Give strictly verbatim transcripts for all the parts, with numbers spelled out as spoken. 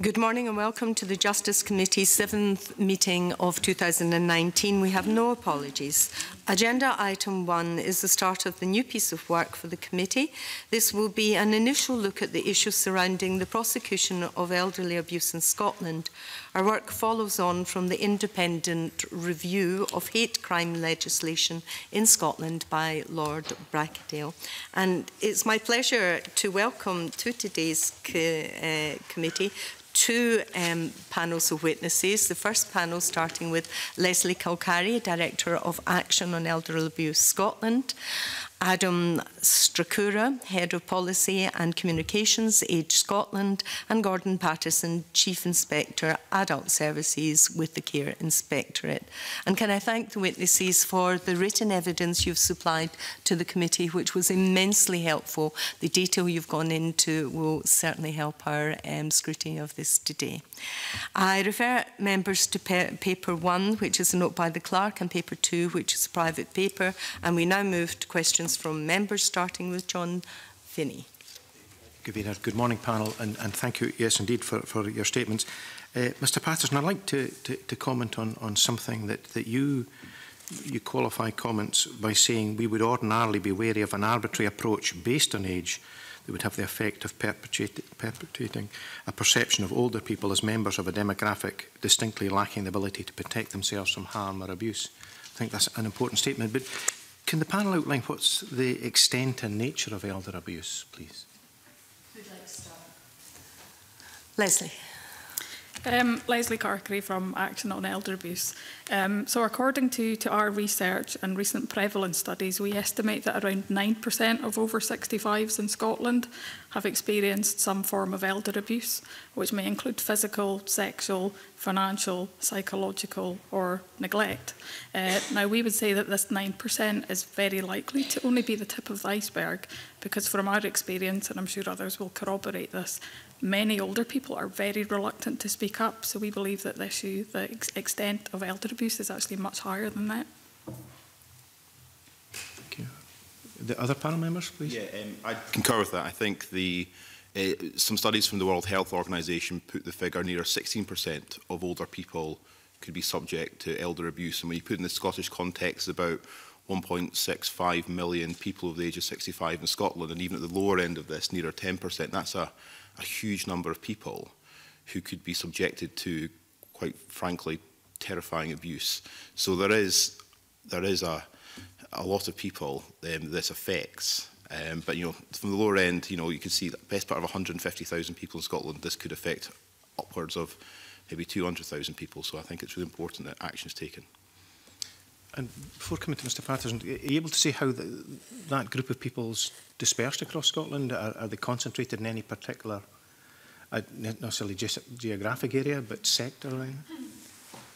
Good morning and welcome to the Justice Committee's seventh meeting of two thousand nineteen. We have no apologies. Agenda item one is the start of the new piece of work for the committee. This will be an initial look at the issues surrounding the prosecution of elderly abuse in Scotland. Our work follows on from the independent review of hate crime legislation in Scotland by Lord Bracadale. And it's my pleasure to welcome to today's co- uh, committee two um, panels of witnesses. The first panel starting with Lesley Carcary, Director of Action on Elder Abuse Scotland, Adam Strakura, Head of Policy and Communications, Age Scotland, and Gordon Paterson, Chief Inspector, Adult Services with the Care Inspectorate. And can I thank the witnesses for the written evidence you've supplied to the committee, which was immensely helpful. The detail you've gone into will certainly help our um, scrutiny of this today. I refer members to pa paper one, which is a note by the clerk, and paper two, which is a private paper. And we now move to questions from members, starting with John Finnie. Good morning, panel, and, and thank you, yes, indeed, for, for your statements. Uh, Mister Paterson, I'd like to, to, to comment on, on something that, that you, you qualify comments by saying we would ordinarily be wary of an arbitrary approach based on age that would have the effect of perpetuating a perception of older people as members of a demographic distinctly lacking the ability to protect themselves from harm or abuse. I think that's an important statement. But can the panel outline what's the extent and nature of elder abuse, please? Who'd like to start? Lesley. Um, Lesley Carcary from Action on Elder Abuse. Um, so according to, to our research and recent prevalence studies, we estimate that around nine percent of over sixty-fives in Scotland have experienced some form of elder abuse, which may include physical, sexual, financial, psychological or neglect. Uh, now, we would say that this nine percent is very likely to only be the tip of the iceberg, because from our experience, and I'm sure others will corroborate this, many older people are very reluctant to speak up. So we believe that the issue, the ex extent of elder abuse is actually much higher than that. Thank you. The other panel members, please? Yeah, um, I concur with that. I think the Uh, some studies from the World Health Organization put the figure near sixteen percent of older people could be subject to elder abuse. And when you put in the Scottish context, about one point six five million people over the age of sixty-five in Scotland, and even at the lower end of this, nearer ten percent, that's a, a huge number of people who could be subjected to, quite frankly, terrifying abuse. So there is, there is a, a lot of people um, this affects. Um, but, you know, from the lower end, you know, you can see the best part of one hundred fifty thousand people in Scotland, this could affect upwards of maybe two hundred thousand people. So I think it's really important that action is taken. And before coming to Mister Paterson, are you able to say how the, that group of people's dispersed across Scotland? Are, are they concentrated in any particular, uh, not necessarily just geographic area, but sector line?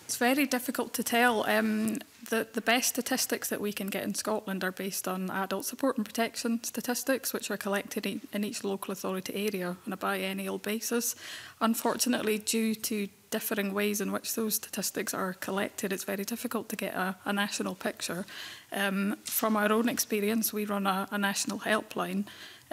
It's very difficult to tell. Um, the, the best statistics that we can get in Scotland are based on adult support and protection statistics, which are collected in, in each local authority area on a biennial basis. Unfortunately, due to differing ways in which those statistics are collected, it's very difficult to get a, a national picture. Um, from our own experience, we run a, a national helpline.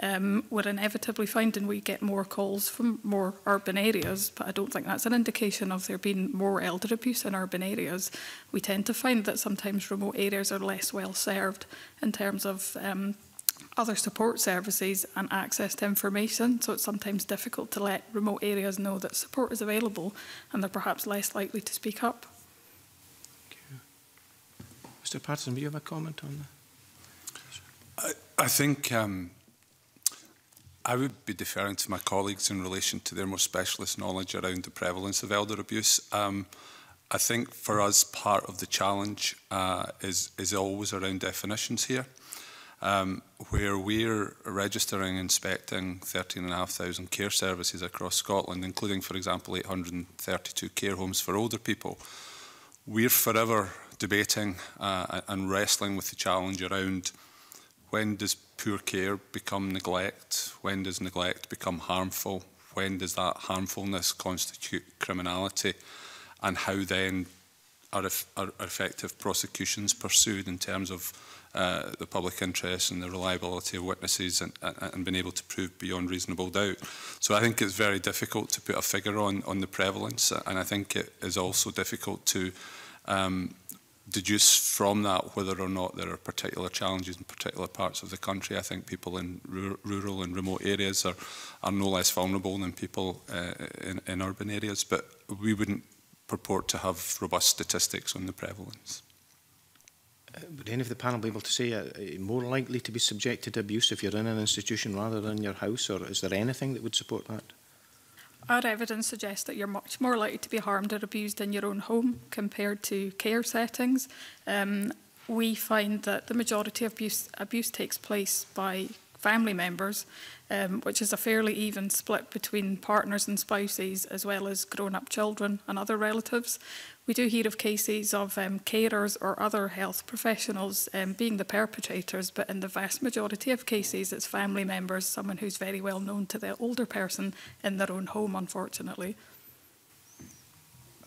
Um, we're inevitably finding we get more calls from more urban areas, but I don't think that's an indication of there being more elder abuse in urban areas. We tend to find that sometimes remote areas are less well served in terms of um, other support services and access to information, so it's sometimes difficult to let remote areas know that support is available and they're perhaps less likely to speak up. Thank you. Mister Paterson, do you have a comment on that? I, I think... Um, I would be deferring to my colleagues in relation to their more specialist knowledge around the prevalence of elder abuse. Um, I think for us, part of the challenge uh, is, is always around definitions here, um, where we're registering and inspecting thirteen thousand five hundred care services across Scotland, including, for example, eight hundred thirty-two care homes for older people. We're forever debating uh, and wrestling with the challenge around when does poor care become neglect? When does neglect become harmful? When does that harmfulness constitute criminality? And how then are, are effective prosecutions pursued in terms of uh, the public interest and the reliability of witnesses and, and being able to prove beyond reasonable doubt. So I think it's very difficult to put a figure on, on the prevalence, and I think it is also difficult to um, deduce from that whether or not there are particular challenges in particular parts of the country. I think people in rural and remote areas are, are no less vulnerable than people uh, in, in urban areas, but we wouldn't purport to have robust statistics on the prevalence. Uh, would any of the panel be able to say, uh, more likely to be subjected to abuse if you're in an institution rather than your house, or is there anything that would support that? Our evidence suggests that you're much more likely to be harmed or abused in your own home compared to care settings. Um, we find that the majority of abuse, abuse takes place by family members, um, which is a fairly even split between partners and spouses, as well as grown-up children and other relatives. We do hear of cases of um, carers or other health professionals um, being the perpetrators, but in the vast majority of cases it's family members, someone who's very well known to the older person in their own home, unfortunately.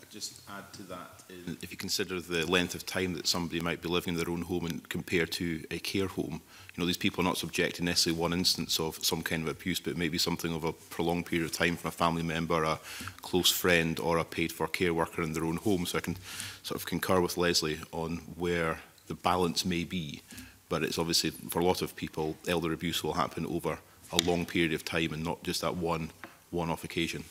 I'd just add to that, uh, if you consider the length of time that somebody might be living in their own home and compared to a care home, you know, these people are not subject to necessarily one instance of some kind of abuse, but maybe something of a prolonged period of time from a family member, a close friend, or a paid-for care worker in their own home. So I can sort of concur with Lesley on where the balance may be, but it's obviously, for a lot of people, elder abuse will happen over a long period of time and not just that one one-off occasion.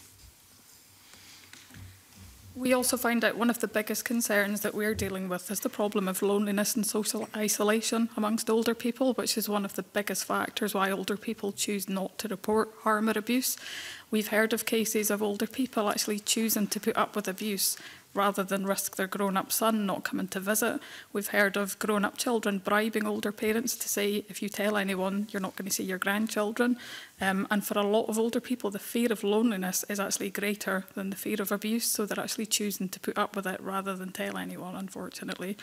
We also find out one of the biggest concerns that we're dealing with is the problem of loneliness and social isolation amongst older people, which is one of the biggest factors why older people choose not to report harm or abuse. We've heard of cases of older people actually choosing to put up with abuse rather than risk their grown-up son not coming to visit. We've heard of grown-up children bribing older parents to say, if you tell anyone, you're not going to see your grandchildren. Um, and for a lot of older people, the fear of loneliness is actually greater than the fear of abuse, so they're actually choosing to put up with it rather than tell anyone, unfortunately.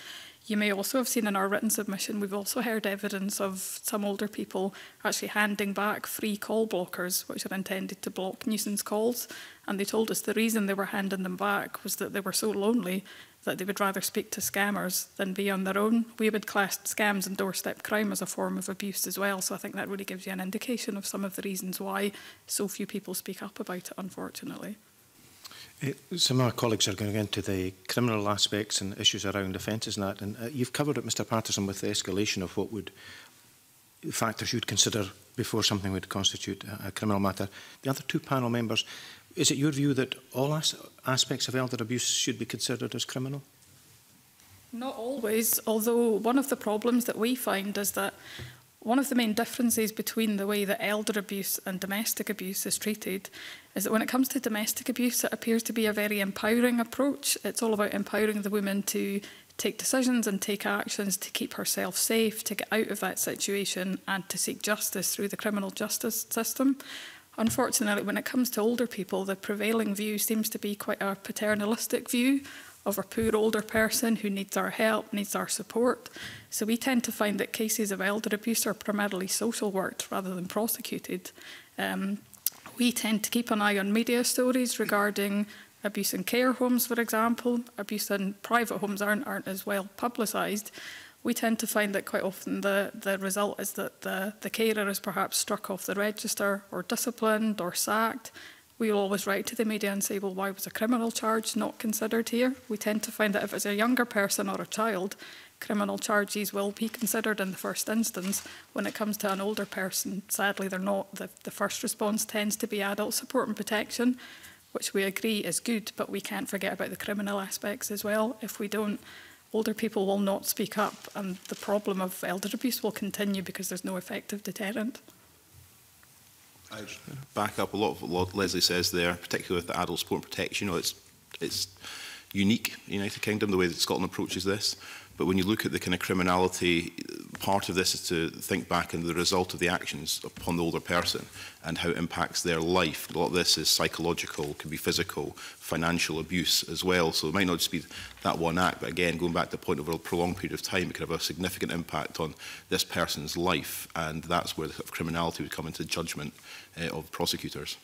You may also have seen in our written submission, we've also heard evidence of some older people actually handing back free call blockers, which are intended to block nuisance calls. And they told us the reason they were handing them back was that they were so lonely that they would rather speak to scammers than be on their own. We would class scams and doorstep crime as a form of abuse as well. So I think that really gives you an indication of some of the reasons why so few people speak up about it, unfortunately. Some of our colleagues are going into the criminal aspects and issues around offences and that, and uh, you've covered it, Mr Paterson, with the escalation of what would factors you'd consider before something would constitute a, a criminal matter. The other two panel members, is it your view that all as aspects of elder abuse should be considered as criminal? Not always, although one of the problems that we find is that one of the main differences between the way that elder abuse and domestic abuse is treated is that when it comes to domestic abuse, it appears to be a very empowering approach. It's all about empowering the woman to take decisions and take actions to keep herself safe, to get out of that situation and to seek justice through the criminal justice system. Unfortunately, when it comes to older people, the prevailing view seems to be quite a paternalistic view of a poor older person who needs our help, needs our support. So we tend to find that cases of elder abuse are primarily social worked rather than prosecuted. Um, we tend to keep an eye on media stories regarding abuse in care homes, for example. Abuse in private homes aren't, aren't as well publicised. We tend to find that quite often the, the result is that the, the carer is perhaps struck off the register or disciplined or sacked. We will always write to the media and say, well, why was a criminal charge not considered here? We tend to find that if it's a younger person or a child, criminal charges will be considered in the first instance. When it comes to an older person, sadly, they're not. The, the first response tends to be adult support and protection, which we agree is good, but we can't forget about the criminal aspects as well. If we don't, older people will not speak up and the problem of elder abuse will continue because there's no effective deterrent. I back up a lot of what Lesley says there, particularly with the adult support and protection. You know, it's, it's unique in the United Kingdom, the way that Scotland approaches this. But when you look at the kind of criminality, part of this is to think back into the result of the actions upon the older person and how it impacts their life. A lot of this is psychological, could be physical, financial abuse as well. So it might not just be that one act, but again, going back to the point over a prolonged period of time, it could have a significant impact on this person's life. And that's where the sort of criminality would come into judgment uh, of prosecutors.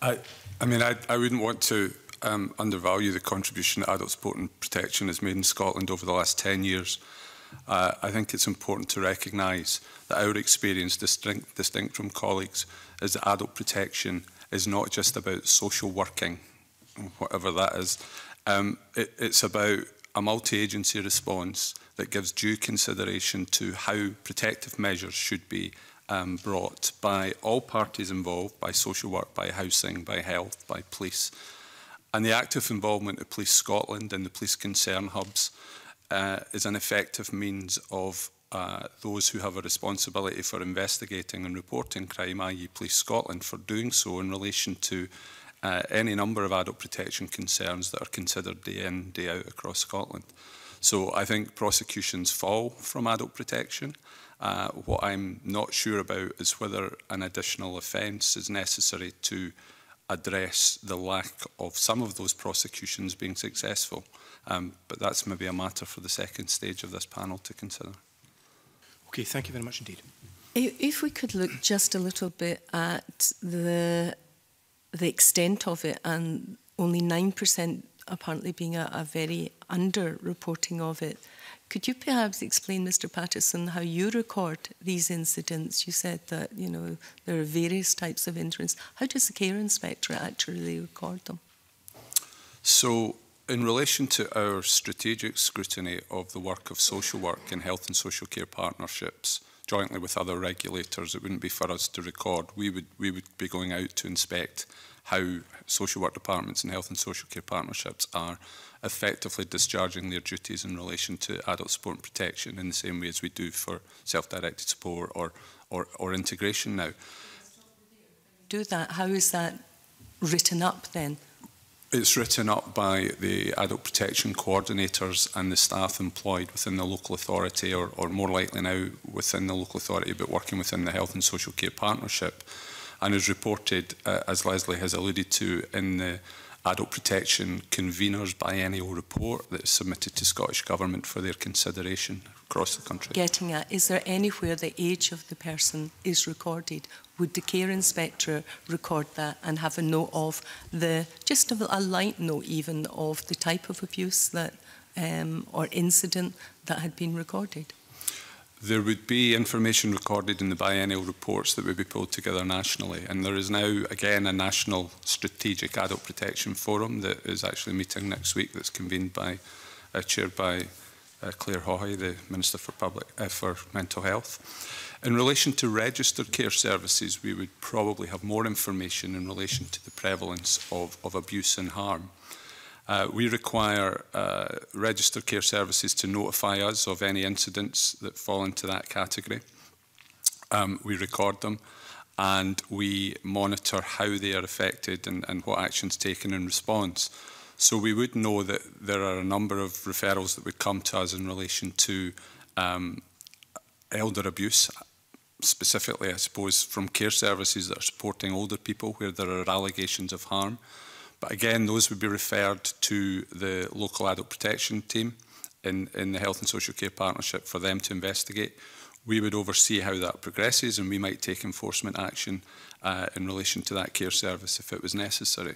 I, I mean, I, I wouldn't want to um, undervalue the contribution that Adult Support and Protection has made in Scotland over the last ten years. Uh, I think it's important to recognise that our experience, distinct, distinct from colleagues, is that adult protection is not just about social working, whatever that is. Um, it, it's about a multi-agency response that gives due consideration to how protective measures should be um, brought by all parties involved, by social work, by housing, by health, by police. And the active involvement of Police Scotland and the police concern hubs Uh, is an effective means of uh, those who have a responsibility for investigating and reporting crime, that is Police Scotland, for doing so in relation to uh, any number of adult protection concerns that are considered day in, day out across Scotland. So I think prosecutions fall from adult protection. Uh, what I'm not sure about is whether an additional offence is necessary to address the lack of some of those prosecutions being successful. Um, but that's maybe a matter for the second stage of this panel to consider. Okay, thank you very much indeed. If we could look just a little bit at the, the extent of it, and only nine percent apparently being a, a very under-reporting of it. Could you perhaps explain, Mr Paterson, how you record these incidents? You said that, you know, there are various types of incidents. How does the Care Inspectorate actually record them? So, in relation to our strategic scrutiny of the work of social work and health and social care partnerships, jointly with other regulators, it wouldn't be for us to record. We would, we would be going out to inspect how social work departments and health and social care partnerships are effectively discharging their duties in relation to adult support and protection in the same way as we do for self-directed support or, or, or integration now. Do that, how is that written up then? It's written up by the adult protection coordinators and the staff employed within the local authority, or, or more likely now within the local authority, but working within the health and social care partnership, and is reported, uh, as Lesley has alluded to, in the adult protection conveners biennial report that is submitted to Scottish Government for their consideration across the country. Getting at, is there anywhere the age of the person is recorded? Would the Care Inspector record that and have a note of the, just a light note even, of the type of abuse that um, or incident that had been recorded? There would be information recorded in the biennial reports that would be pulled together nationally. And there is now, again, a national strategic adult protection forum that is actually meeting next week, that's convened by, uh, chaired by uh, Clare Haughey, the Minister for, Public, uh, for Mental Health. In relation to registered care services, we would probably have more information in relation to the prevalence of, of abuse and harm. Uh, we require uh, registered care services to notify us of any incidents that fall into that category. Um, we record them and we monitor how they are affected and, and what actions taken in response. So we would know that there are a number of referrals that would come to us in relation to um, elder abuse, specifically, I suppose, from care services that are supporting older people where there are allegations of harm. But again, those would be referred to the local adult protection team in, in the Health and Social Care Partnership for them to investigate. We would oversee how that progresses and we might take enforcement action uh, in relation to that care service if it was necessary.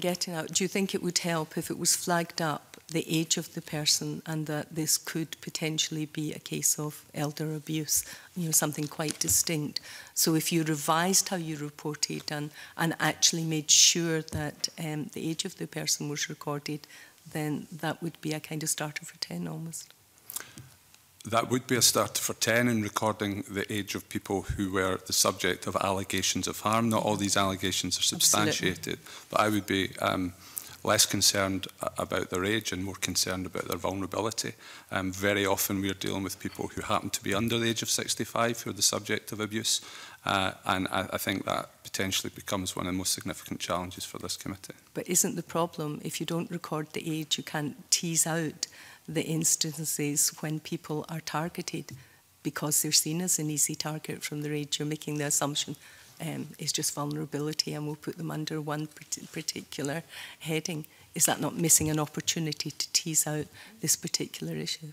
Getting out, do you think it would help if it was flagged up, the age of the person, and that this could potentially be a case of elder abuse, you know, something quite distinct? So if you revised how you reported and, and actually made sure that um, the age of the person was recorded, then that would be a kind of starter for ten almost. That would be a starter for ten in recording the age of people who were the subject of allegations of harm. Not all these allegations are substantiated, absolutely. But I would be um, less concerned about their age and more concerned about their vulnerability. Um, very often we are dealing with people who happen to be under the age of sixty-five who are the subject of abuse, uh, and I, I think that potentially becomes one of the most significant challenges for this committee. But isn't the problem, if you don't record the age, you can't tease out the instances when people are targeted because they're seen as an easy target from their age? You're making the assumption um, it's just vulnerability and we'll put them under one particular heading. Is that not missing an opportunity to tease out this particular issue?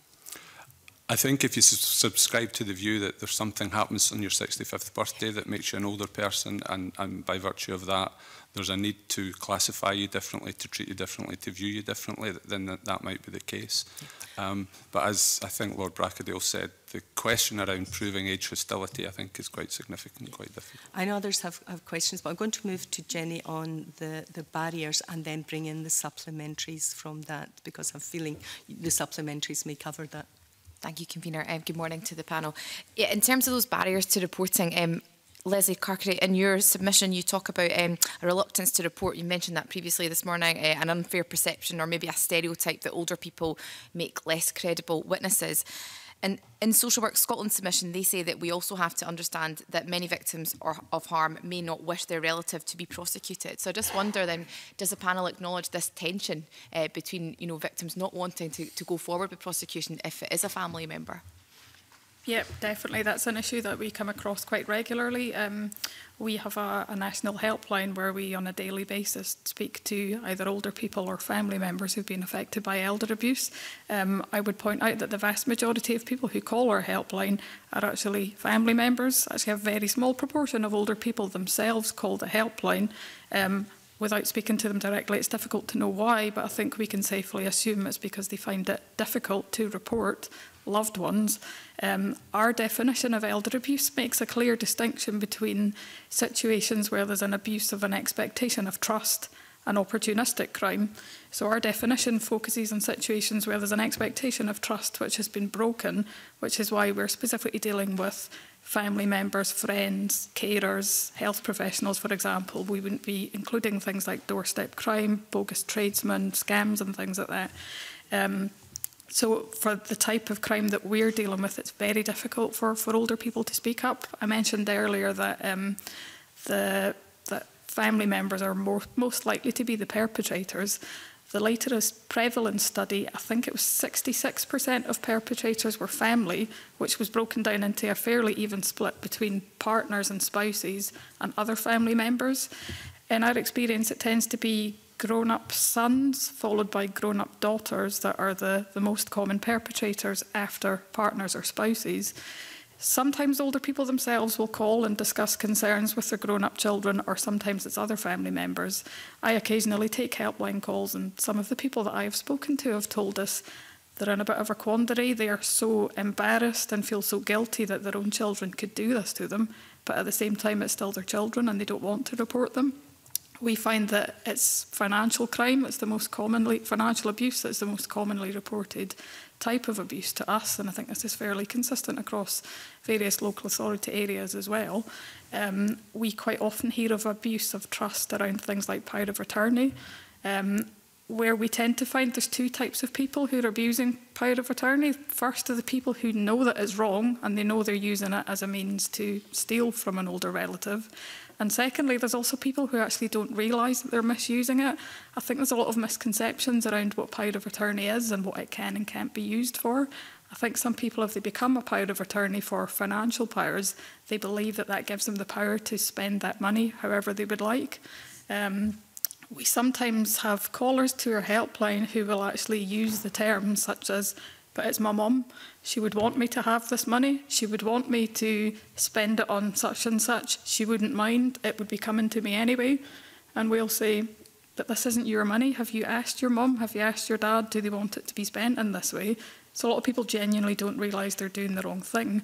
I think if you subscribe to the view that there's something happens on your sixty-fifth birthday that makes you an older person, and, and by virtue of that, there's a need to classify you differently, to treat you differently, to view you differently, then that, that might be the case. Um, but as I think Lord Bracadale said, the question around proving age hostility, I think, is quite significant, quite difficult. I know others have, have questions, but I'm going to move to Jenny on the, the barriers and then bring in the supplementaries from that, because I'm feeling the supplementaries may cover that. Thank you, Convener. Um, good morning to the panel. Yeah, in terms of those barriers to reporting, um, Lesley Carcary, in your submission, you talk about um, a reluctance to report. You mentioned that previously this morning, uh, an unfair perception or maybe a stereotype that older people make less credible witnesses. And in Social Work Scotland's submission, they say that we also have to understand that many victims or, of harm may not wish their relative to be prosecuted. So I just wonder then, does the panel acknowledge this tension uh, between you know, victims not wanting to, to go forward with prosecution if it is a family member? Yep, definitely. That's an issue that we come across quite regularly. Um, we have a, a national helpline where we, on a daily basis, speak to either older people or family members who've been affected by elder abuse. Um, I would point out that the vast majority of people who call our helpline are actually family members. Actually, a very small proportion of older people themselves call the helpline. Um, without speaking to them directly, it's difficult to know why, but I think we can safely assume it's because they find it difficult to report loved ones. Um, our definition of elder abuse makes a clear distinction between situations where there's an abuse of an expectation of trust and opportunistic crime. So our definition focuses on situations where there's an expectation of trust which has been broken, which is why we're specifically dealing with family members, friends, carers, health professionals, for example. We wouldn't be including things like doorstep crime, bogus tradesmen, scams and things like that. Um, So for the type of crime that we're dealing with, it's very difficult for, for older people to speak up. I mentioned earlier that um, the that family members are more, most likely to be the perpetrators. The latest prevalence study, I think it was sixty-six percent of perpetrators were family, which was broken down into a fairly even split between partners and spouses and other family members. In our experience, it tends to be grown-up sons followed by grown-up daughters that are the, the most common perpetrators after partners or spouses. Sometimes older people themselves will call and discuss concerns with their grown-up children, or sometimes it's other family members. I occasionally take helpline calls, and some of the people that I've spoken to have told us they're in a bit of a quandary. They are so embarrassed and feel so guilty that their own children could do this to them, but at the same time it's still their children and they don't want to report them. We find that it's financial crime, it's the most commonly, financial abuse that's the most commonly reported type of abuse to us, and I think this is fairly consistent across various local authority areas as well. Um, we quite often hear of abuse of trust around things like power of attorney, um, where we tend to find there's two types of people who are abusing power of attorney. First are the people who know that it's wrong and they know they're using it as a means to steal from an older relative. And secondly, there's also people who actually don't realise that they're misusing it. I think there's a lot of misconceptions around what power of attorney is and what it can and can't be used for. I think some people, if they become a power of attorney for financial powers, they believe that that gives them the power to spend that money however they would like. Um, we sometimes have callers to our helpline who will actually use the terms such as, but it's my mum, she would want me to have this money, she would want me to spend it on such and such, she wouldn't mind, it would be coming to me anyway. And we'll say, but this isn't your money, have you asked your mum, have you asked your dad, do they want it to be spent in this way? So a lot of people genuinely don't realise they're doing the wrong thing.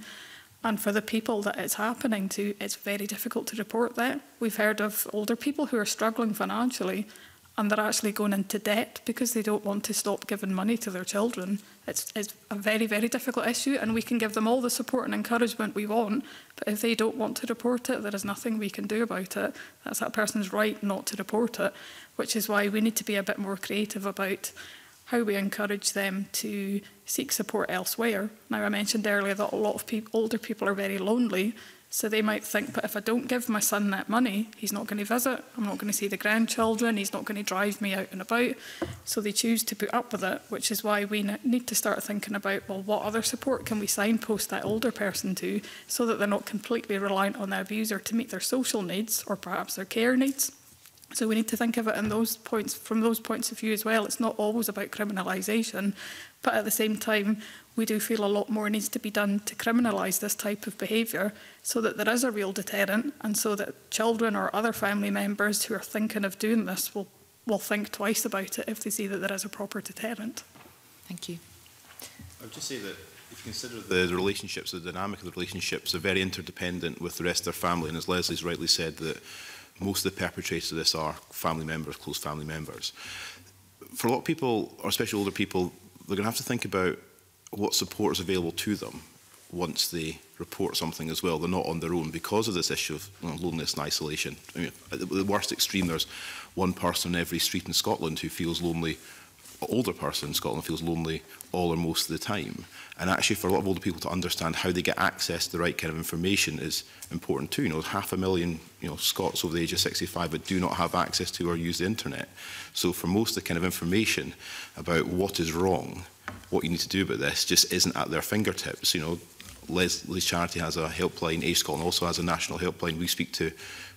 And for the people that it's happening to, it's very difficult to report that. We've heard of older people who are struggling financially, and they're actually going into debt because they don't want to stop giving money to their children. It's, it's a very, very difficult issue, and we can give them all the support and encouragement we want, but if they don't want to report it, there is nothing we can do about it. That's that person's right not to report it, which is why we need to be a bit more creative about how we encourage them to seek support elsewhere. Now, I mentioned earlier that a lot of people, older people are very lonely, so they might think, but if I don't give my son that money, he's not going to visit, I'm not going to see the grandchildren, he's not going to drive me out and about. So they choose to put up with it, which is why we need to start thinking about, well, what other support can we signpost that older person to so that they're not completely reliant on the abuser to meet their social needs or perhaps their care needs. So we need to think of it in those points, from those points of view as well. It's not always about criminalisation, but at the same time, we do feel a lot more needs to be done to criminalise this type of behaviour so that there is a real deterrent and so that children or other family members who are thinking of doing this will, will think twice about it if they see that there is a proper deterrent. Thank you. I would just say that if you consider the relationships, the dynamic of the relationships are very interdependent with the rest of their family, and as Leslie's rightly said, that most of the perpetrators of this are family members, close family members. For a lot of people, or especially older people, they're going to have to think about what support is available to them once they report something as well. They're not on their own because of this issue of you know, loneliness and isolation. I mean, at the worst extreme, there's one person in every street in Scotland who feels lonely. An older person in Scotland feels lonely all or most of the time. And actually, for a lot of older people to understand how they get access to the right kind of information is important too. You know, half a million you know, Scots over the age of sixty-five that do not have access to or use the internet. So for most of the kind of information about what is wrong, what you need to do about this just isn't at their fingertips. You know, Leslie's charity has a helpline, Age Scotland also has a national helpline. We speak to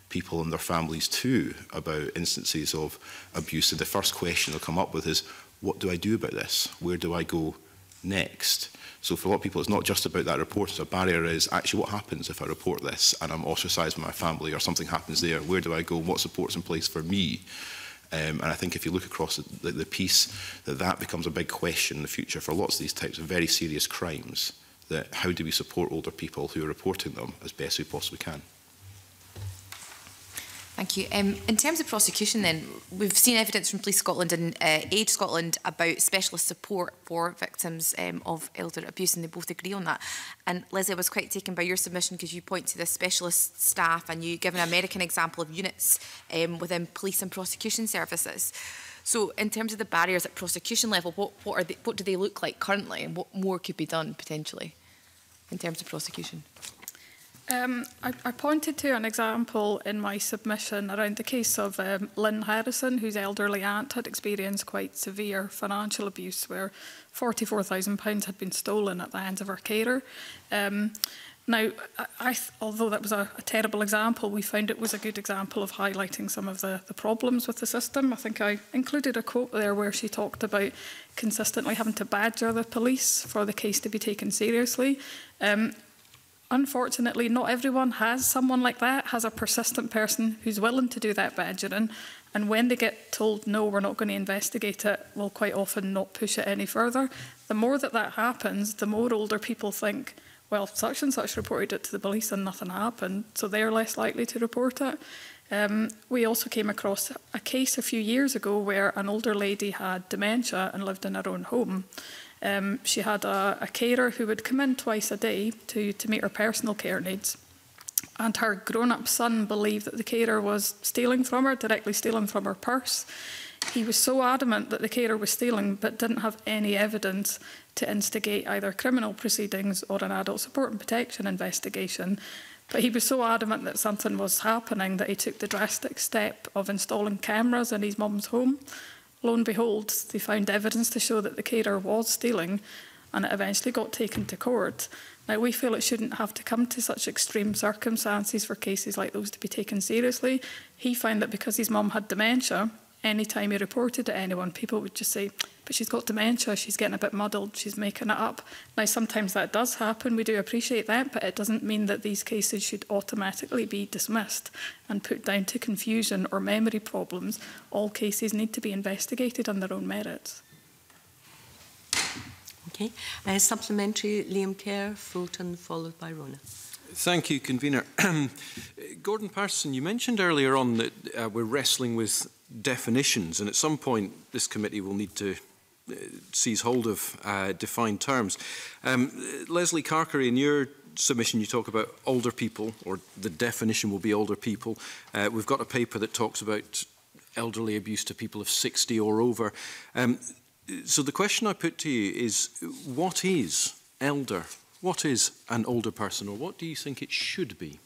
people and their families too about instances of abuse. And the first question they'll come up with is, what do I do about this? Where do I go next? So for a lot of people, it's not just about that report. The barrier is actually what happens if I report this and I'm ostracised by my family or something happens there? Where do I go? What support's in place for me? Um, and I think if you look across the, the piece, that that becomes a big question in the future for lots of these types of very serious crimes, that how do we support older people who are reporting them as best we possibly can? Thank you. Um, in terms of prosecution then, we've seen evidence from Police Scotland and uh, Age Scotland about specialist support for victims um, of elder abuse, and they both agree on that. And Leslie, I was quite taken by your submission because you point to the specialist staff and you give an American example of units um, within police and prosecution services. So in terms of the barriers at prosecution level, what, what, are they, what do they look like currently and what more could be done potentially in terms of prosecution? Um, I, I pointed to an example in my submission around the case of um, Lynne Harrison, whose elderly aunt had experienced quite severe financial abuse where forty-four thousand pounds had been stolen at the hands of her carer. Um, now, I, I, although that was a, a terrible example, we found it was a good example of highlighting some of the, the problems with the system. I think I included a quote there where she talked about consistently having to badger the police for the case to be taken seriously. Um, Unfortunately, not everyone has someone like that, has a persistent person who's willing to do that badgering. And when they get told, no, we're not going to investigate it, we'll quite often not push it any further. The more that that happens, the more older people think, well, such and such reported it to the police and nothing happened, so they're less likely to report it. Um, we also came across a case a few years ago where an older lady had dementia and lived in her own home. Um, she had a, a carer who would come in twice a day to, to meet her personal care needs. And her grown-up son believed that the carer was stealing from her, directly stealing from her purse. He was so adamant that the carer was stealing but didn't have any evidence to instigate either criminal proceedings or an adult support and protection investigation. But he was so adamant that something was happening that he took the drastic step of installing cameras in his mum's home. Lo and behold, they found evidence to show that the carer was stealing, and it eventually got taken to court. Now, we feel it shouldn't have to come to such extreme circumstances for cases like those to be taken seriously. He found that because his mum had dementia, any time he reported to anyone, people would just say, but she's got dementia, she's getting a bit muddled, she's making it up. Now, sometimes that does happen, we do appreciate that, but it doesn't mean that these cases should automatically be dismissed and put down to confusion or memory problems. All cases need to be investigated on their own merits. Okay. Uh, supplementary, Liam Kerr, Fulton, followed by Rona. Thank you, Convener. Gordon Paterson, you mentioned earlier on that uh, we're wrestling with definitions, and at some point this committee will need to uh, seize hold of uh, defined terms. Um, Lesley Carcary, in your submission you talk about older people, or the definition will be older people. Uh, we've got a paper that talks about elderly abuse to people of sixty or over. Um, so the question I put to you is, what is elder? What is an older person, or what do you think it should be?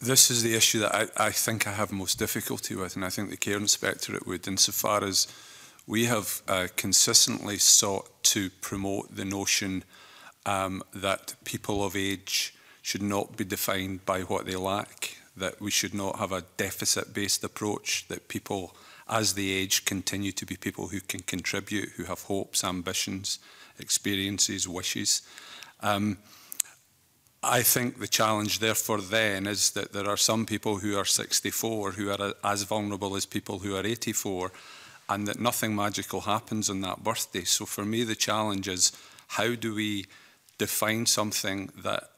This is the issue that I, I think I have most difficulty with, and I think the Care Inspectorate would, insofar as we have uh, consistently sought to promote the notion um, that people of age should not be defined by what they lack, that we should not have a deficit-based approach, that people as they age, continue to be people who can contribute, who have hopes, ambitions, experiences, wishes. Um, I think the challenge, therefore, then is that there are some people who are sixty-four who are as vulnerable as people who are eighty-four, and that nothing magical happens on that birthday. So for me, the challenge is, how do we define something that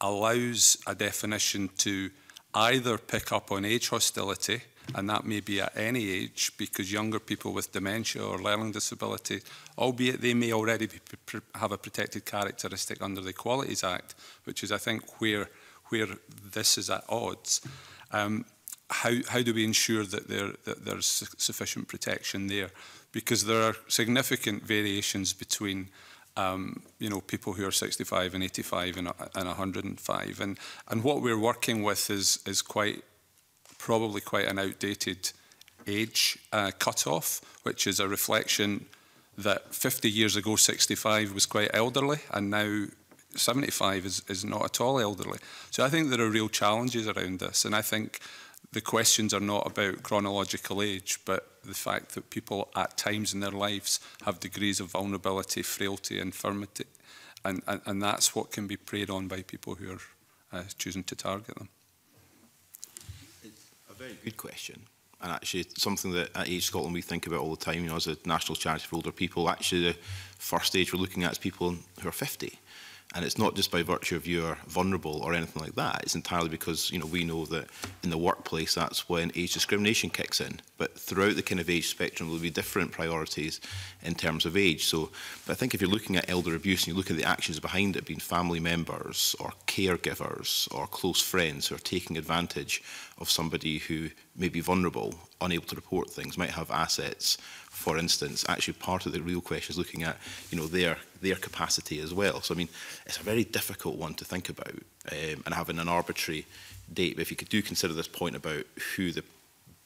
allows a definition to either pick up on age hostility, and that may be at any age, because younger people with dementia or learning disability, albeit they may already be, have a protected characteristic under the Equalities Act, which is, I think, where, where this is at odds. Um, how, how do we ensure that, there, that there's sufficient protection there? Because there are significant variations between Um, you know, people who are sixty-five and eighty-five and, and a hundred and five. And, and what we're working with is, is quite, probably quite an outdated age uh, cut-off, which is a reflection that fifty years ago, sixty-five was quite elderly, and now seventy-five is, is not at all elderly. So I think there are real challenges around this. And I think the questions are not about chronological age, but the fact that people at times in their lives have degrees of vulnerability, frailty, infirmity, and, and, and that's what can be preyed on by people who are uh, choosing to target them. It's a very good question, and actually it's something that at Age Scotland we think about all the time. You know, as a national charity for older people, actually the first age we're looking at is people who are fifty. And it's not just by virtue of you're vulnerable or anything like that. It's entirely because, you know, we know that in the workplace, that's when age discrimination kicks in. But throughout the kind of age spectrum, there will be different priorities in terms of age. So but I think if you're looking at elder abuse and you look at the actions behind it, being family members or caregivers or close friends who are taking advantage of somebody who may be vulnerable, unable to report things, might have assets, for instance, actually part of the real question is looking at, you know, their their capacity as well. So I mean, it's a very difficult one to think about, um, and having an arbitrary date. But if you could do consider this point about who the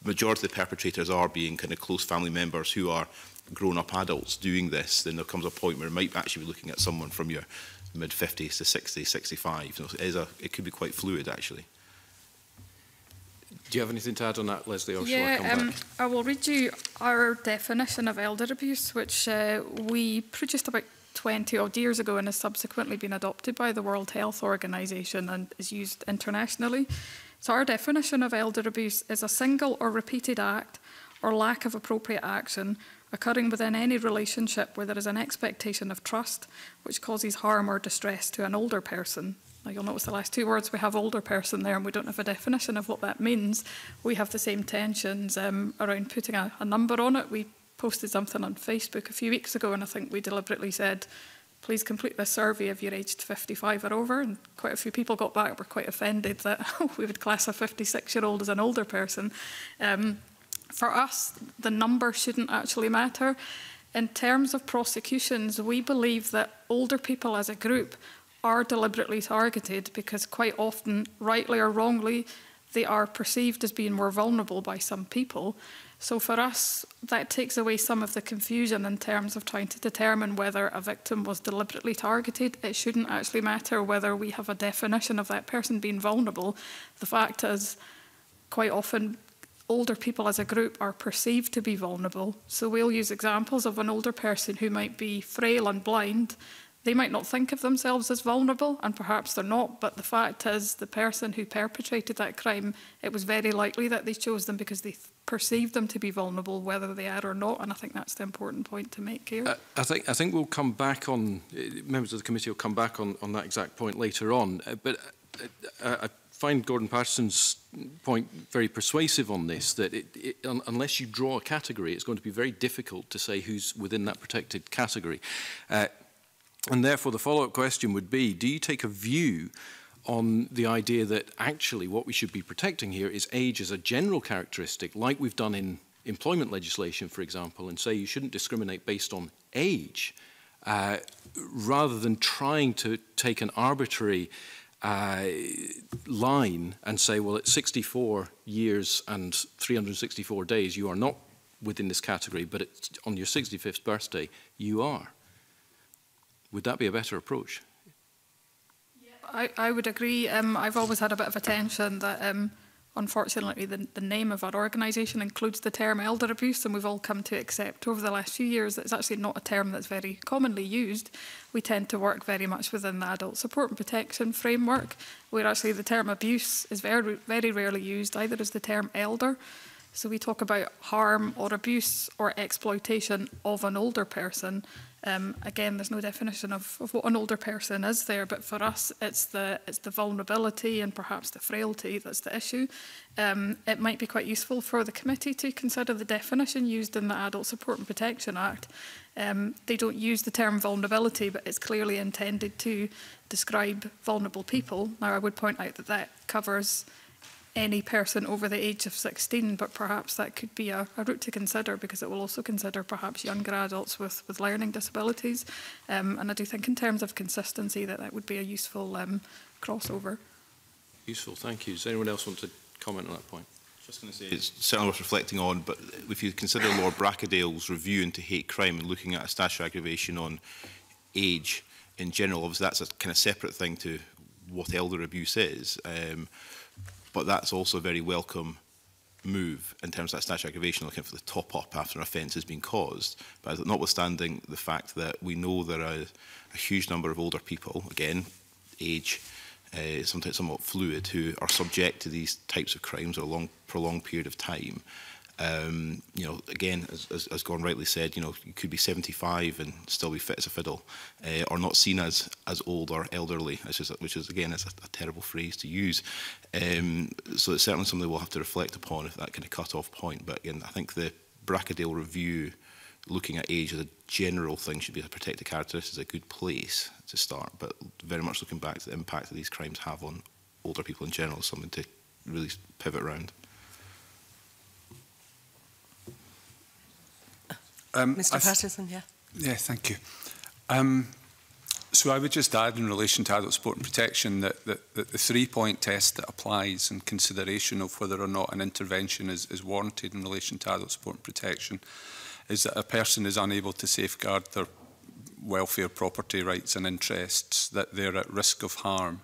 majority of the perpetrators are being kind of close family members who are grown-up adults doing this, then there comes a point where you might actually be looking at someone from your mid fifties to sixty, sixty-five. You know, it is a, it could be quite fluid, actually. Do you have anything to add on that, Lesley? Or yeah, I, um, I will read you our definition of elder abuse, which uh, we produced about twenty odd years ago and has subsequently been adopted by the World Health Organization and is used internationally. So our definition of elder abuse is a single or repeated act or lack of appropriate action occurring within any relationship where there is an expectation of trust which causes harm or distress to an older person. Now, you'll notice the last two words, we have older person there, and we don't have a definition of what that means. We have the same tensions um, around putting a, a number on it. We posted something on Facebook a few weeks ago, and I think we deliberately said, please complete this survey if you're aged fifty-five or over. And quite a few people got back, were quite offended that we would class a fifty-six-year-old as an older person. Um, for us, the number shouldn't actually matter. In terms of prosecutions, we believe that older people as a group are deliberately targeted because quite often, rightly or wrongly, they are perceived as being more vulnerable by some people. So for us, that takes away some of the confusion in terms of trying to determine whether a victim was deliberately targeted. It shouldn't actually matter whether we have a definition of that person being vulnerable. The fact is, quite often, older people as a group are perceived to be vulnerable. So we'll use examples of an older person who might be frail and blind. They might not think of themselves as vulnerable, and perhaps they're not, but the fact is the person who perpetrated that crime, it was very likely that they chose them because they th perceived them to be vulnerable, whether they are or not, and I think that's the important point to make here. Uh, I, think, I think we'll come back on, uh, members of the committee will come back on, on that exact point later on, uh, but uh, I find Gordon Paterson's point very persuasive on this, that it, it, un unless you draw a category, it's going to be very difficult to say who's within that protected category. Uh, And therefore, the follow-up question would be, do you take a view on the idea that actually what we should be protecting here is age as a general characteristic, like we've done in employment legislation, for example, and say you shouldn't discriminate based on age, uh, rather than trying to take an arbitrary uh, line and say, well, at sixty-four years and three hundred sixty-four days, you are not within this category, but it's on your sixty-fifth birthday, you are. Would that be a better approach? Yeah, I, I would agree. Um, I've always had a bit of a tension that um, Unfortunately, the, the name of our organisation includes the term elder abuse, and we've all come to accept over the last few years that it's actually not a term that's very commonly used. We tend to work very much within the Adult Support and Protection framework, where actually the term abuse is very, very rarely used, either as the term elder. So we talk about harm or abuse or exploitation of an older person. Um, again, there's no definition of, of what an older person is there, but for us, it's the it's the vulnerability and perhaps the frailty that's the issue. Um, it might be quite useful for the committee to consider the definition used in the Adult Support and Protection Act. Um, they don't use the term vulnerability, but it's clearly intended to describe vulnerable people. Now, I would point out that that covers any person over the age of sixteen, but perhaps that could be a, a route to consider, because it will also consider perhaps younger adults with, with learning disabilities. Um, and I do think in terms of consistency that that would be a useful um, crossover. Useful, thank you. Does anyone else want to comment on that point? Just going to say it's certainly worth reflecting on, but if you consider Lord Bracadale's review into hate crime and looking at a statutory aggravation on age in general, obviously that's a kind of separate thing to what elder abuse is. Um, But that's also a very welcome move in terms of that statutory aggravation, looking for the top-up after an offence has been caused. But notwithstanding the fact that we know there are a huge number of older people, again, age, uh, sometimes somewhat fluid, who are subject to these types of crimes over a long, prolonged period of time. Um, you know, again, as, as, as Gordon rightly said, you know, you could be seventy-five and still be fit as a fiddle, uh, or not seen as as old or elderly, which is, which is again, is a, a terrible phrase to use. Um, so it's certainly something we'll have to reflect upon, if that kind of cut-off point. But again, I think the Bracadale review, looking at age as a general thing, should be a protected characteristic, is a good place to start. But very much looking back to the impact that these crimes have on older people in general is something to really pivot around. Um, Mister Paterson, yeah. Yeah, thank you. Um, so I would just add in relation to adult support and protection that, that, that the three-point test that applies in consideration of whether or not an intervention is, is warranted in relation to adult support and protection is that a person is unable to safeguard their welfare, property rights and interests, that they're at risk of harm,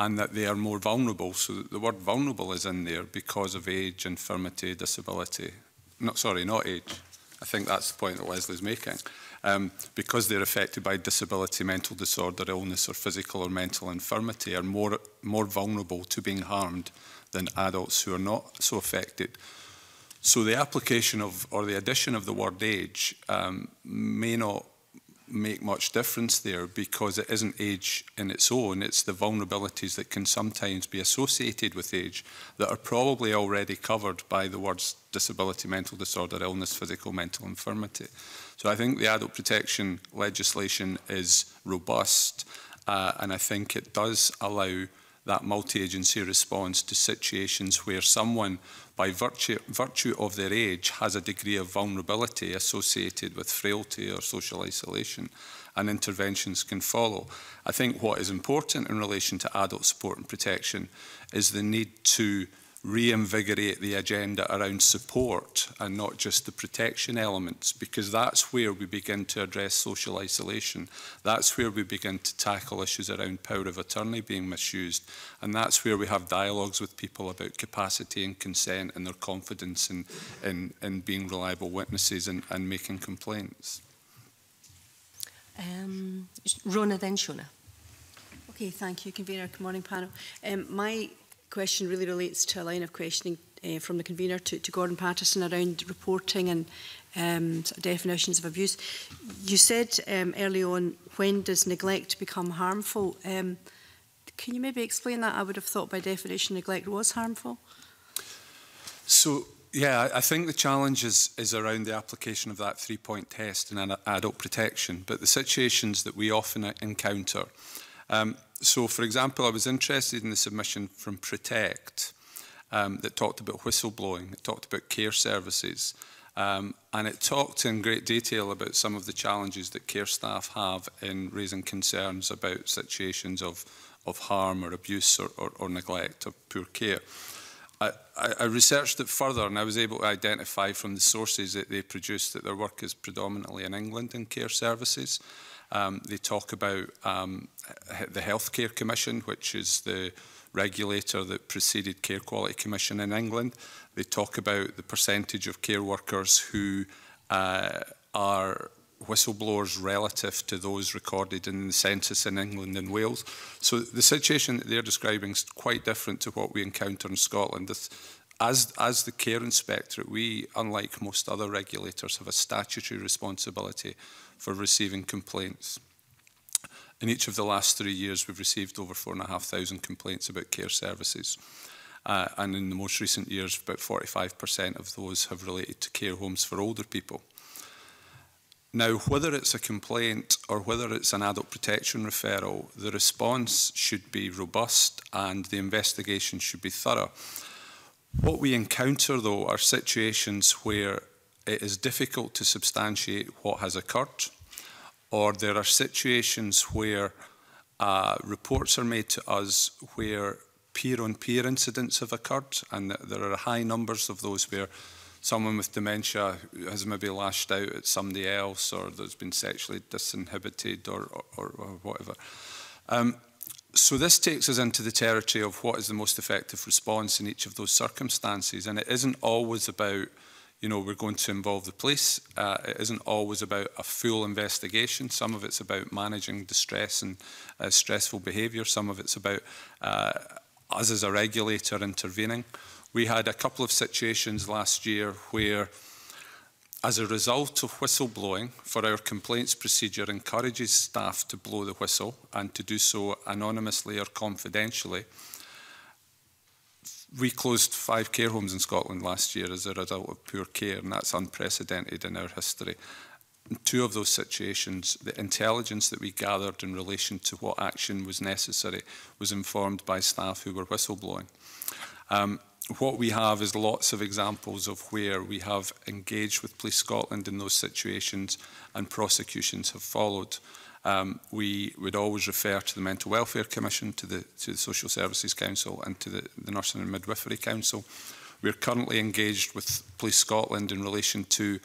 and that they are more vulnerable. So the word vulnerable is in there because of age, infirmity, disability. Not, sorry, not age. I think that's the point that Leslie's making. Um, because they're affected by disability, mental disorder, illness or physical or mental infirmity, are more, more vulnerable to being harmed than adults who are not so affected. So the application of, or the addition of the word age um, may not make much difference there, because it isn't age in its own, it's the vulnerabilities that can sometimes be associated with age that are probably already covered by the words disability, mental disorder, illness, physical, mental infirmity. So I think the adult protection legislation is robust, uh, and I think it does allow that multi-agency response to situations where someone, by virtue, virtue of their age, has a degree of vulnerability associated with frailty or social isolation, and interventions can follow. I think what is important in relation to adult support and protection is the need to reinvigorate the agenda around support and not just the protection elements, because that's where we begin to address social isolation. That's where we begin to tackle issues around power of attorney being misused. And that's where we have dialogues with people about capacity and consent and their confidence in, in, in being reliable witnesses and, and making complaints. Um, Rona, then Shona. Okay, thank you, Convener. Good morning, panel. Um, my question really relates to a line of questioning uh, from the convener to, to Gordon Paterson around reporting and um, sort of definitions of abuse. You said um, early on, when does neglect become harmful? Um, can you maybe explain that? I would have thought by definition neglect was harmful. So, yeah, I think the challenge is, is around the application of that three-point test in adult protection, but the situations that we often encounter. Um, So, for example, I was interested in the submission from Protect um, that talked about whistleblowing, it talked about care services, um, and it talked in great detail about some of the challenges that care staff have in raising concerns about situations of, of harm or abuse or, or, or neglect or poor care. I, I researched it further and I was able to identify from the sources that they produced that their work is predominantly in England in care services. Um, they talk about um, the Healthcare Commission, which is the regulator that preceded Care Quality Commission in England. They talk about the percentage of care workers who uh, are whistleblowers relative to those recorded in the census in England and Wales. So the situation that they're describing is quite different to what we encounter in Scotland. This, as, as the Care Inspectorate, we, unlike most other regulators, have a statutory responsibility for receiving complaints. In each of the last three years, we've received over four thousand five hundred complaints about care services. Uh, and in the most recent years, about forty-five percent of those have related to care homes for older people. Now, whether it's a complaint or whether it's an adult protection referral, the response should be robust and the investigation should be thorough. What we encounter, though, are situations where it is difficult to substantiate what has occurred, or there are situations where uh, reports are made to us where peer-on-peer incidents have occurred, and there are high numbers of those where someone with dementia has maybe lashed out at somebody else, or there's been sexually disinhibited, or, or, or whatever. Um, so this takes us into the territory of what is the most effective response in each of those circumstances. And it isn't always about, you know, we're going to involve the police. Uh, it isn't always about a full investigation. Some of it's about managing distress and uh, stressful behaviour. Some of it's about uh, us as a regulator intervening. We had a couple of situations last year where, as a result of whistleblowing, for our complaints procedure encourages staff to blow the whistle and to do so anonymously or confidentially. We closed five care homes in Scotland last year as a result of poor care, and that's unprecedented in our history. In two of those situations, the intelligence that we gathered in relation to what action was necessary was informed by staff who were whistleblowing. Um, What we have is lots of examples of where we have engaged with Police Scotland in those situations and prosecutions have followed. Um, we would always refer to the Mental Welfare Commission, to the, to the Social Services Council and to the, the Nursing and Midwifery Council. We're currently engaged with Police Scotland in relation to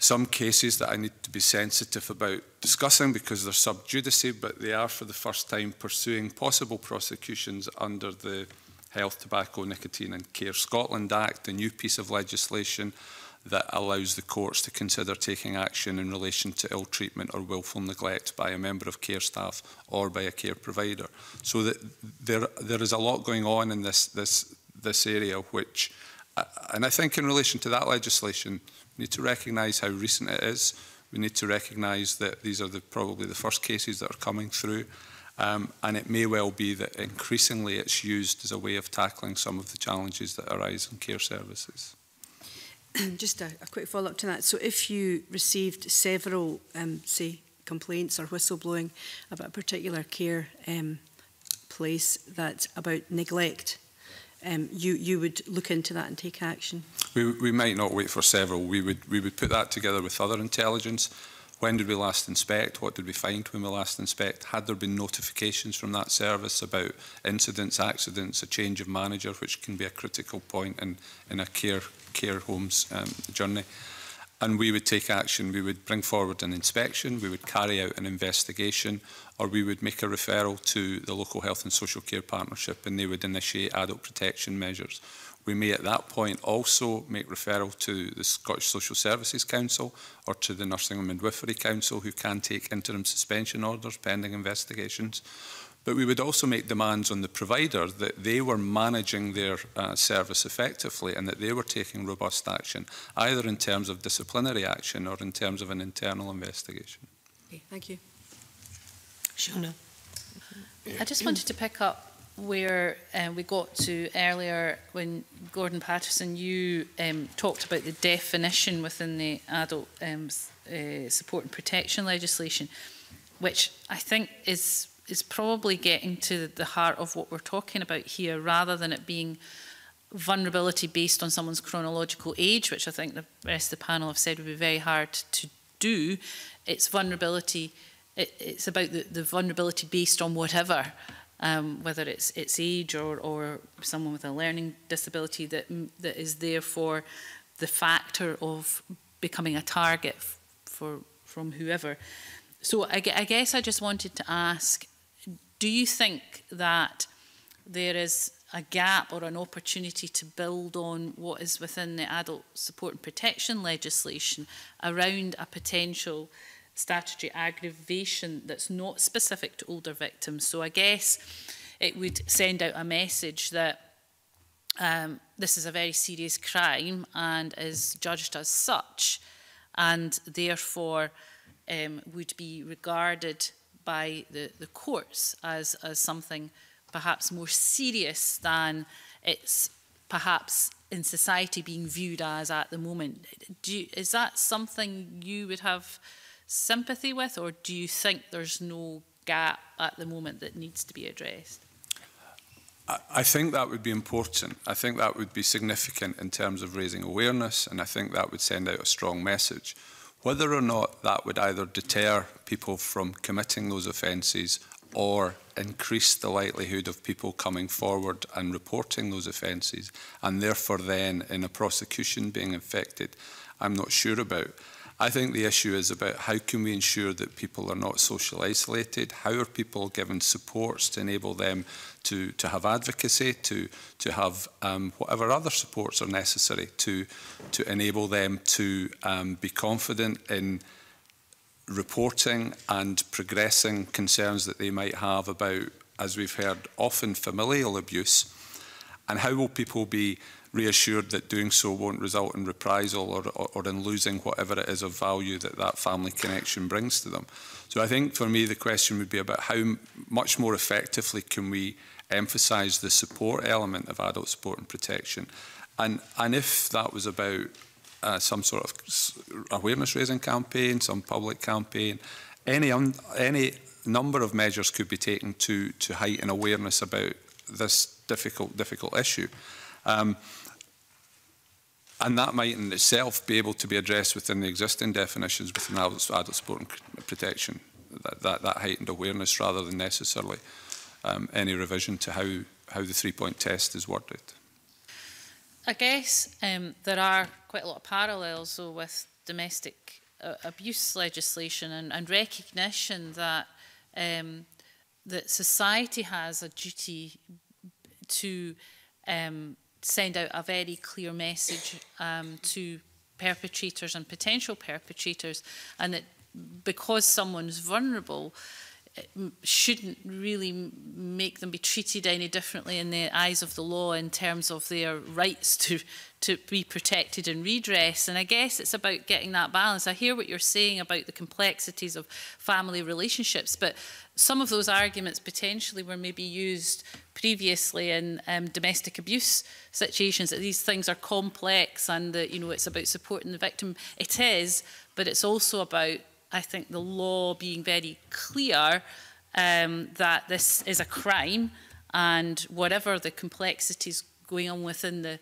some cases that I need to be sensitive about discussing because they're sub judice, but they are for the first time pursuing possible prosecutions under the Health, Tobacco, Nicotine and Care Scotland Act, the new piece of legislation that allows the courts to consider taking action in relation to ill treatment or willful neglect by a member of care staff or by a care provider. So that there, there is a lot going on in this, this, this area, which, and I think in relation to that legislation, we need to recognise how recent it is. We need to recognise that these are the, probably the first cases that are coming through. Um, and it may well be that increasingly it's used as a way of tackling some of the challenges that arise in care services. Just a, a quick follow-up to that. So if you received several, um, say, complaints or whistleblowing about a particular care um, place that about neglect, um, you, you would look into that and take action? We, we might not wait for several. We would, we would put that together with other intelligence. When did we last inspect? What did we find when we last inspect? Had there been notifications from that service about incidents, accidents, a change of manager, which can be a critical point in, in a care, care home's um, journey? And we would take action. We would bring forward an inspection, we would carry out an investigation, or we would make a referral to the local health and social care partnership and they would initiate adult protection measures. We may at that point also make referral to the Scottish Social Services Council or to the Nursing and Midwifery Council, who can take interim suspension orders pending investigations. But we would also make demands on the provider that they were managing their uh, service effectively and that they were taking robust action, either in terms of disciplinary action or in terms of an internal investigation. Okay, thank you. Shona. I just wanted to pick up where uh, we got to earlier when, Gordon Paterson, you um, talked about the definition within the adult um, uh, support and protection legislation, which I think is, is probably getting to the heart of what we're talking about here, rather than it being vulnerability based on someone's chronological age, which I think the rest of the panel have said would be very hard to do. It's vulnerability, it, it's about the, the vulnerability based on whatever. Um, whether it's its age or, or someone with a learning disability that, that is therefore the factor of becoming a target f for, from whoever. So I, I guess I just wanted to ask, do you think that there is a gap or an opportunity to build on what is within the adult support and protection legislation around a potential statutory aggravation that's not specific to older victims? So I guess it would send out a message that um, this is a very serious crime and is judged as such, and therefore um, would be regarded by the, the courts as, as something perhaps more serious than it's perhaps in society being viewed as at the moment. Do you, is that something you would have sympathy with, or do you think there's no gap at the moment that needs to be addressed? I, I think that would be important. I think that would be significant in terms of raising awareness, and I think that would send out a strong message. Whether or not that would either deter people from committing those offences or increase the likelihood of people coming forward and reporting those offences, and therefore then in a prosecution being affected, I'm not sure about. I think the issue is about how can we ensure that people are not socially isolated, how are people given supports to enable them to, to have advocacy, to, to have um, whatever other supports are necessary to, to enable them to um, be confident in reporting and progressing concerns that they might have about, as we've heard, often familial abuse, and how will people be reassured that doing so won't result in reprisal or, or, or in losing whatever it is of value that that family connection brings to them. So I think for me the question would be about how much more effectively can we emphasise the support element of adult support and protection, and, and if that was about uh, some sort of awareness raising campaign, some public campaign, any, un any number of measures could be taken to, to heighten awareness about this difficult, difficult issue. Um, and that might in itself be able to be addressed within the existing definitions within adult, adult support and protection, that, that, that heightened awareness rather than necessarily um, any revision to how, how the three-point test is worded. I guess um, there are quite a lot of parallels though, with domestic uh, abuse legislation and, and recognition that, um, that society has a duty to um, send out a very clear message um, to perpetrators and potential perpetrators, and that because someone's vulnerable, it shouldn't really make them be treated any differently in the eyes of the law in terms of their rights to, to be protected and redress. And I guess it's about getting that balance. I hear what you're saying about the complexities of family relationships, but some of those arguments potentially were maybe used previously in um, domestic abuse situations, that these things are complex and that, you know, it's about supporting the victim. It is, but it's also about, I think, the law being very clear um, that this is a crime, and whatever the complexities going on within the,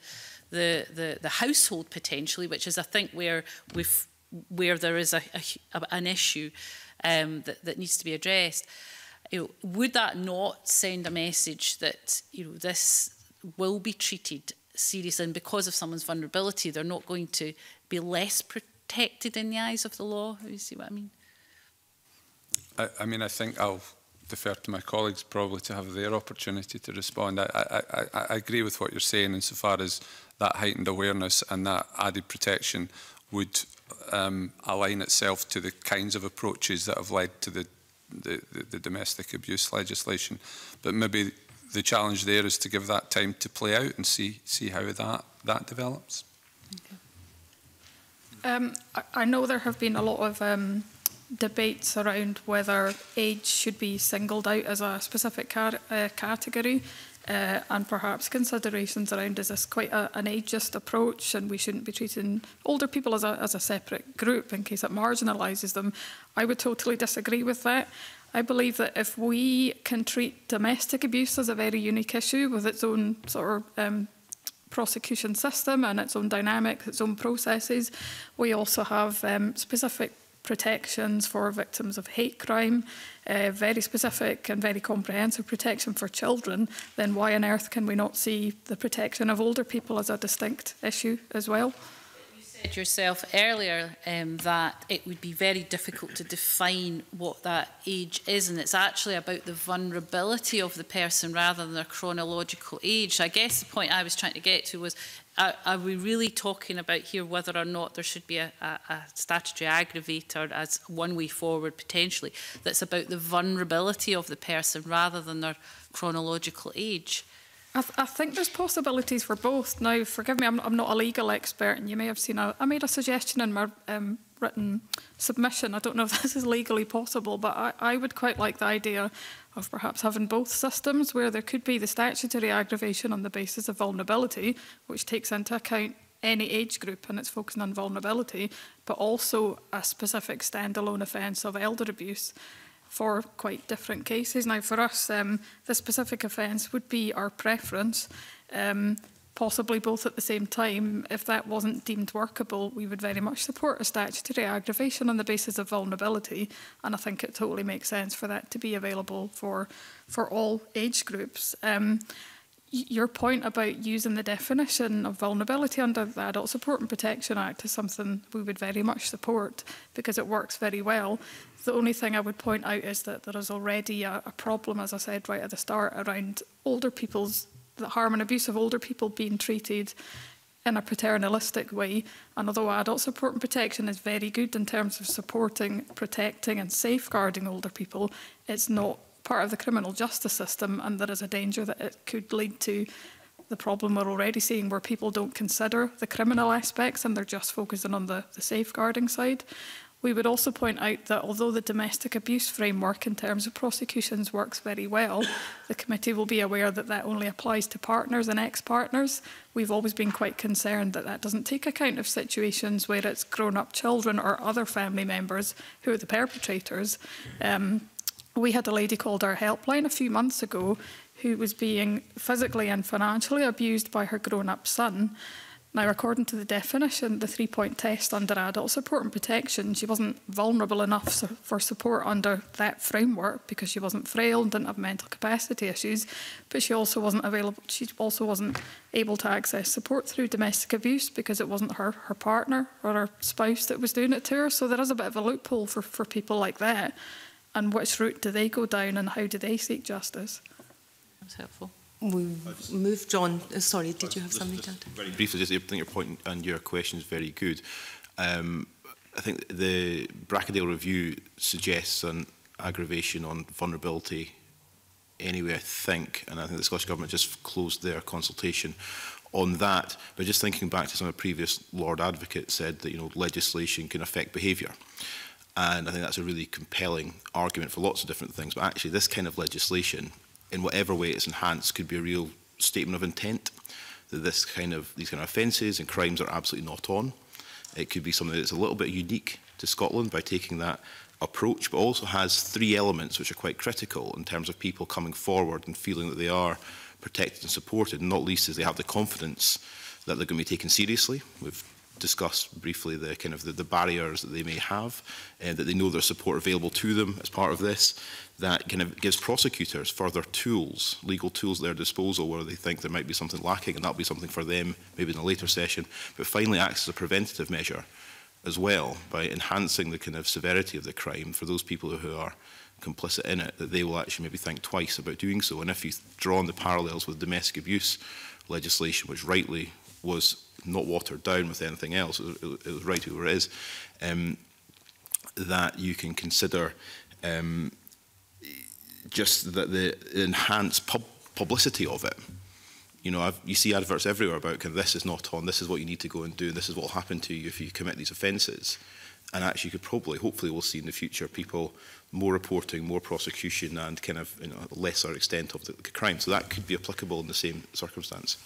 the, the, the household potentially, which is, I think, where, we've, where there is a, a, an issue um, that, that needs to be addressed. You know, would that not send a message that, you know, this will be treated seriously, and because of someone's vulnerability, they're not going to be less protected? protected in the eyes of the law? You see what I mean? I, I mean, I think I'll defer to my colleagues probably to have their opportunity to respond. I, I, I, I agree with what you're saying insofar as that heightened awareness and that added protection would um, align itself to the kinds of approaches that have led to the, the, the, the domestic abuse legislation. But maybe the challenge there is to give that time to play out and see, see how that, that develops. Okay. Um, I know there have been a lot of um, debates around whether age should be singled out as a specific car uh, category, uh, and perhaps considerations around, is this quite a, an ageist approach, and we shouldn't be treating older people as a, as a separate group in case it marginalises them. I would totally disagree with that. I believe that if we can treat domestic abuse as a very unique issue with its own sort of um, prosecution system and its own dynamics, its own processes. We also have um, specific protections for victims of hate crime, uh, very specific and very comprehensive protection for children. Then why on earth can we not see the protection of older people as a distinct issue as well? said yourself earlier um, that it would be very difficult to define what that age is, and it's actually about the vulnerability of the person rather than their chronological age. So I guess the point I was trying to get to was, are, are we really talking about here whether or not there should be a, a, a statutory aggravator as one way forward potentially that's about the vulnerability of the person rather than their chronological age? I, th I think there's possibilities for both. Now, forgive me, I'm, I'm not a legal expert, and you may have seen a, I made a suggestion in my um, written submission. I don't know if this is legally possible, but I, I would quite like the idea of perhaps having both systems where there could be the statutory aggravation on the basis of vulnerability, which takes into account any age group and it's focusing on vulnerability, but also a specific standalone offence of elder abuse for quite different cases. Now, for us, um, the specific offence would be our preference, um, possibly both at the same time. If that wasn't deemed workable, we would very much support a statutory aggravation on the basis of vulnerability, and I think it totally makes sense for that to be available for, for all age groups. Um, your point about using the definition of vulnerability under the Adult Support and Protection Act is something we would very much support because it works very well. The only thing I would point out is that there is already a, a problem, as I said right at the start, around older people's, the harm and abuse of older people being treated in a paternalistic way. And although adult support and protection is very good in terms of supporting, protecting and safeguarding older people, it's not part of the criminal justice system, and there is a danger that it could lead to the problem we're already seeing where people don't consider the criminal aspects and they're just focusing on the, the safeguarding side. We would also point out that although the domestic abuse framework in terms of prosecutions works very well, the committee will be aware that that only applies to partners and ex-partners. We've always been quite concerned that that doesn't take account of situations where it's grown-up children or other family members who are the perpetrators. Um, we had a lady called our helpline a few months ago who was being physically and financially abused by her grown-up son. Now, according to the definition, the three-point test under adult support and protection, she wasn't vulnerable enough for support under that framework because she wasn't frail and didn't have mental capacity issues, but she also wasn't available. She also wasn't able to access support through domestic abuse because it wasn't her, her partner or her spouse that was doing it to her. So there is a bit of a loophole for, for people like that. And which route do they go down and how do they seek justice? That's helpful. We move, John. Sorry, did you have something to add? Very briefly, just I think your point and your question is very good. Um, I think the Bracadale review suggests an aggravation on vulnerability anyway, I think, and I think the Scottish Government just closed their consultation on that. But just thinking back to some of the previous Lord Advocate said that, you know, legislation can affect behaviour. And I think that's a really compelling argument for lots of different things. But actually, this kind of legislation, in whatever way it's enhanced, could be a real statement of intent that this kind of, these kind of offences and crimes are absolutely not on. It could be something that's a little bit unique to Scotland by taking that approach, but also has three elements which are quite critical in terms of people coming forward and feeling that they are protected and supported, and not least is they have the confidence that they're going to be taken seriously. We've discuss briefly the kind of the, the barriers that they may have, and uh, that they know there's support available to them as part of this. That kind of gives prosecutors further tools, legal tools at their disposal where they think there might be something lacking, and that'll be something for them maybe in a later session. But finally acts as a preventative measure as well by enhancing the kind of severity of the crime for those people who are complicit in it, that they will actually maybe think twice about doing so. And if you draw on the parallels with domestic abuse legislation, which rightly was not watered down with anything else, it was, it was right where it is, um, that you can consider um, just the, the enhanced pub publicity of it. You know, I've, you see adverts everywhere about kind of, this is not on, this is what you need to go and do, this is what will happen to you if you commit these offences. And actually, you could probably, hopefully, we'll see in the future people more reporting, more prosecution, and kind of, you know, a lesser extent of the crime. So that could be applicable in the same circumstance.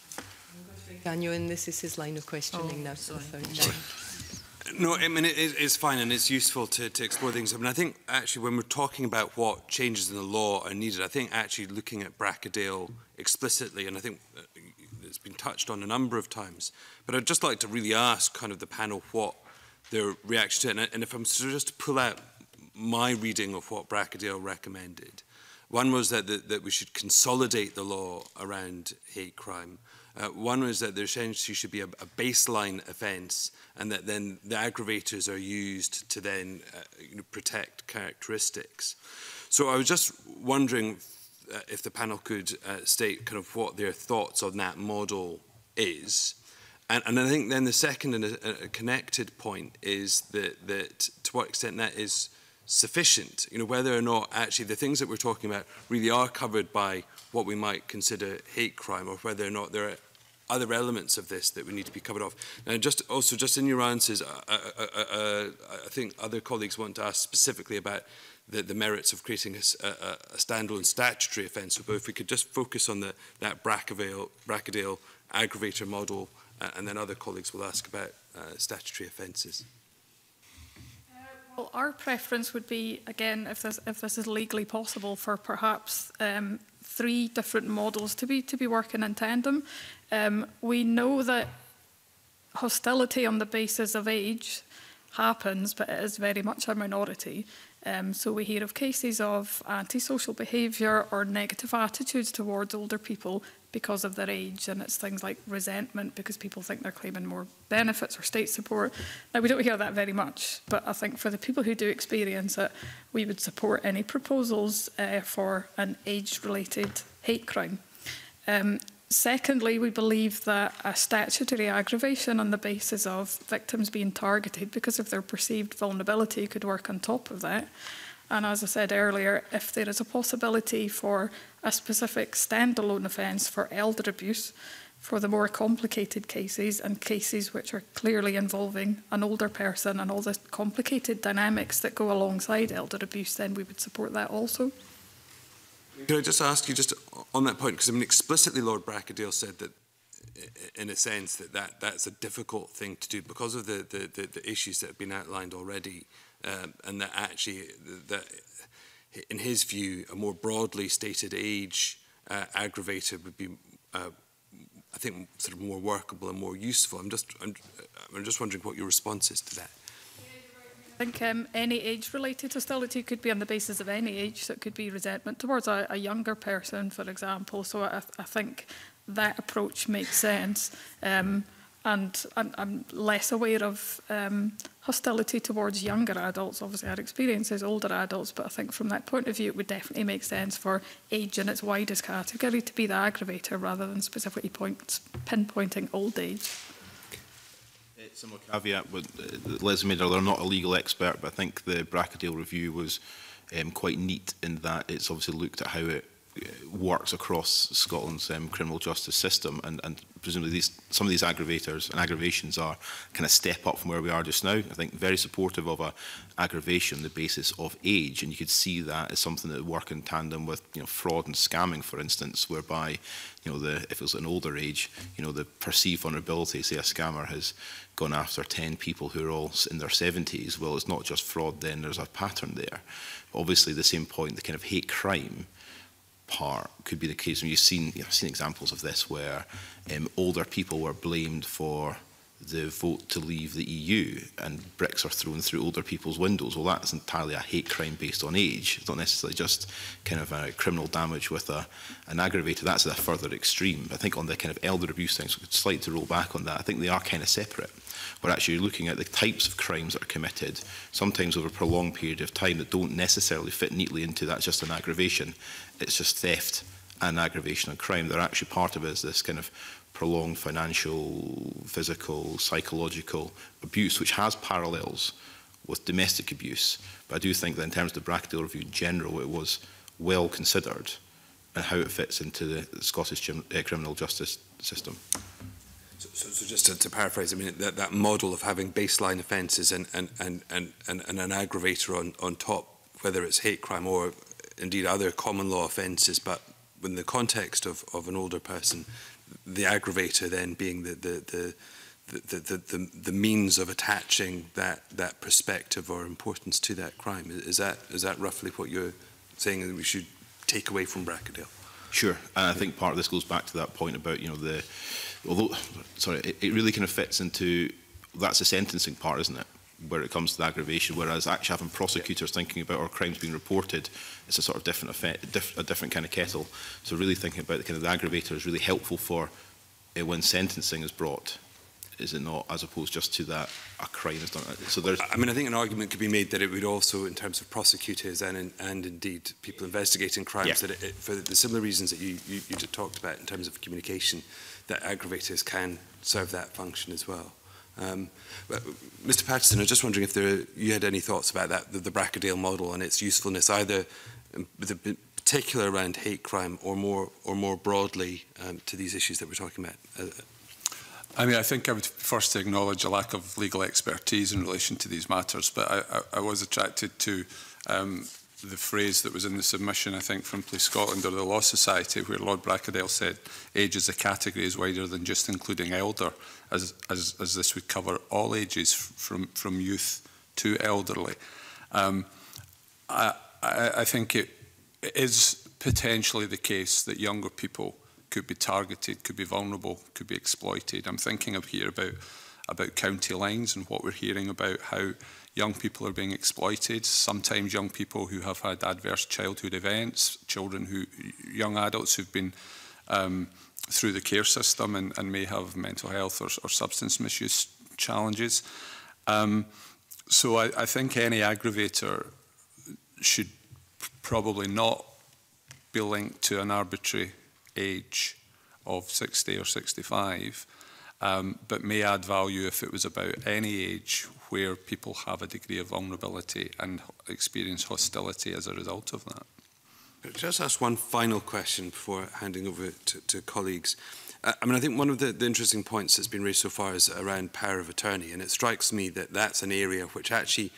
Daniel, and this is his line of questioning oh, now. Sorry. Sorry. No, I mean, it, it's fine, and it's useful to, to explore things. I mean, I think actually when we're talking about what changes in the law are needed, I think actually looking at Bracadale explicitly, and I think it's been touched on a number of times, but I'd just like to really ask kind of the panel what their reaction to it, and, and if I'm just to pull out my reading of what Bracadale recommended, One was that, the, that we should consolidate the law around hate crime. Uh, one was that there essentially should be a, a baseline offence, and that then the aggravators are used to then uh, you know, protect characteristics. So I was just wondering uh, if the panel could uh, state kind of what their thoughts on that model is. And, and I think then the second and a, a connected point is that, that to what extent that is sufficient, you know, whether or not actually the things that we're talking about really are covered by what we might consider hate crime, or whether or not there are other elements of this that we need to be covered off. And just also, just in your answers, I, I, I, I think other colleagues want to ask specifically about the, the merits of creating a, a, a standalone statutory offence. So if we could just focus on the, that Bracadale, Bracadale aggravator model, uh, and then other colleagues will ask about uh, statutory offences. Well, our preference would be, again, if this, if this is legally possible, for perhaps um, three different models to be to be working in tandem. Um, we know that hostility on the basis of age happens, but it is very much a minority. Um, so we hear of cases of antisocial behaviour or negative attitudes towards older people because of their age, and it's things like resentment because people think they're claiming more benefits or state support. Now, we don't hear that very much, but I think for the people who do experience it, we would support any proposals uh, for an age-related hate crime. Um, secondly, we believe that a statutory aggravation on the basis of victims being targeted because of their perceived vulnerability could work on top of that. And as I said earlier, if there is a possibility for a specific standalone offence for elder abuse, for the more complicated cases and cases which are clearly involving an older person and all the complicated dynamics that go alongside elder abuse, then we would support that also. Can I just ask you just on that point, because I mean explicitly Lord Bracadale said that in a sense that, that that's a difficult thing to do because of the, the, the, the issues that have been outlined already. Um, and that actually, that in his view, a more broadly stated age uh, aggravator would be, uh, I think, sort of more workable and more useful. I'm just, I'm, I'm just wondering what your response is to that. I think um, any age-related hostility could be on the basis of any age, so it could be resentment towards a, a younger person, for example. So I, I think that approach makes sense. Um, And I'm, I'm less aware of um, hostility towards younger adults. Obviously, our experience is older adults, but I think from that point of view, it would definitely make sense for age in its widest category to be the aggravator rather than specifically point, pinpointing old age. It's a more caveat, but Leslie made earlier, I'm not a legal expert, but I think the Bracadale review was um, quite neat in that it's obviously looked at how it works across Scotland's um, criminal justice system, and, and presumably these, some of these aggravators and aggravations are kind of step up from where we are just now. I think very supportive of a aggravation, the basis of age, and you could see that as something that would work in tandem with you know fraud and scamming, for instance, whereby you know the if it was an older age, you know the perceived vulnerability, say a scammer has gone after ten people who are all in their seventies. Well, it's not just fraud. Then there's a pattern there. Obviously, the same point, the kind of hate crime part could be the case. And you've seen, you know, seen examples of this where um, older people were blamed for the vote to leave the E U, and bricks are thrown through older people's windows. Well, that's entirely a hate crime based on age. It's not necessarily just kind of a criminal damage with a, an aggravator. That's a further extreme. I think on the kind of elder abuse things, so slight to roll back on that, I think they are kind of separate. We're actually looking at the types of crimes that are committed, sometimes over a prolonged period of time, that don't necessarily fit neatly into that's just an aggravation. It's just theft and aggravation and crime. They're actually part of it is this kind of prolonged financial, physical, psychological abuse, which has parallels with domestic abuse. But I do think that in terms of the Bracadale review in general, it was well considered and how it fits into the Scottish criminal justice system. So, so, so just to, to paraphrase, I mean, that, that model of having baseline offences and, and, and, and, and, and an aggravator on, on top, whether it's hate crime or indeed other common law offences, but in the context of, of an older person, the aggravator then being the the the, the, the, the, the means of attaching that, that perspective or importance to that crime. Is that is that roughly what you're saying that we should take away from Bracadale? Sure, and I think part of this goes back to that point about you know the although sorry it, it really kind of fits into that's the sentencing part, isn't it? where it comes to the aggravation, whereas actually having prosecutors thinking about our crimes being reported, it's a sort of different effect, diff, a different kind of kettle. So really thinking about the kind of the aggravator is really helpful for uh, when sentencing is brought, is it not, as opposed just to that a crime is done. So there's, I mean, I think an argument could be made that it would also, in terms of prosecutors and in, and indeed people investigating crimes, yeah. that it, it, for the similar reasons that you, you you talked about in terms of communication, that aggravators can serve that function as well. Um, but Mister Paterson, I was just wondering if there, you had any thoughts about that, the, the Bracadale model and its usefulness, either in particular around hate crime or more, or more broadly um, to these issues that we're talking about. Uh, I mean, I think I would first acknowledge a lack of legal expertise in relation to these matters, but I, I, I was attracted to um, the phrase that was in the submission, I think, from Police Scotland or the Law Society, where Lord Bracadale said age as a category is wider than just including elder, as, as, as this would cover all ages from, from youth to elderly. Um, I, I, I think it is potentially the case that younger people could be targeted, could be vulnerable, could be exploited. I'm thinking of here about, about county lines and what we're hearing about how young people are being exploited. Sometimes young people who have had adverse childhood events, children who, young adults who've been um, through the care system and, and may have mental health or, or substance misuse challenges. Um, so I, I think any aggravator should probably not be linked to an arbitrary age of sixty or sixty-five, um, but may add value if it was about any age where people have a degree of vulnerability and experience hostility as a result of that. I'll just ask one final question before handing over to, to colleagues. Uh, I mean, I think one of the, the interesting points that's been raised so far is around power of attorney, and it strikes me that that's an area which actually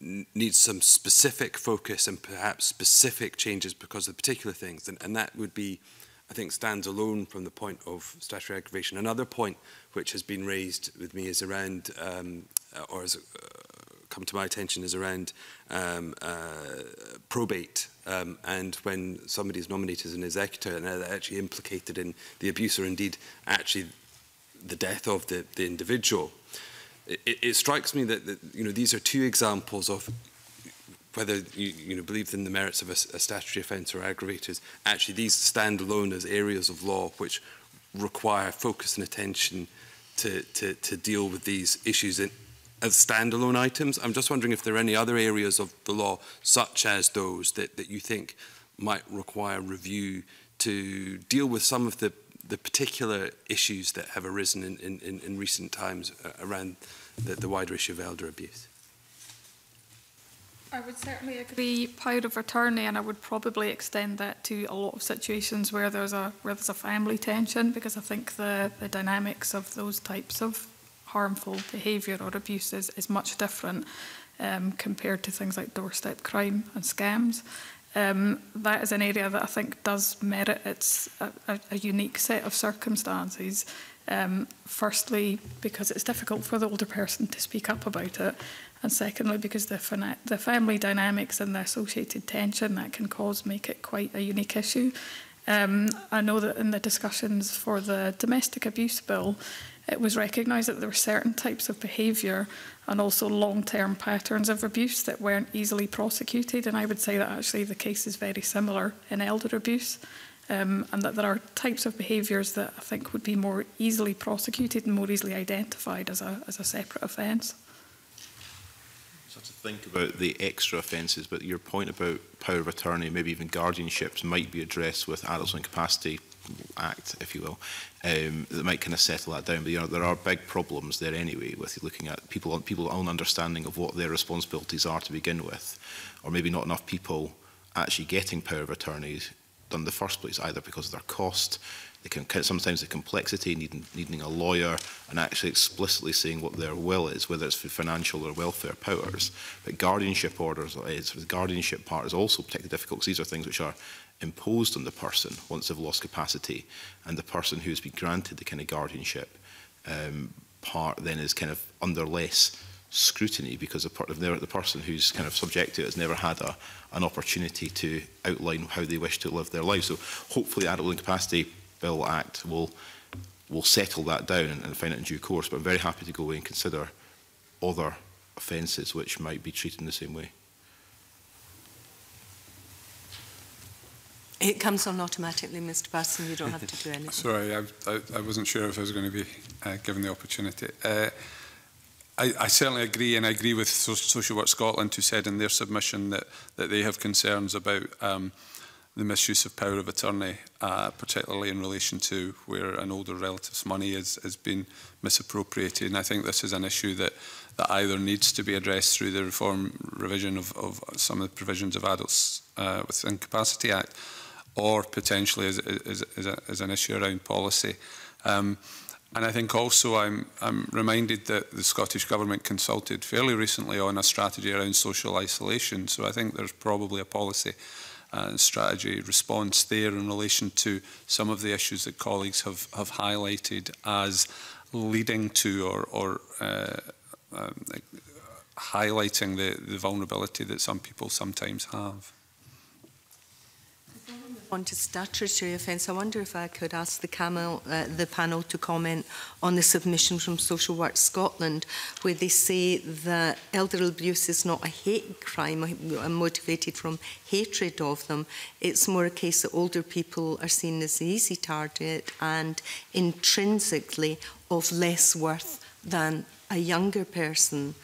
needs some specific focus and perhaps specific changes because of particular things, and, and that would be, I think, stands alone from the point of statutory aggravation. Another point which has been raised with me is around, um, or has uh, come to my attention, is around um, uh, probate, um, and when somebody is nominated as an executor and they're actually implicated in the abuse or indeed actually the death of the, the individual. It, it, it strikes me that, that you know, these are two examples of whether you, you know, believe in the merits of a, a statutory offence or aggravators, actually these stand alone as areas of law which require focus and attention to, to, to deal with these issues in, as standalone items. I'm just wondering if there are any other areas of the law, such as those, that, that you think might require review to deal with some of the, the particular issues that have arisen in, in, in recent times around the, the wider issue of elder abuse. I would certainly agree power of attorney, and I would probably extend that to a lot of situations where there's a where there's a family tension, because I think the, the dynamics of those types of harmful behaviour or abuse is, is much different um, compared to things like doorstep crime and scams. Um, that is an area that I think does merit its a, a, a unique set of circumstances. Um, firstly, because it's difficult for the older person to speak up about it. And secondly, because the, the family dynamics and the associated tension that can cause make it quite a unique issue. Um, I know that in the discussions for the domestic abuse bill, it was recognised that there were certain types of behaviour and also long-term patterns of abuse that weren't easily prosecuted. And I would say that actually the case is very similar in elder abuse, um, and that there are types of behaviours that I think would be more easily prosecuted and more easily identified as a, as a separate offence. So to think about the extra offences, but your point about power of attorney, maybe even guardianships, might be addressed with Adults with Incapacity Act, if you will, um, that might kind of settle that down. But you know, there are big problems there anyway with looking at people, people's own understanding of what their responsibilities are to begin with, or maybe not enough people actually getting power of attorneys done in the first place, either because of their cost, they can, sometimes the complexity, needing, needing a lawyer, and actually explicitly saying what their will is, whether it's for financial or welfare powers. But guardianship orders, the guardianship part is also particularly difficult, because these are things which are imposed on the person once they've lost capacity, and the person who's been granted the kind of guardianship um, part then is kind of under less scrutiny, because the, part of the, the person who's kind of subject to it has never had a, an opportunity to outline how they wish to live their life. So hopefully Adult with Incapacity Bill Act will will settle that down and, and find it in due course, but I'm very happy to go away and consider other offences which might be treated in the same way? It comes on automatically, Mr Paterson, you don't have to do anything. Sorry, I, I, I wasn't sure if I was going to be uh, given the opportunity. Uh, I, I certainly agree, and I agree with so Social Work Scotland, who said in their submission that, that they have concerns about um, the misuse of power of attorney, uh, particularly in relation to where an older relative's money is, has been misappropriated. And I think this is an issue that, that either needs to be addressed through the reform revision of, of some of the provisions of Adults uh, with Incapacity Act, or potentially as, as, as, a, as an issue around policy. Um, and I think also I'm, I'm reminded that the Scottish Government consulted fairly recently on a strategy around social isolation. So I think there's probably a policy and uh, strategy response there in relation to some of the issues that colleagues have, have highlighted as leading to or, or uh, um, highlighting the, the vulnerability that some people sometimes have. On to statutory offence, I wonder if I could ask the, camel, uh, the panel to comment on the submission from Social Work Scotland, where they say that elder abuse is not a hate crime motivated from hatred of them. It's more a case that older people are seen as an easy target and intrinsically of less worth than a younger person.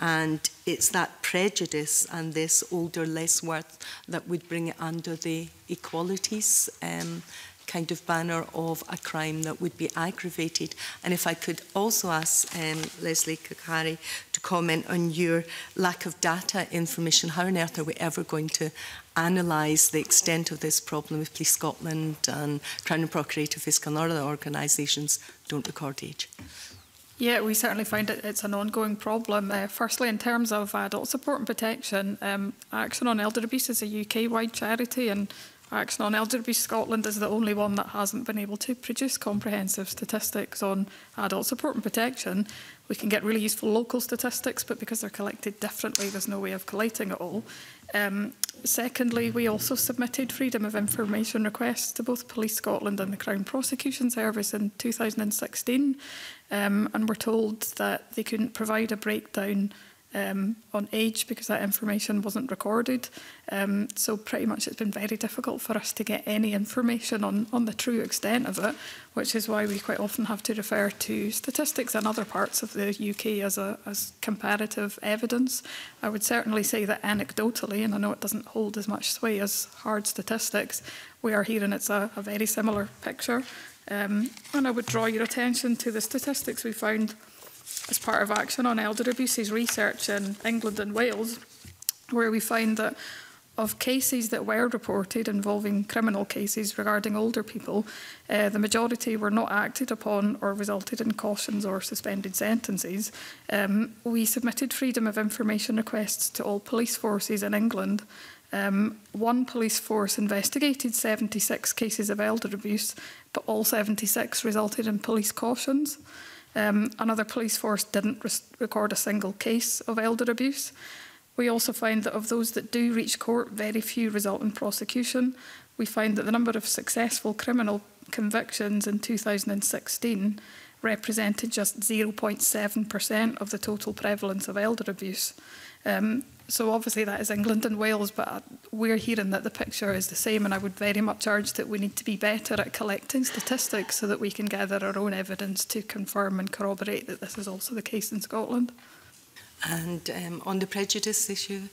And it's that prejudice and this older less worth that would bring it under the equalities um, kind of banner of a crime that would be aggravated. And if I could also ask um, Lesley Carcary to comment on your lack of data information. How on earth are we ever going to analyse the extent of this problem if Police Scotland and Crown and Procurator Fiscal and other organisations don't record age? Yeah, we certainly find it, it's an ongoing problem. Uh, firstly, in terms of adult support and protection, um, Action on Elder Abuse is a U K-wide charity, and Action on Elder Abuse Scotland is the only one that hasn't been able to produce comprehensive statistics on adult support and protection. We can get really useful local statistics, but because they're collected differently, there's no way of collating it all. Um, secondly, we also submitted freedom of information requests to both Police Scotland and the Crown Prosecution Service in two thousand sixteen, um, and were told that they couldn't provide a breakdown um, on age because that information wasn't recorded. Um, so pretty much it's been very difficult for us to get any information on, on the true extent of it, which is why we quite often have to refer to statistics in other parts of the U K as, a, as comparative evidence. I would certainly say that anecdotally, and I know it doesn't hold as much sway as hard statistics, we are hearing it's a, a very similar picture. Um, and I would draw your attention to the statistics we found as part of Action on Elder Abuse's research in England and Wales, where we find that of cases that were reported involving criminal cases regarding older people, uh, the majority were not acted upon or resulted in cautions or suspended sentences. Um, we submitted freedom of information requests to all police forces in England. Um, one police force investigated seventy-six cases of elder abuse, but all seventy-six resulted in police cautions. Um, another police force didn't record a single case of elder abuse. We also find that of those that do reach court, very few result in prosecution. We find that the number of successful criminal convictions in two thousand sixteen represented just zero point seven percent of the total prevalence of elder abuse. Um, so obviously that is England and Wales, but we're hearing that the picture is the same, and I would very much urge that we need to be better at collecting statistics so that we can gather our own evidence to confirm and corroborate that this is also the case in Scotland. And um, on the prejudice issue?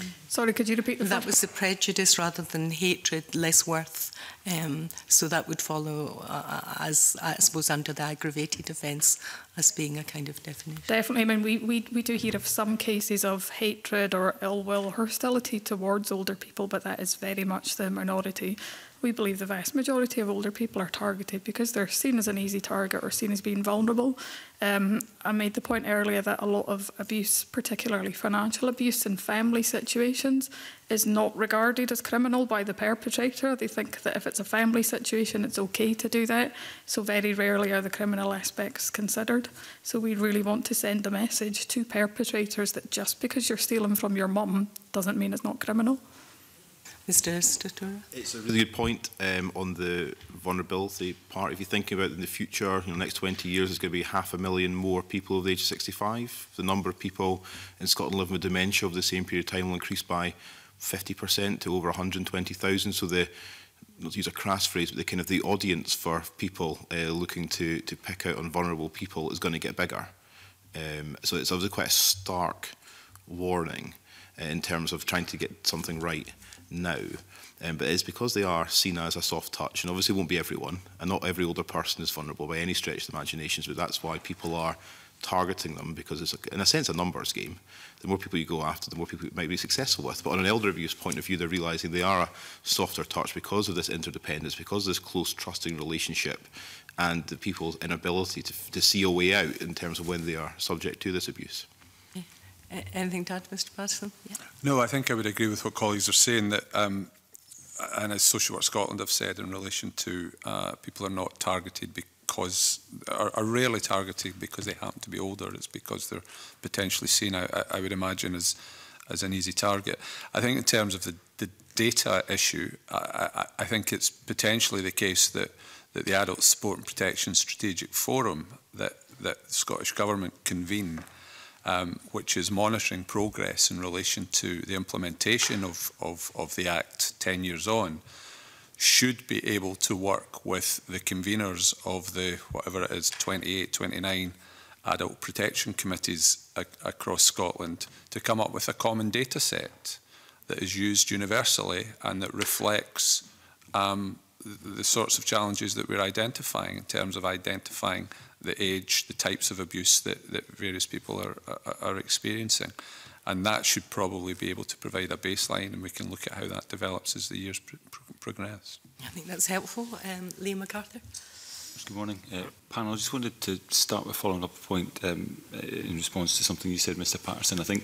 Um, Sorry, could you repeat the That was the prejudice rather than hatred, less worth. Um, so that would follow, uh, as I suppose, under the aggravated offence as being a kind of definition. Definitely. I mean, we, we, we do hear of some cases of hatred or ill will or hostility towards older people, but that is very much the minority. We believe the vast majority of older people are targeted because they're seen as an easy target or seen as being vulnerable. Um, I made the point earlier that a lot of abuse, particularly financial abuse in family situations, is not regarded as criminal by the perpetrator. They think that if it's a family situation, it's okay to do that. So very rarely are the criminal aspects considered. So we really want to send a message to perpetrators that just because you're stealing from your mum doesn't mean it's not criminal. Mister Strakura? It's a really good point um, on the vulnerability part. If you're thinking about in the future, you know, next twenty years, there's going to be half a million more people over the age of sixty-five. The number of people in Scotland living with dementia over the same period of time will increase by fifty percent to over one hundred and twenty thousand. So the, not to use a crass phrase, but the kind of the audience for people uh, looking to to pick out on vulnerable people is going to get bigger. Um, so it's obviously quite a stark warning uh, in terms of trying to get something right now. Um, but it's because they are seen as a soft touch, and obviously it won't be everyone, and not every older person is vulnerable by any stretch of the imagination, but that's why people are targeting them, because it's, in a sense, a numbers game. The more people you go after, the more people you might be successful with. But on an elder abuse point of view, they're realising they are a softer touch because of this interdependence, because of this close, trusting relationship, and the people's inability to, to see a way out in terms of when they are subject to this abuse. Uh, anything to add, Mister Paterson? Yeah. No, I think I would agree with what colleagues are saying, that, um, and as Social Work Scotland have said in relation to uh, people are not targeted because, are, are rarely targeted because they happen to be older. It's because they're potentially seen, I, I would imagine, as as an easy target. I think in terms of the, the data issue, I, I, I think it's potentially the case that, that the Adult Support and Protection Strategic Forum that, that the Scottish Government convened, Um, which is monitoring progress in relation to the implementation of, of, of the Act ten years on, should be able to work with the conveners of the, whatever it is, twenty-eight, twenty-nine adult protection committees ac across Scotland to come up with a common data set that is used universally and that reflects um, the, the sorts of challenges that we're identifying in terms of identifying the age, the types of abuse that, that various people are, are, are experiencing. And that should probably be able to provide a baseline, and we can look at how that develops as the years pr pr progress. I think that's helpful. Um, Liam McArthur. Good morning. Uh, panel, I just wanted to start with following up a point um, in response to something you said, Mister Paterson. I think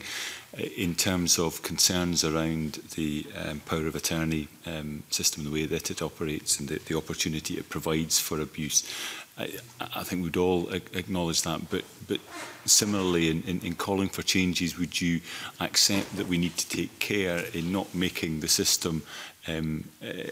uh, in terms of concerns around the um, power of attorney um, system, the way that it operates and the, the opportunity it provides for abuse, I, I think we'd all acknowledge that, but, but similarly in, in, in calling for changes, would you accept that we need to take care in not making the system um, uh,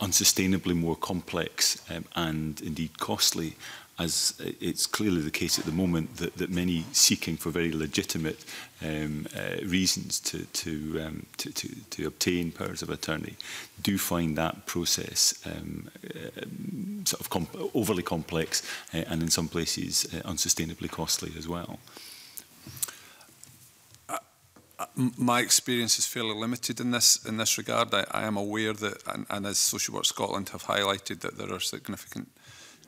unsustainably more complex um, and indeed costly, as it's clearly the case at the moment that, that many seeking for very legitimate um, uh, reasons to to, um, to to to obtain powers of attorney do find that process um, uh, sort of comp overly complex uh, and in some places uh, unsustainably costly as well. My experience is fairly limited in this in this regard. I, I am aware that, and, and as Social Work Scotland have highlighted, that there are significant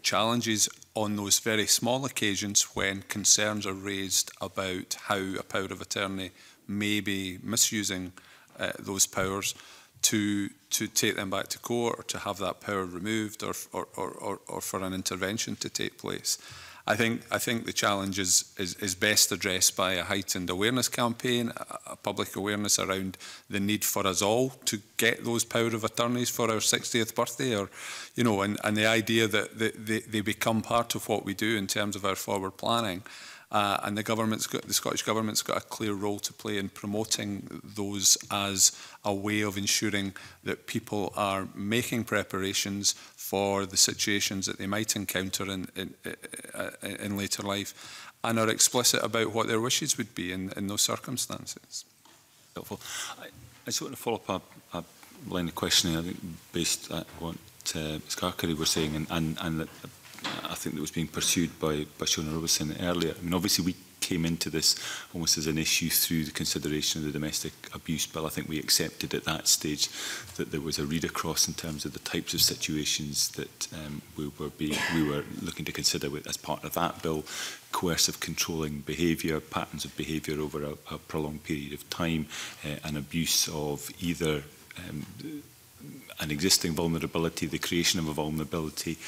challenges on those very small occasions when concerns are raised about how a power of attorney may be misusing uh, those powers, to to take them back to court or to have that power removed, or or, or, or, or for an intervention to take place. I think, I think the challenge is, is, is best addressed by a heightened awareness campaign, a, a public awareness around the need for us all to get those power of attorneys for our sixtieth birthday, or, you know, and, and the idea that they, they, they become part of what we do in terms of our forward planning. Uh, and the government's got, the Scottish Government's got a clear role to play in promoting those as a way of ensuring that people are making preparations for the situations that they might encounter in, in, in later life, and are explicit about what their wishes would be in, in those circumstances. Helpful. I, I just want to follow up a, a line of questioning, I think, based on what uh, Miz Carcary was saying, and, and, and that I think that was being pursued by, by Shona Robison earlier. I mean, obviously we came into this almost as an issue through the consideration of the Domestic Abuse Bill. I think we accepted at that stage that there was a read across in terms of the types of situations that um, we, were being, we were looking to consider with, as part of that bill, coercive controlling behaviour, patterns of behaviour over a, a prolonged period of time, uh, and abuse of either um, an existing vulnerability, the creation of a vulnerability,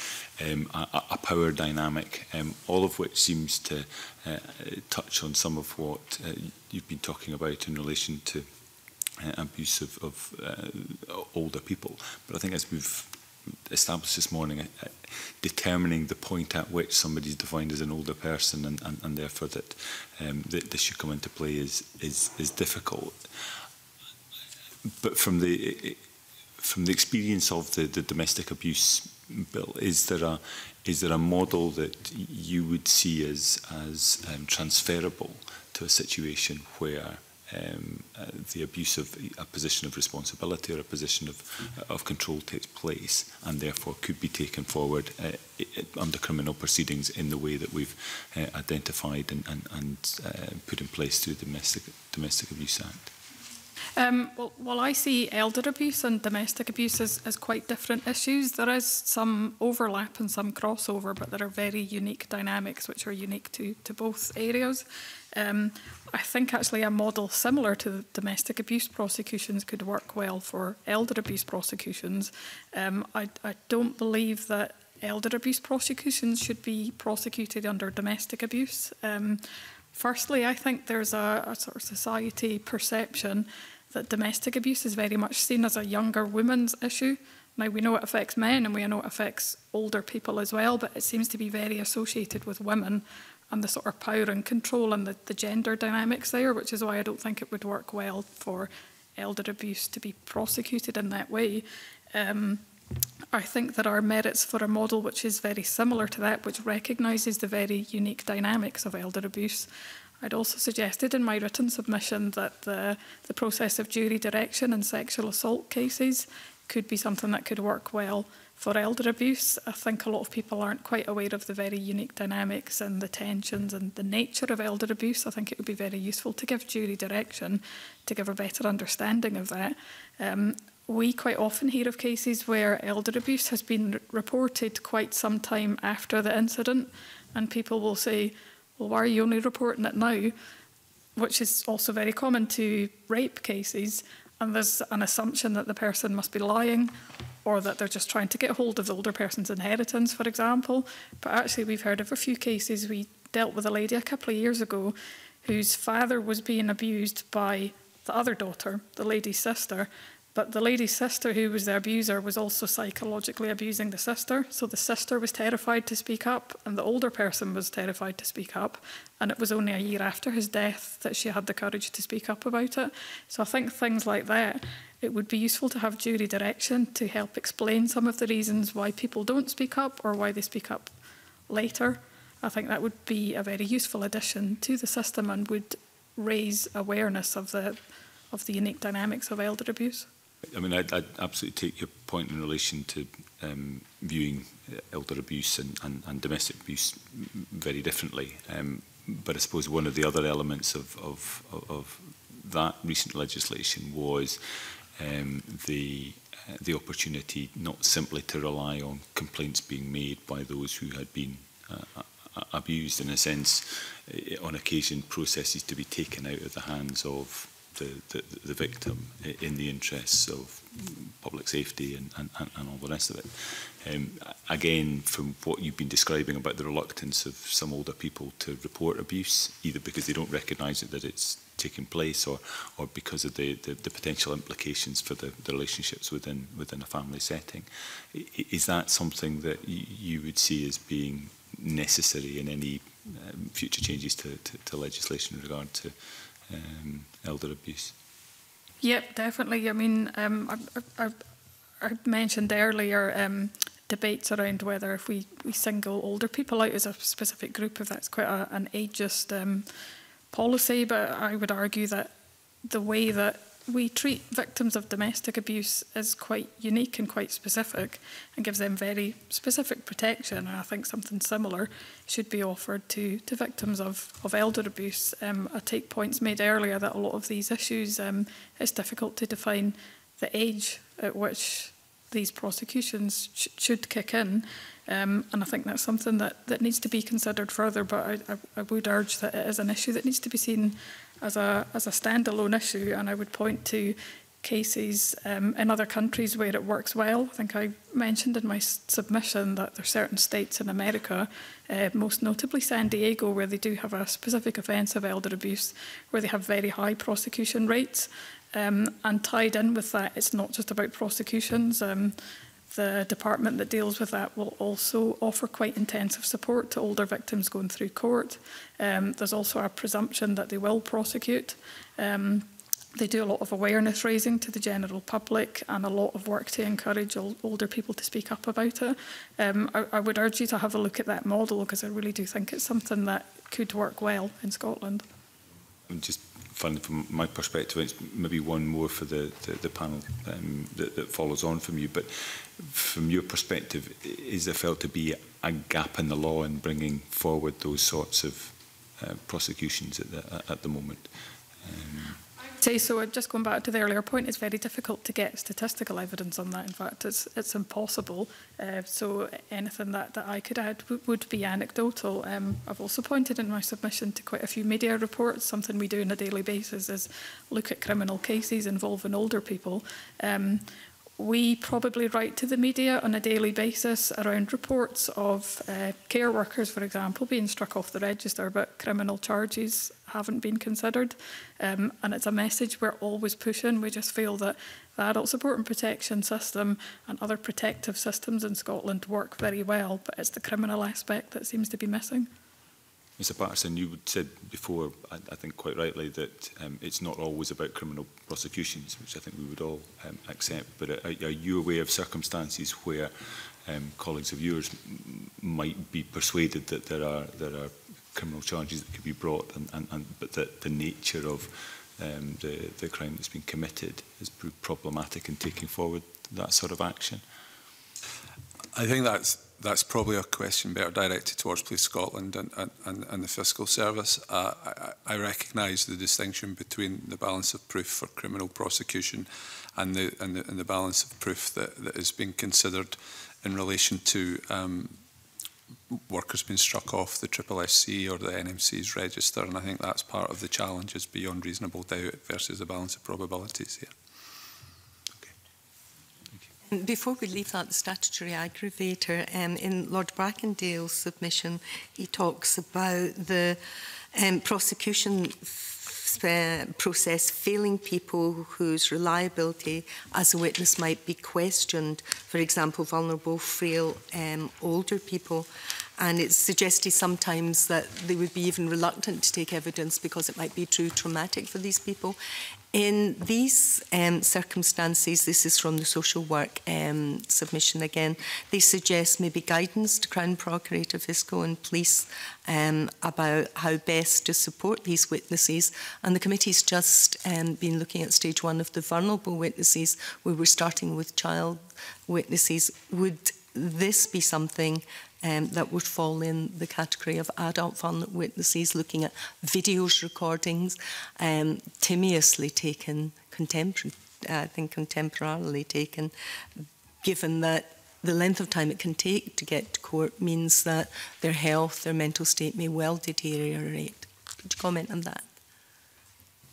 um, a, a power dynamic, um, all of which seems to uh, touch on some of what uh, you've been talking about in relation to uh, abuse of, of uh, older people. But I think as we've established this morning, uh, determining the point at which somebody's defined as an older person and, and, and therefore that, um, that this should come into play is, is, is difficult. but from the from the experience of the, the domestic abuse bill, is there a is there a model that you would see as as um, transferable to a situation where um, uh, the abuse of a position of responsibility or a position of uh, of control takes place, and therefore could be taken forward uh, under criminal proceedings in the way that we've uh, identified and and, and uh, put in place through the domestic domestic abuse act? Um, well, well, I see elder abuse and domestic abuse as, as quite different issues. There is some overlap and some crossover, but there are very unique dynamics which are unique to, to both areas. Um, I think actually a model similar to the domestic abuse prosecutions could work well for elder abuse prosecutions. Um, I, I don't believe that elder abuse prosecutions should be prosecuted under domestic abuse. Um, Firstly, I think there's a, a sort of society perception that domestic abuse is very much seen as a younger woman's issue. Now, we know it affects men and we know it affects older people as well, but it seems to be very associated with women and the sort of power and control and the, the gender dynamics there, which is why I don't think it would work well for elder abuse to be prosecuted in that way. Um, I think there are merits for a model which is very similar to that, which recognises the very unique dynamics of elder abuse. I'd also suggested in my written submission that the, the process of jury direction in sexual assault cases could be something that could work well for elder abuse. I think a lot of people aren't quite aware of the very unique dynamics and the tensions and the nature of elder abuse. I think it would be very useful to give jury direction to give a better understanding of that. Um, We quite often hear of cases where elder abuse has been reported quite some time after the incident, and people will say, well, why are you only reporting it now? Which is also very common to rape cases, and there's an assumption that the person must be lying or that they're just trying to get hold of the older person's inheritance, for example. But actually we've heard of a few cases. We dealt with a lady a couple of years ago whose father was being abused by the other daughter, the lady's sister, but the lady's sister, who was the abuser, was also psychologically abusing the sister. So the sister was terrified to speak up and the older person was terrified to speak up. And it was only a year after his death that she had the courage to speak up about it. So I think things like that, it would be useful to have jury direction to help explain some of the reasons why people don't speak up or why they speak up later. I think that would be a very useful addition to the system and would raise awareness of the, of the unique dynamics of elder abuse. I mean, I'd, I'd absolutely take your point in relation to um, viewing elder abuse and, and, and domestic abuse very differently. Um, but I suppose one of the other elements of, of, of that recent legislation was um, the, uh, the opportunity not simply to rely on complaints being made by those who had been uh, abused, in a sense, on occasion, processes to be taken out of the hands of The, the, the victim in the interests of public safety and, and, and all the rest of it. Um, again, from what you've been describing about the reluctance of some older people to report abuse, either because they don't recognise it, that it's taking place, or, or because of the, the, the potential implications for the, the relationships within, within a family setting. Is that something that you would see as being necessary in any um, future changes to, to, to legislation in regard to Um, elder abuse? Yep, definitely. I mean, um, I, I, I mentioned earlier um, debates around whether if we, we single older people out as a specific group, if that's quite a, an ageist um, policy, but I would argue that the way that we treat victims of domestic abuse is quite unique and quite specific and gives them very specific protection. And I think something similar should be offered to, to victims of, of elder abuse. Um, I take points made earlier that a lot of these issues, um, it's difficult to define the age at which these prosecutions sh should kick in. Um, and I think that's something that, that needs to be considered further, but I, I, I would urge that it is an issue that needs to be seen as a, as a standalone issue, and I would point to cases um, in other countries where it works well. I think I mentioned in my submission that there are certain states in America, uh, most notably San Diego, where they do have a specific offence of elder abuse, where they have very high prosecution rates. Um, and tied in with that, it's not just about prosecutions. Um, The department that deals with that will also offer quite intensive support to older victims going through court. Um, there's also a presumption that they will prosecute. Um, They do a lot of awareness raising to the general public and a lot of work to encourage old, older people to speak up about it. Um, I, I would urge you to have a look at that model, because I really do think it's something that could work well in Scotland. I'm just finally, from my perspective, it's maybe one more for the, the, the panel um, that, that follows on from you, but from your perspective, is there felt to be a gap in the law in bringing forward those sorts of uh, prosecutions at the, at the moment? Um, So, just going back to the earlier point, it's very difficult to get statistical evidence on that. In fact, it's it's impossible. Uh, so, anything that, that I could add would be anecdotal. Um, I've also pointed in my submission to quite a few media reports. Something we do on a daily basis is look at criminal cases involving older people. Um, We probably write to the media on a daily basis around reports of uh, care workers, for example, being struck off the register, but criminal charges haven't been considered. Um, and it's a message we're always pushing. We just feel that the adult support and protection system and other protective systems in Scotland work very well, but it's the criminal aspect that seems to be missing. Mister Paterson, you said before, I, I think quite rightly, that um, it's not always about criminal prosecutions, which I think we would all um, accept, but are, are you aware of circumstances where um, colleagues of yours might be persuaded that there are, there are criminal charges that could be brought, and, and, and, but that the nature of um, the, the crime that's been committed is problematic in taking forward that sort of action? I think that's That's probably a question better directed towards Police Scotland and, and, and the Fiscal Service. Uh, I, I recognise the distinction between the balance of proof for criminal prosecution and the, and the, and the balance of proof that, that is being considered in relation to um, workers being struck off the S S S C or the N M C's register, and I think that's part of the challenge, is beyond reasonable doubt versus the balance of probabilities here. Before we leave that, the statutory aggravator, um, in Lord Bracadale's submission, he talks about the um, prosecution uh, process failing people whose reliability as a witness might be questioned, for example, vulnerable, frail, um, older people. And it's suggested sometimes that they would be even reluctant to take evidence because it might be too traumatic for these people. In these um, circumstances, this is from the social work um, submission again, they suggest maybe guidance to Crown Procurator, Fiscal and Police um, about how best to support these witnesses. And the committee's just um, been looking at stage one of the vulnerable witnesses. We were starting with child witnesses. Would this be something Um, that would fall in the category of adult vulnerable witnesses, looking at videos, recordings, um, timiously taken, contempor I think contemporarily taken, given that the length of time it can take to get to court means that their health, their mental state may well deteriorate. Could you comment on that?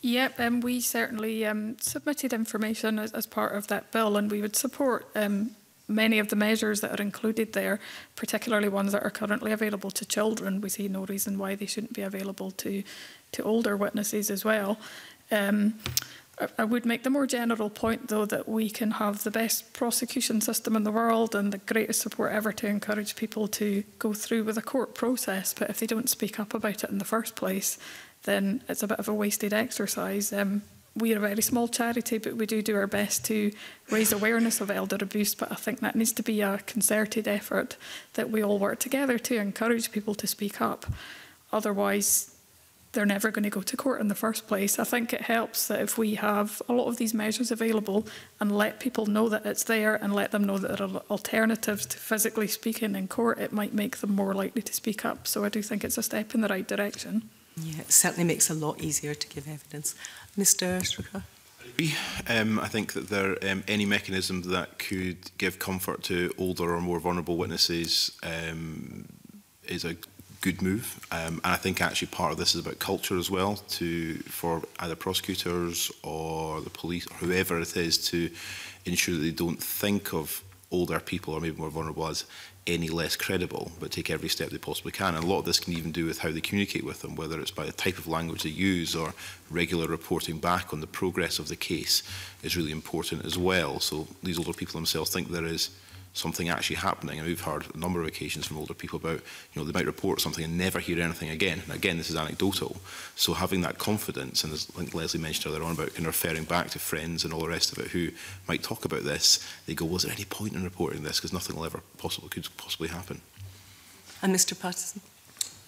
Yep, um, we certainly um, submitted information as, as part of that bill, and we would support um, many of the measures that are included there, particularly ones that are currently available to children. We see no reason why they shouldn't be available to, to older witnesses as well. Um, I, I would make the more general point, though, that we can have the best prosecution system in the world and the greatest support ever to encourage people to go through with a court process, but if they don't speak up about it in the first place, then it's a bit of a wasted exercise. Um, We are a very small charity, but we do do our best to raise awareness of elder abuse. But I think that needs to be a concerted effort that we all work together to encourage people to speak up. Otherwise, they're never going to go to court in the first place. I think it helps that if we have a lot of these measures available and let people know that it's there and let them know that there are alternatives to physically speaking in court, it might make them more likely to speak up. So I do think it's a step in the right direction. Yeah, it certainly makes it a lot easier to give evidence. Mister Strakura? I agree. Um, I think that there um, any mechanism that could give comfort to older or more vulnerable witnesses um, is a good move. Um, and I think actually part of this is about culture as well, to for either prosecutors or the police or whoever it is to ensure that they don't think of older people or maybe more vulnerable as any less credible, but take every step they possibly can. And a lot of this can even do with how they communicate with them, whether it's by the type of language they use or regular reporting back on the progress of the case is really important as well. So these older people themselves think there is something actually happening. And we've heard a number of occasions from older people about, you know, they might report something and never hear anything again. And again, this is anecdotal. So having that confidence, and as I think Lesley mentioned earlier on about kind of referring back to friends and all the rest of it who might talk about this, they go, was there any point in reporting this? Because nothing will ever possibly, could possibly happen. And Mr Paterson?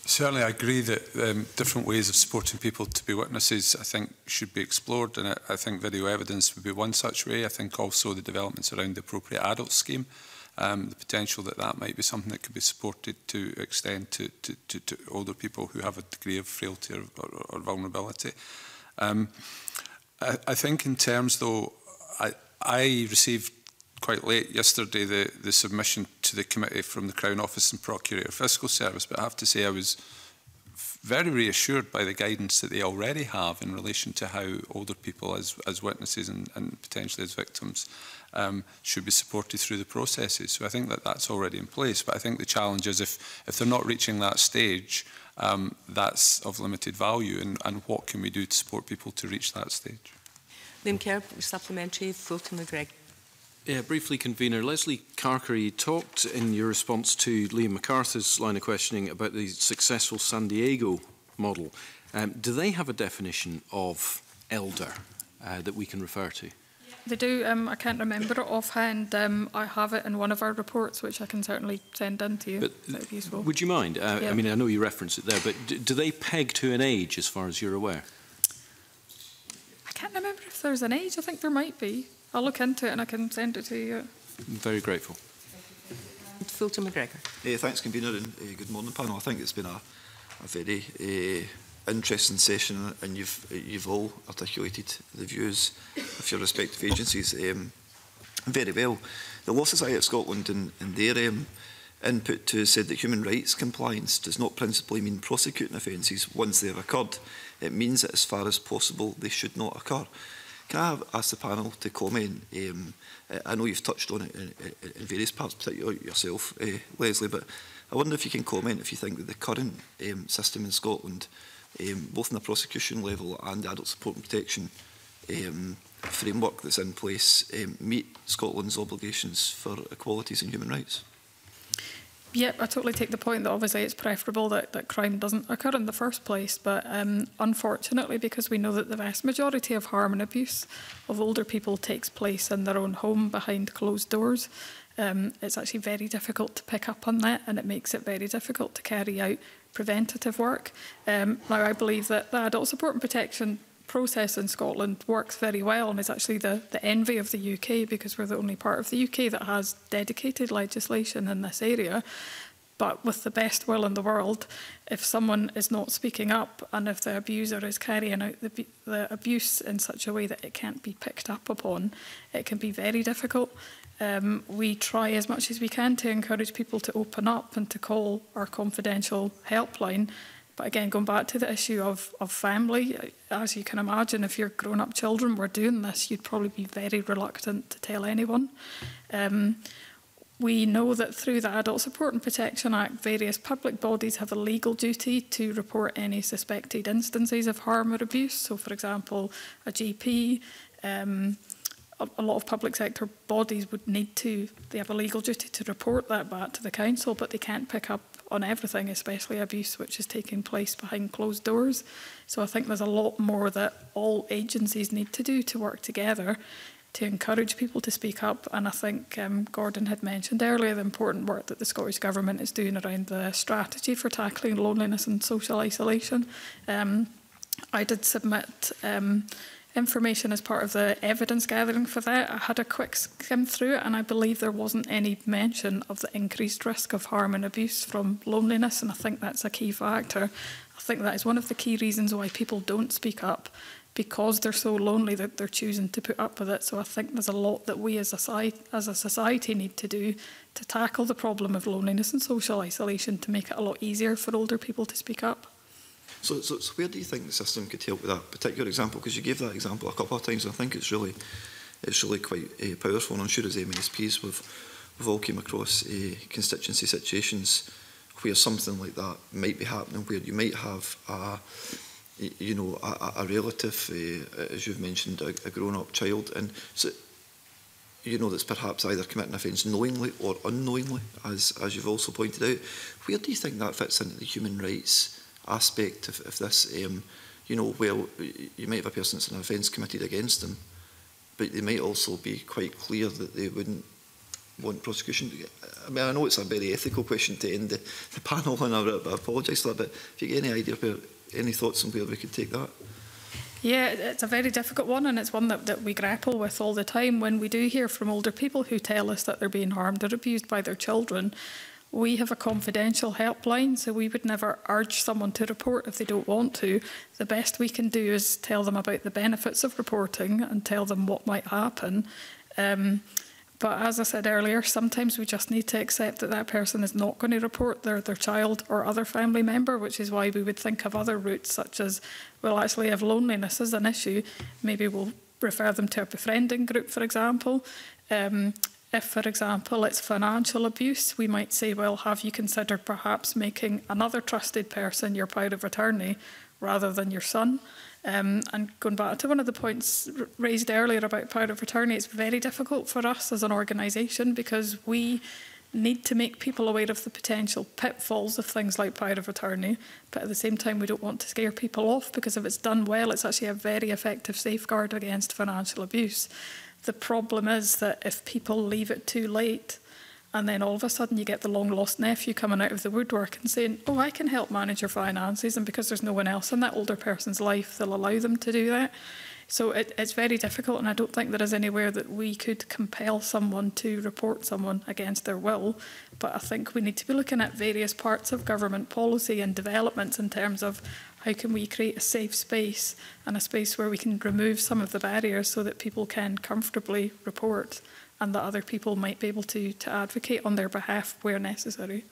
Certainly, I agree that um, different ways of supporting people to be witnesses, I think, should be explored, and I, I think video evidence would be one such way. I think also the developments around the appropriate adult scheme, um, the potential that that might be something that could be supported to extend to, to, to, to older people who have a degree of frailty or, or, or vulnerability. Um, I, I think in terms, though, I, I received quite late yesterday the, the submission to the committee from the Crown Office and Procurator Fiscal Service, but I have to say I was very reassured by the guidance that they already have in relation to how older people as, as witnesses and, and potentially as victims um, should be supported through the processes. So I think that that's already in place, but I think the challenge is if, if they're not reaching that stage, um, that's of limited value, and, and what can we do to support people to reach that stage? Liam Kerr, supplementary, Fulton McGregor. Yeah, briefly, Convener. Lesley Carcary talked in your response to Liam McArthur's line of questioning about the successful San Diego model. Um, do they have a definition of elder uh, that we can refer to? They do. Um, I can't remember it offhand. Um, I have it in one of our reports, which I can certainly send in to you. But that would be useful. Would you mind? Uh, yeah. I mean, I know you reference it there, but do, do they peg to an age as far as you're aware? I can't remember if there's an age. I think there might be. I'll look into it and I can send it to you. I'm very grateful. Fulton McGregor. Uh, thanks, Convener, and uh, good morning, panel. I think it's been a, a very uh, interesting session, and you've you've all articulated the views of your respective agencies um, very well. The Law Society of Scotland, in, in their um, input, to said that human rights compliance does not principally mean prosecuting offences once they have occurred. It means that as far as possible they should not occur. Can I ask the panel to comment? Um, I know you've touched on it in, in various parts, particularly yourself, uh, Lesley, but I wonder if you can comment if you think that the current um, system in Scotland, um, both in the prosecution level and adult support and protection um, framework that's in place, um, meet Scotland's obligations for equalities and human rights? Yeah, I totally take the point that obviously it's preferable that, that crime doesn't occur in the first place, but um, unfortunately, because we know that the vast majority of harm and abuse of older people takes place in their own home behind closed doors, um, it's actually very difficult to pick up on that, and it makes it very difficult to carry out preventative work. Um, now, I believe that the adult support and protection process in Scotland works very well and is actually the, the envy of the U K, because we're the only part of the U K that has dedicated legislation in this area. But with the best will in the world, if someone is not speaking up and if the abuser is carrying out the, the abuse in such a way that it can't be picked up upon, it can be very difficult. Um, we try as much as we can to encourage people to open up and to call our confidential helpline. But again, going back to the issue of, of family, as you can imagine, if your grown-up children were doing this, you'd probably be very reluctant to tell anyone. Um, we know that through the Adult Support and Protection Act, various public bodies have a legal duty to report any suspected instances of harm or abuse. So, for example, a G P, um, a, a lot of public sector bodies would need to, they have a legal duty to report that back to the council, but they can't pick up on everything, especially abuse which is taking place behind closed doors. So I think there's a lot more that all agencies need to do to work together to encourage people to speak up. And I think um, Gordon had mentioned earlier the important work that the Scottish Government is doing around the strategy for tackling loneliness and social isolation. Um, I did submit um, information as part of the evidence gathering for that. I had a quick skim through it and I believe there wasn't any mention of the increased risk of harm and abuse from loneliness, and I think that's a key factor. I think that is one of the key reasons why people don't speak up, because they're so lonely that they're choosing to put up with it. So I think there's a lot that we as a, as a society need to do to tackle the problem of loneliness and social isolation to make it a lot easier for older people to speak up. So, so, so where do you think the system could help with that particular example? Because you gave that example a couple of times, and I think it's really, it's really quite uh, powerful. And I'm sure as M S Ps, we've, we've all came across uh, constituency situations where something like that might be happening, where you might have, a, you know, a, a relative, uh, as you've mentioned, a, a grown-up child. And so you know, that's perhaps either committing offence knowingly or unknowingly, as, as you've also pointed out. Where do you think that fits into the human rights aspect of, of this? Um, you know, well, you might have a person that's an offence committed against them, but they might also be quite clear that they wouldn't want prosecution. I mean, I know it's a very ethical question to end the, the panel on, I, I apologise for that, but if you get any idea about, any thoughts on where we could take that? Yeah, it's a very difficult one, and it's one that, that we grapple with all the time. When we do hear from older people who tell us that they're being harmed or abused by their children, we have a confidential helpline, so we would never urge someone to report if they don't want to. The best we can do is tell them about the benefits of reporting and tell them what might happen. Um, But as I said earlier, sometimes we just need to accept that that person is not going to report their, their child or other family member, which is why we would think of other routes, such as, well, actually, if loneliness is an issue, maybe we'll refer them to a befriending group, for example. Um, if, for example, it's financial abuse, we might say, well, have you considered perhaps making another trusted person your power of attorney rather than your son? Um, and going back to one of the points raised earlier about power of attorney, it's very difficult for us as an organisation because we need to make people aware of the potential pitfalls of things like power of attorney. But at the same time, we don't want to scare people off because if it's done well, it's actually a very effective safeguard against financial abuse. The problem is that if people leave it too late, and then all of a sudden you get the long-lost nephew coming out of the woodwork and saying, oh, I can help manage your finances. And because there's no one else in that older person's life, they'll allow them to do that. So it, it's very difficult, and I don't think there is anywhere that we could compel someone to report someone against their will. But I think we need to be looking at various parts of government policy and developments in terms of how can we create a safe space and a space where we can remove some of the barriers so that people can comfortably report, and that other people might be able to, to advocate on their behalf where necessary.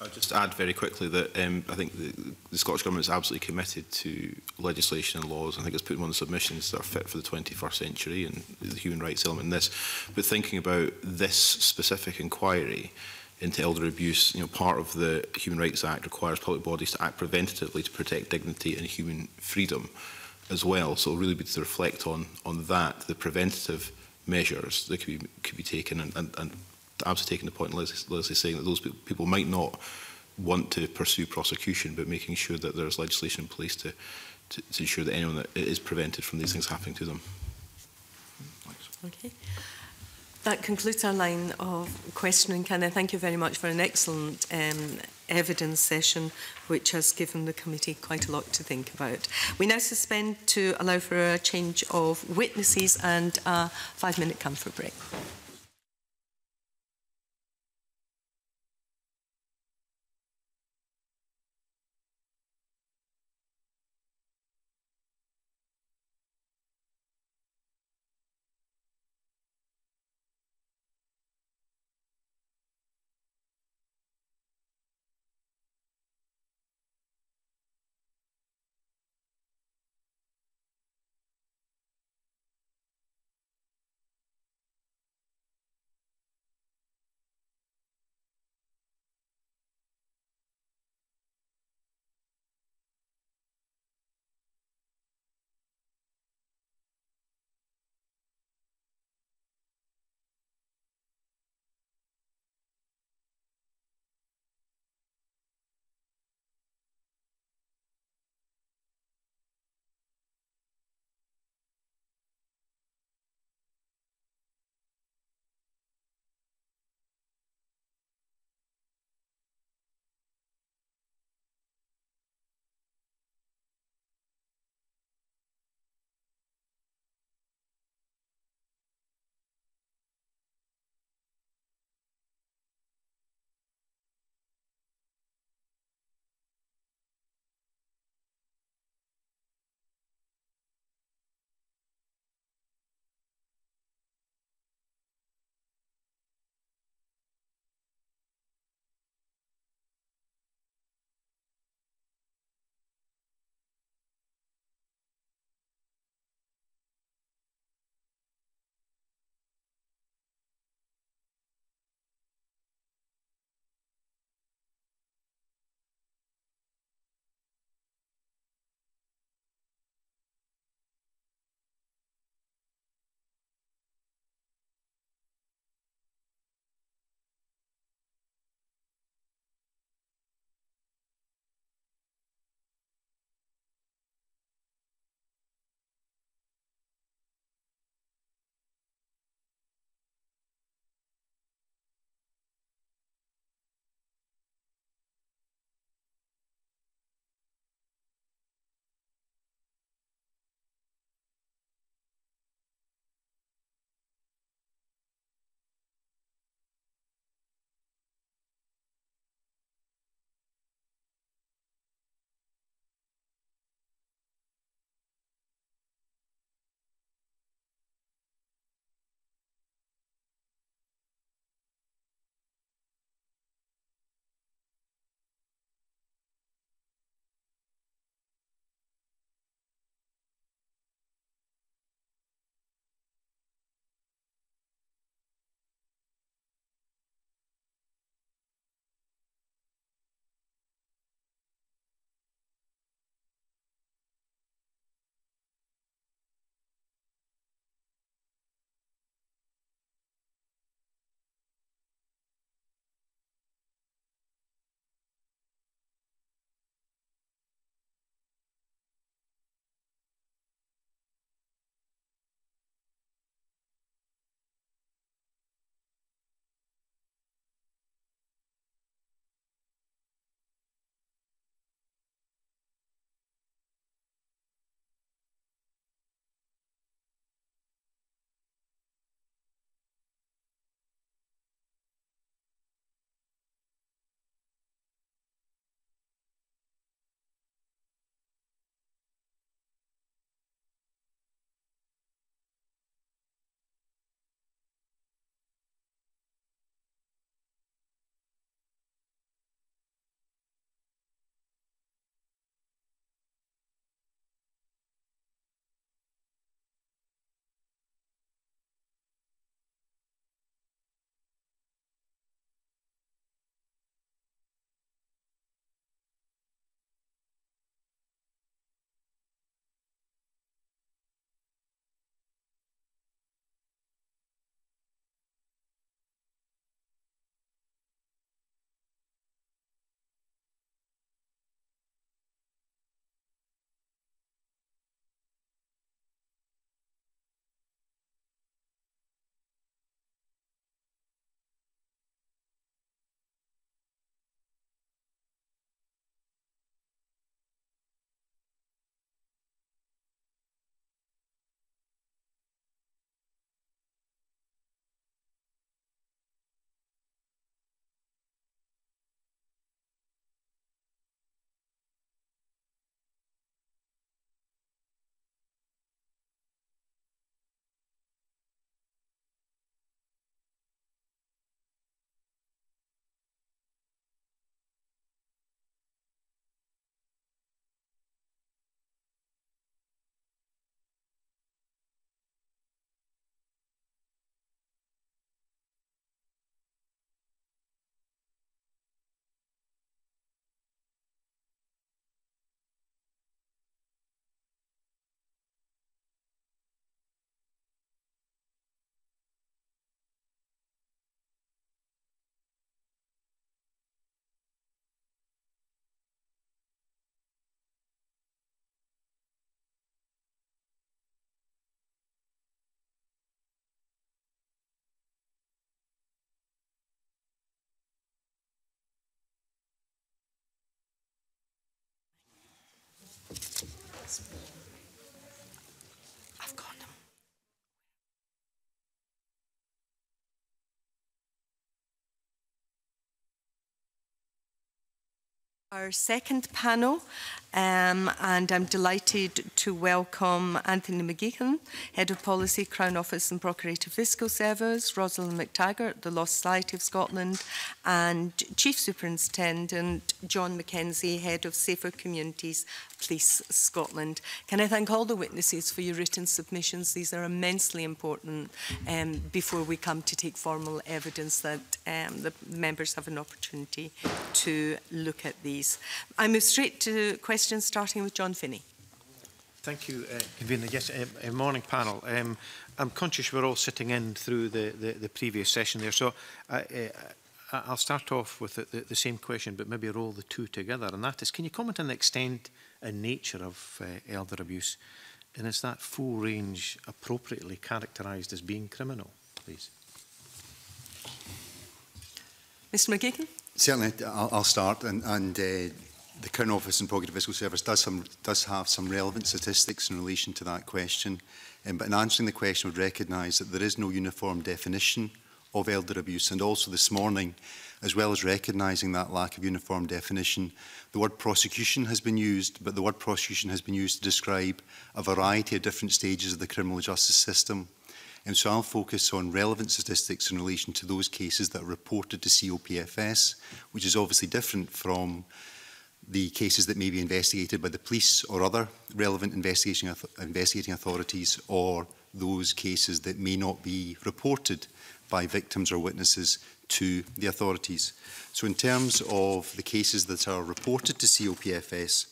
I'll just add very quickly that um, I think the, the Scottish Government is absolutely committed to legislation and laws. I think it's putting on submissions that are fit for the twenty-first century and the human rights element in this. But thinking about this specific inquiry into elder abuse, you know, part of the Human Rights Act requires public bodies to act preventatively to protect dignity and human freedom as well. So it'll really be to reflect on on that, the preventative measures that could be could be taken, and, and, and absolutely taking the point Leslie, Leslie saying that those people might not want to pursue prosecution, but making sure that there's legislation in place to, to, to ensure that anyone that is prevented from these things happening to them. Okay. That concludes our line of questioning. Can I thank you very much for an excellent um, evidence session, which has given the committee quite a lot to think about. We now suspend to allow for a change of witnesses and a five-minute comfort break. Yes. I've got them. Our second panel, um, and I'm delighted to welcome Anthony McGeehan, Head of Policy, Crown Office and Procurator Fiscal Service, Rosalind McTaggart, the Law Society of Scotland, and Chief Superintendent John McKenzie, Head of Safer Communities, Police Scotland. Can I thank all the witnesses for your written submissions? These are immensely important um, before we come to take formal evidence that um, the members have an opportunity to look at these. I move straight to questions, starting with John Finnie. Thank you, uh, Convener. Yes, uh, morning panel. Um, I'm conscious we're all sitting in through the, the, the previous session there, so I, uh, I'll start off with the, the, the same question, but maybe roll the two together, and that is, can you comment on the extent and nature of uh, elder abuse, and is that full range appropriately characterised as being criminal, please? Mr McGeehan? Certainly, I'll start, and, and uh, the Crown Office and Procurator Fiscal Service does, some, does have some relevant statistics in relation to that question, um, but in answering the question we would recognise that there is no uniform definition of elder abuse, and also this morning, as well as recognising that lack of uniform definition, the word prosecution has been used, but the word prosecution has been used to describe a variety of different stages of the criminal justice system. And so I'll focus on relevant statistics in relation to those cases that are reported to C O P F S, which is obviously different from the cases that may be investigated by the police or other relevant investigation, investigating authorities, or those cases that may not be reported by victims or witnesses to the authorities. So in terms of the cases that are reported to C O P F S,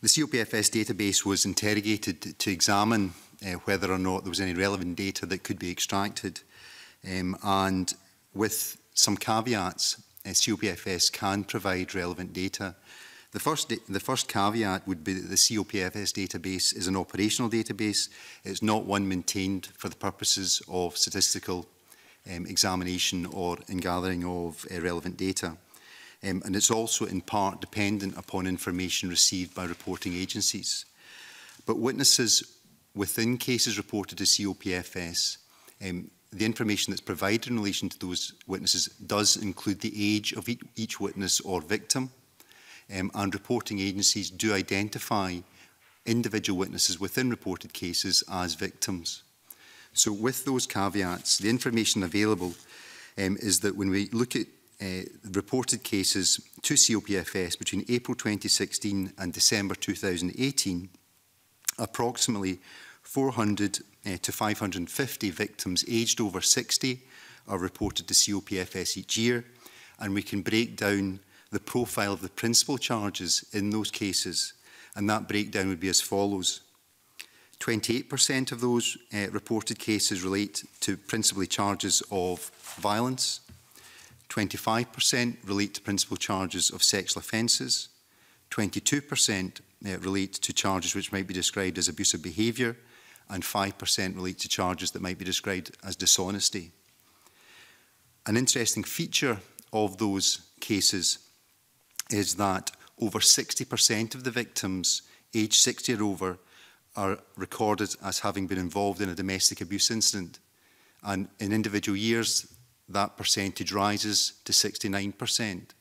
the C O P F S database was interrogated to examine Uh, whether or not there was any relevant data that could be extracted. Um, and with some caveats, uh, C O P F S can provide relevant data. The first, da the first caveat would be that the C O P F S database is an operational database. It's not one maintained for the purposes of statistical um, examination or in gathering of uh, relevant data. Um, and it's also in part dependent upon information received by reporting agencies. But witnesses within cases reported to C O P F S, um, the information that's provided in relation to those witnesses does include the age of each witness or victim, um, and reporting agencies do identify individual witnesses within reported cases as victims. So with those caveats, the information available um, is that when we look at uh, reported cases to C O P F S between April twenty sixteen and December two thousand eighteen, approximately four hundred uh, to five hundred fifty victims aged over sixty are reported to C O P F S each year, and we can break down the profile of the principal charges in those cases, and that breakdown would be as follows. twenty-eight percent of those uh, reported cases relate to principally charges of violence, twenty-five percent relate to principal charges of sexual offences, twenty-two percent Uh, relate to charges which might be described as abusive behaviour, and five percent relate to charges that might be described as dishonesty. An interesting feature of those cases is that over sixty percent of the victims aged sixty or over are recorded as having been involved in a domestic abuse incident, and in individual years that percentage rises to sixty-nine percent.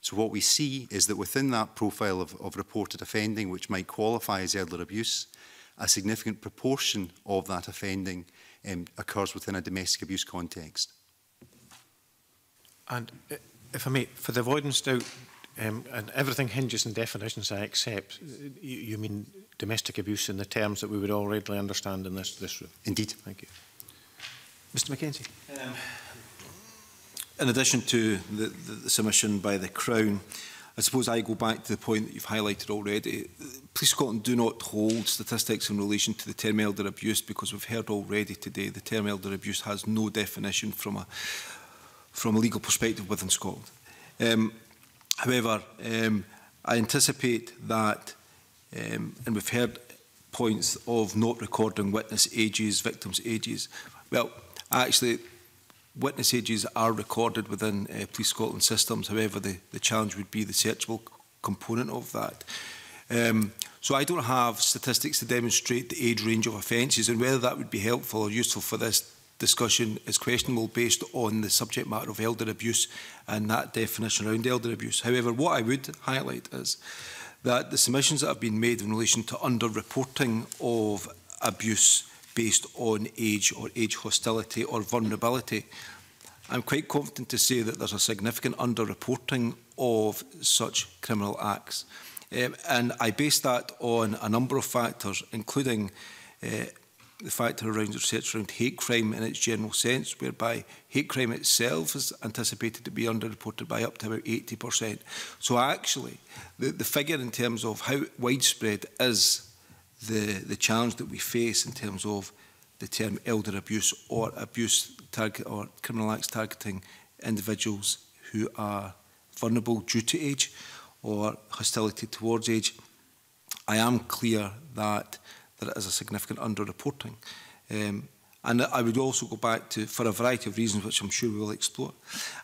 So what we see is that within that profile of, of reported offending, which might qualify as elder abuse, a significant proportion of that offending um, occurs within a domestic abuse context. And if I may, for the avoidance of doubt, um, and everything hinges on definitions I accept, you, you mean domestic abuse in the terms that we would all readily understand in this, this room? Indeed. Thank you. Mr McKenzie. Um, In addition to the, the, the submission by the Crown, I suppose I go back to the point that you've highlighted already. Police Scotland do not hold statistics in relation to the term elder abuse, because we've heard already today the term elder abuse has no definition from a, from a legal perspective within Scotland. Um, however, um, I anticipate that, um, and we've heard points of not recording witness ages, victims' ages. Well, actually, witness ages are recorded within uh, Police Scotland systems. However, the, the challenge would be the searchable component of that. Um, So I don't have statistics to demonstrate the age range of offences, and whether that would be helpful or useful for this discussion is questionable based on the subject matter of elder abuse and that definition around elder abuse. However, what I would highlight is that the submissions that have been made in relation to under-reporting of abuse based on age or age hostility or vulnerability, I'm quite confident to say that there's a significant under-reporting of such criminal acts. Um, and I base that on a number of factors, including uh, the factor around research around hate crime in its general sense, whereby hate crime itself is anticipated to be underreported by up to about eighty percent. So actually, the, the figure in terms of how widespread is the, the challenge that we face in terms of the term elder abuse or abuse target or criminal acts targeting individuals who are vulnerable due to age or hostility towards age, I am clear that there is a significant underreporting. Um, and I would also go back to, for a variety of reasons which I'm sure we will explore,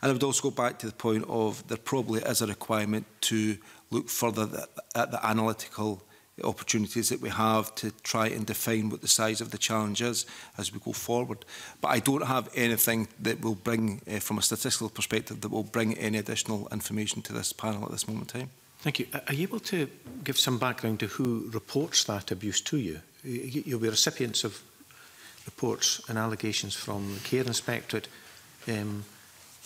and I would also go back to the point of there probably is a requirement to look further at the analytical opportunities that we have to try and define what the size of the challenge is as we go forward. But I don't have anything that will bring, uh, from a statistical perspective, that will bring any additional information to this panel at this moment in time. Thank you. Are you able to give some background to who reports that abuse to you? You'll be recipients of reports and allegations from the Care Inspectorate. Um,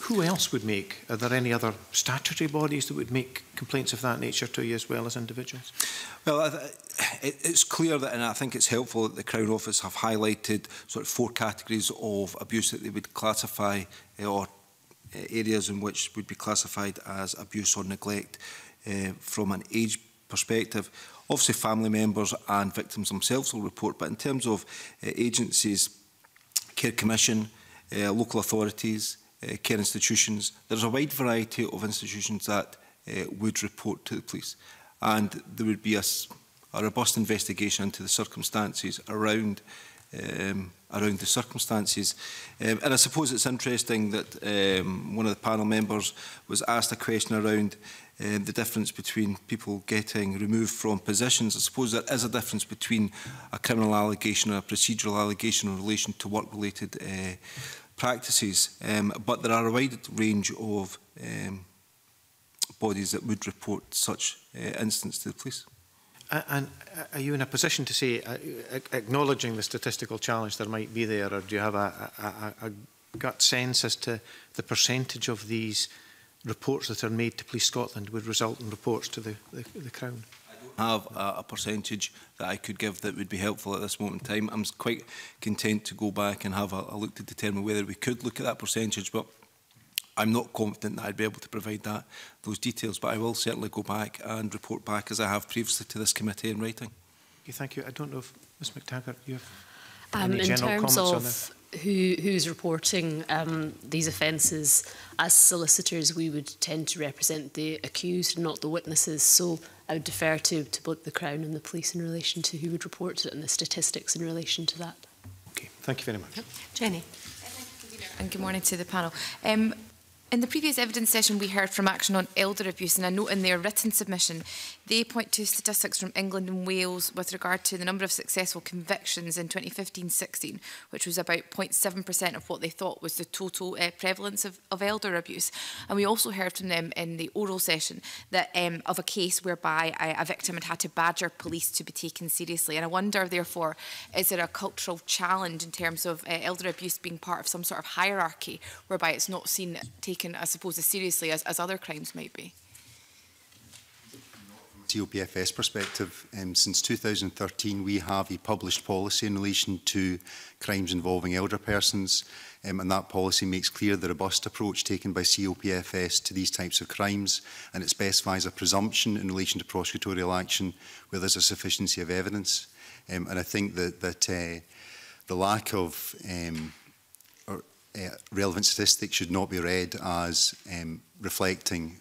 who else would make? Are there any other statutory bodies that would make complaints of that nature to you as well as individuals? Well, it's clear that, and I think it's helpful that the Crown Office have highlighted sort of four categories of abuse that they would classify, or areas in which would be classified as abuse or neglect. Uh, from an age perspective, obviously family members and victims themselves will report, but in terms of uh, agencies, Care Commission, uh, local authorities, uh, care institutions, there's a wide variety of institutions that uh, would report to the police, and there would be a, a robust investigation into the circumstances around um, around the circumstances. Um, and I suppose it's interesting that um, one of the panel members was asked a question around Um, the difference between people getting removed from positions. I suppose there is a difference between a criminal allegation and a procedural allegation in relation to work-related uh, practices, um, but there are a wide range of um, bodies that would report such uh, incidents to the police. And are you in a position to say, uh, acknowledging the statistical challenge there might be there, or do you have a, a, a gut sense as to the percentage of these reports that are made to Police Scotland would result in reports to the, the, the Crown? I don't have a, a percentage that I could give that would be helpful at this moment in time. I'm quite content to go back and have a, a look to determine whether we could look at that percentage, but I'm not confident that I'd be able to provide that, those details, but I will certainly go back and report back as I have previously to this committee in writing. Okay, thank you. I don't know if Miz McTaggart, you have um, any general comments on this? Who, who's reporting um, these offences? As solicitors, we would tend to represent the accused, not the witnesses. So I would defer to, to both the Crown and the police in relation to who would report it and the statistics in relation to that. Okay, thank you very much. Yep. Jenny. And good morning to the panel. Um, In the previous evidence session, we heard from Action on Elder Abuse, and I note in their written submission, they point to statistics from England and Wales with regard to the number of successful convictions in twenty fifteen sixteen, which was about zero point seven percent of what they thought was the total uh, prevalence of, of elder abuse. And we also heard from them in the oral session that um, of a case whereby a, a victim had had to badger police to be taken seriously. And I wonder, therefore, is there a cultural challenge in terms of uh, elder abuse being part of some sort of hierarchy whereby it's not seen taken, I suppose, as seriously as, as other crimes might be? From a C O P F S perspective, um, since two thousand thirteen we have a published policy in relation to crimes involving elder persons, um, and that policy makes clear the robust approach taken by C O P F S to these types of crimes, and it specifies a presumption in relation to prosecutorial action where there's a sufficiency of evidence. Um, and I think that, that uh, the lack of um, Uh, relevant statistics should not be read as um, reflecting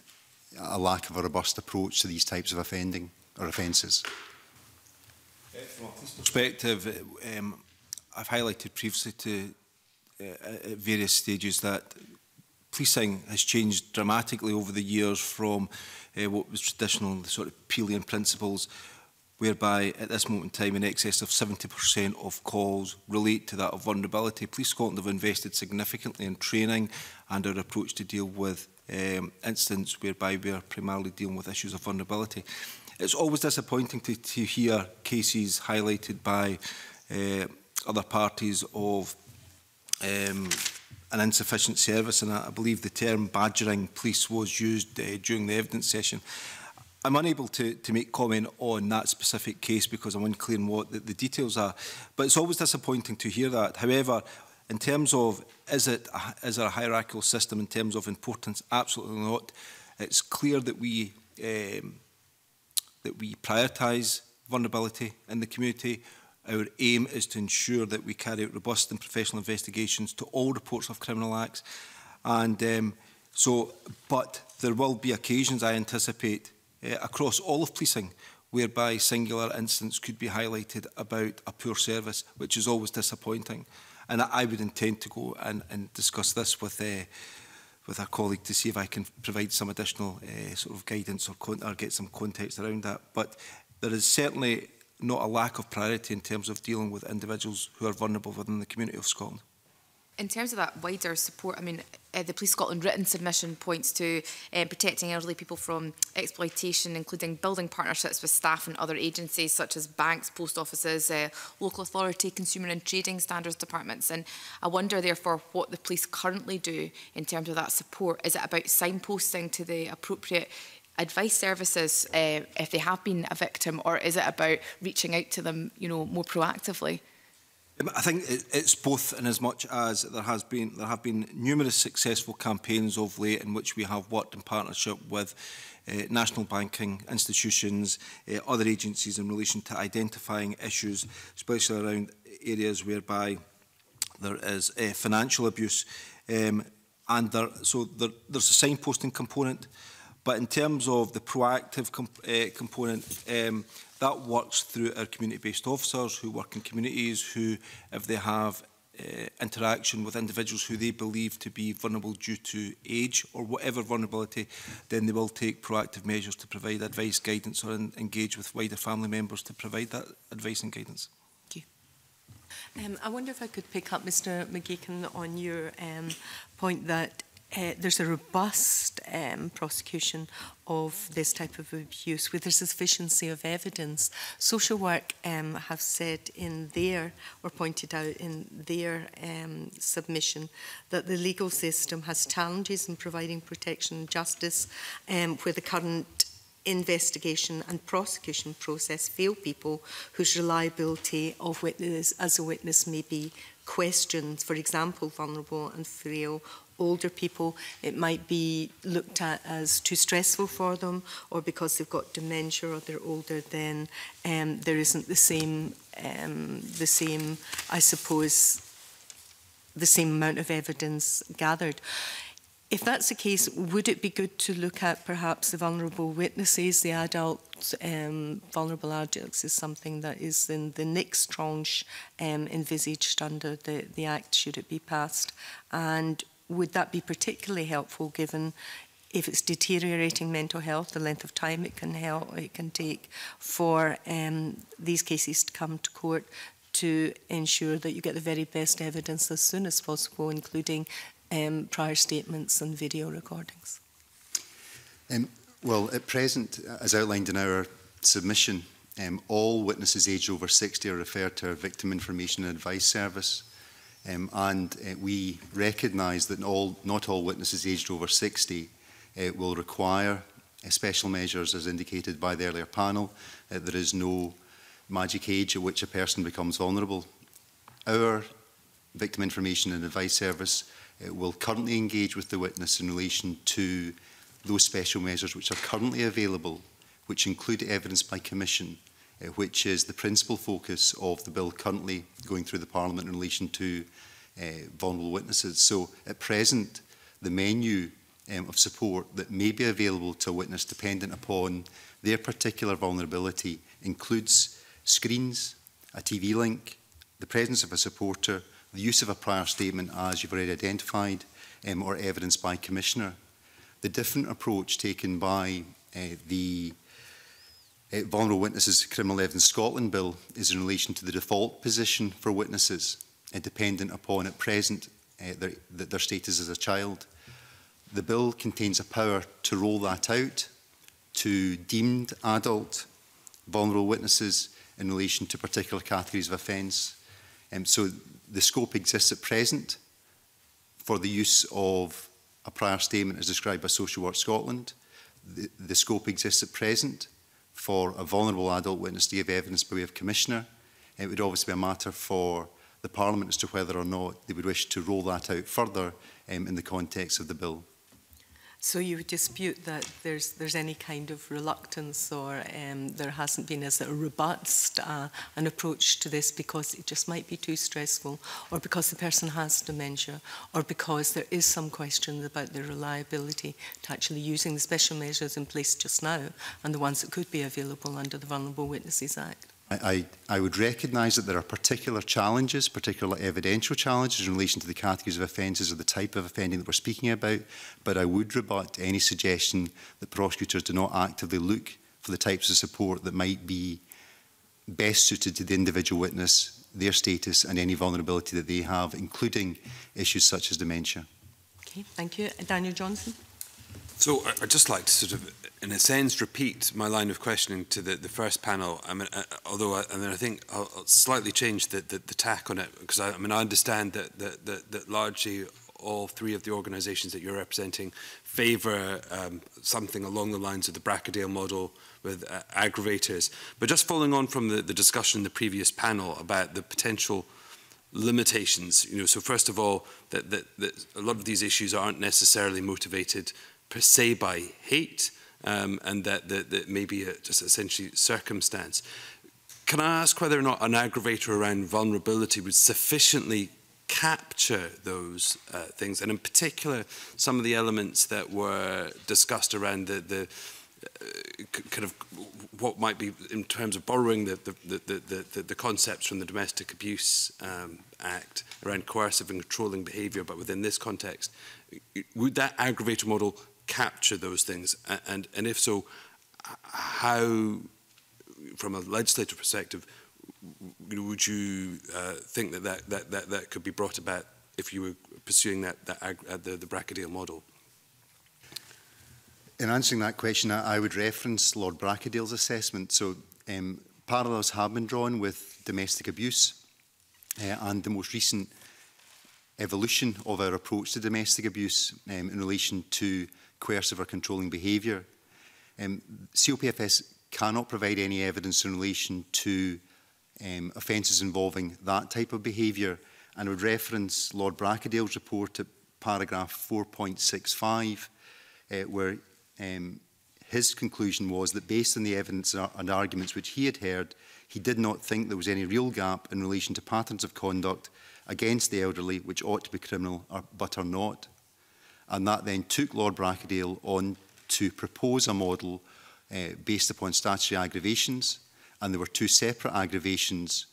a lack of a robust approach to these types of offending or offences. Uh, from a police perspective, um, I've highlighted previously to, uh, at various stages, that policing has changed dramatically over the years from uh, what was traditional sort of Peelian principles whereby at this moment in time in excess of seventy percent of calls relate to that of vulnerability. Police Scotland have invested significantly in training and our approach to deal with um, incidents whereby we are primarily dealing with issues of vulnerability. It's always disappointing to, to hear cases highlighted by uh, other parties of um, an insufficient service, and I, I believe the term badgering police was used uh, during the evidence session. I'm unable to, to make comment on that specific case because I'm unclear on what the, the details are, but it's always disappointing to hear that. However, in terms of is, it a, is there a hierarchical system in terms of importance? Absolutely not. It's clear that we, um, that we prioritise vulnerability in the community. Our aim is to ensure that we carry out robust and professional investigations to all reports of criminal acts. And um, so, but there will be occasions, I anticipate, Uh, across all of policing, whereby singular incidents could be highlighted about a poor service, which is always disappointing. And I, I would intend to go and, and discuss this with, uh, with our colleague to see if I can provide some additional uh, sort of guidance or, con or get some context around that. But there is certainly not a lack of priority in terms of dealing with individuals who are vulnerable within the community of Scotland. In terms of that wider support, I mean, uh, the Police Scotland written submission points to uh, protecting elderly people from exploitation, including building partnerships with staff and other agencies such as banks, post offices, uh, local authority, consumer and trading standards departments. And I wonder, therefore, what the police currently do in terms of that support. Is it about signposting to the appropriate advice services uh, if they have been a victim, or is it about reaching out to them, you know, more proactively? I think it's both, in as much as there has been there have been numerous successful campaigns of late in which we have worked in partnership with uh, national banking institutions, uh, other agencies in relation to identifying issues, especially around areas whereby there is uh, financial abuse, um, and there, so there, there's a signposting component. But in terms of the proactive comp uh, component, um, that works through our community-based officers who work in communities who, if they have uh, interaction with individuals who they believe to be vulnerable due to age or whatever vulnerability, then they will take proactive measures to provide advice, guidance, or en engage with wider family members to provide that advice and guidance. Thank you. Um, I wonder if I could pick up, Mister McGeehan, on your um, point that Uh, there's a robust um, prosecution of this type of abuse with a sufficiency of evidence. Social work um, have said in their, or pointed out in their um, submission, that the legal system has challenges in providing protection and justice um, where the current investigation and prosecution process fail people whose reliability of witness as a witness may be questioned. For example, vulnerable and frail older people, it might be looked at as too stressful for them, or because they've got dementia or they're older, then um, there isn't the same, um, the same, I suppose, the same amount of evidence gathered. If that's the case, would it be good to look at perhaps the vulnerable witnesses, the adult, um, vulnerable adults is something that is in the next tranche um, envisaged under the, the Act, should it be passed? And would that be particularly helpful, given if it's deteriorating mental health, the length of time it can help, it can take for um, these cases to come to court, to ensure that you get the very best evidence as soon as possible, including um, prior statements and video recordings? Um, well, at present, as outlined in our submission, um, all witnesses aged over sixty are referred to our Victim Information and Advice Service. Um, and uh, we recognise that all, not all witnesses aged over sixty uh, will require uh, special measures, as indicated by the earlier panel. Uh, there is no magic age at which a person becomes vulnerable. Our Victim Information and Advice Service uh, will currently engage with the witness in relation to those special measures which are currently available, which include evidence by commission, Uh, which is the principal focus of the bill currently going through the Parliament in relation to uh, vulnerable witnesses. So at present, the menu um, of support that may be available to a witness dependent upon their particular vulnerability includes screens, a T V link, the presence of a supporter, the use of a prior statement as you've already identified, um, or evidence by commissioner. The different approach taken by uh, the uh, Vulnerable Witnesses to Criminal Evidence Scotland Bill is in relation to the default position for witnesses uh, dependent upon at present uh, their, their status as a child. The bill contains a power to roll that out to deemed adult vulnerable witnesses in relation to particular categories of offence. Um, so the scope exists at present for the use of a prior statement as described by Social Work Scotland. The, the scope exists at present for a vulnerable adult witness to give evidence by way of commissioner. It would obviously be a matter for the Parliament as to whether or not they would wish to roll that out further um, in the context of the bill. So you would dispute that there's, there's any kind of reluctance or um, there hasn't been as a robust uh, an approach to this because it just might be too stressful, or because the person has dementia, or because there is some question about the reliability to actually using the special measures in place just now and the ones that could be available under the Vulnerable Witnesses Act? I, I, I would recognise that there are particular challenges, particular evidential challenges in relation to the categories of offences or the type of offending that we're speaking about, but I would rebut any suggestion that prosecutors do not actively look for the types of support that might be best suited to the individual witness, their status and any vulnerability that they have, including issues such as dementia. Okay, thank you. Daniel Johnson. So I'd just like to sort of, in a sense, repeat my line of questioning to the, the first panel. I mean, uh, although I, I mean, I think I'll, I'll slightly change the, the, the tack on it, because I, I mean, I understand that, that, that, that largely all three of the organisations that you're representing favour um, something along the lines of the Bracadale model with uh, aggravators. But just following on from the, the discussion in the previous panel about the potential limitations, you know, so first of all, that, that, that a lot of these issues aren't necessarily motivated per se by hate, um, and that, that, that may be a, just essentially circumstance. Can I ask whether or not an aggravator around vulnerability would sufficiently capture those uh, things, and in particular some of the elements that were discussed around the, the uh, kind of what might be in terms of borrowing the, the, the, the, the, the concepts from the Domestic Abuse um, Act around coercive and controlling behaviour, but within this context, would that aggravator model capture those things, and, and if so, how, from a legislative perspective, would you uh, think that that, that that that could be brought about if you were pursuing that, that ag uh, the, the Bracadale model? In answering that question, I would reference Lord Bracadale's assessment. So um, parallels have been drawn with domestic abuse uh, and the most recent evolution of our approach to domestic abuse um, in relation to coercive or controlling behaviour. Um, C O P F S cannot provide any evidence in relation to um, offences involving that type of behaviour, and I would reference Lord Bracadale's report at paragraph four point six five, uh, where um, his conclusion was that based on the evidence and arguments which he had heard, he did not think there was any real gap in relation to patterns of conduct against the elderly which ought to be criminal but are not. And that then took Lord Bracadale on to propose a model uh, based upon statutory aggravations, and there were two separate aggravations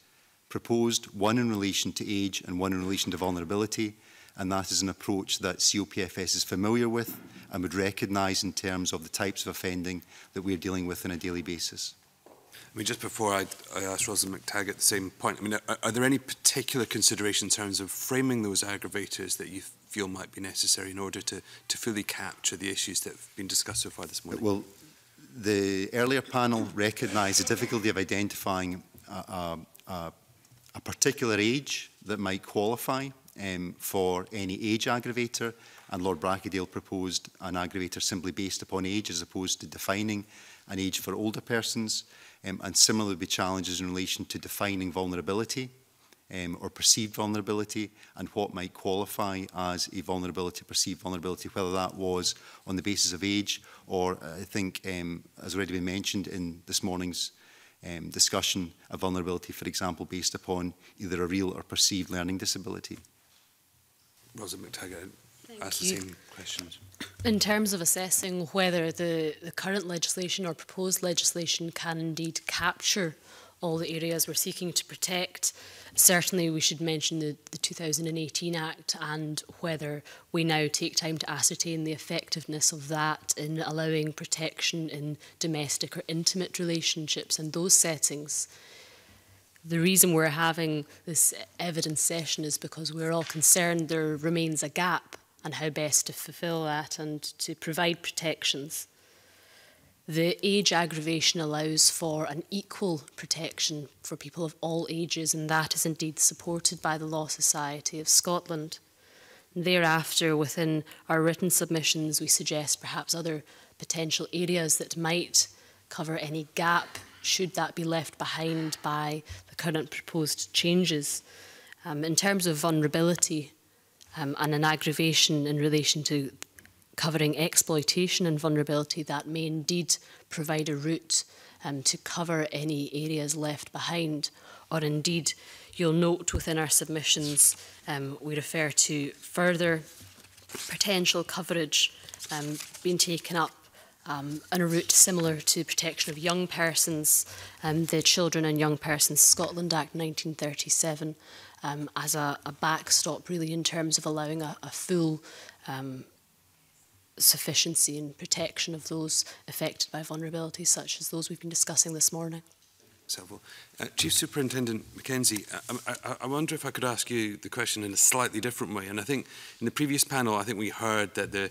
proposed, one in relation to age and one in relation to vulnerability, and that is an approach that C O P F S is familiar with and would recognise in terms of the types of offending that we're dealing with on a daily basis. I mean, just before I, I asked Rosalind McTaggart the same point, I mean, are, are there any particular considerations in terms of framing those aggravators that you feel might be necessary in order to, to fully capture the issues that have been discussed so far this morning? Well, the earlier panel recognised the difficulty of identifying a, a, a particular age that might qualify um, for any age aggravator, and Lord Bracadale proposed an aggravator simply based upon age as opposed to defining an age for older persons. Um, and similarly be challenges in relation to defining vulnerability um, or perceived vulnerability and what might qualify as a vulnerability, perceived vulnerability, whether that was on the basis of age or, uh, I think, um, as already been mentioned in this morning's um, discussion, a vulnerability, for example, based upon either a real or perceived learning disability. Rosalind McTaggart asked the same questions. In terms of assessing whether the, the current legislation or proposed legislation can indeed capture all the areas we're seeking to protect. Certainly we should mention the, the two thousand eighteen Act and whether we now take time to ascertain the effectiveness of that in allowing protection in domestic or intimate relationships and those settings. The reason we're having this evidence session is because we're all concerned there remains a gap and how best to fulfil that and to provide protections. The age aggravation allows for an equal protection for people of all ages, and that is indeed supported by the Law Society of Scotland. And thereafter, within our written submissions, we suggest perhaps other potential areas that might cover any gap should that be left behind by the current proposed changes. Um, in terms of vulnerability um, and an aggravation in relation to covering exploitation and vulnerability, that may indeed provide a route um, to cover any areas left behind. Or indeed, you'll note within our submissions, um, we refer to further potential coverage um, being taken up Um, on a route similar to protection of young persons, um, the Children and Young Persons Scotland Act nineteen thirty-seven, um, as a, a backstop really in terms of allowing a, a full um, sufficiency and protection of those affected by vulnerability, such as those we've been discussing this morning. Uh, Chief Superintendent McKenzie, I, I, I wonder if I could ask you the question in a slightly different way. And I think in the previous panel, I think we heard that the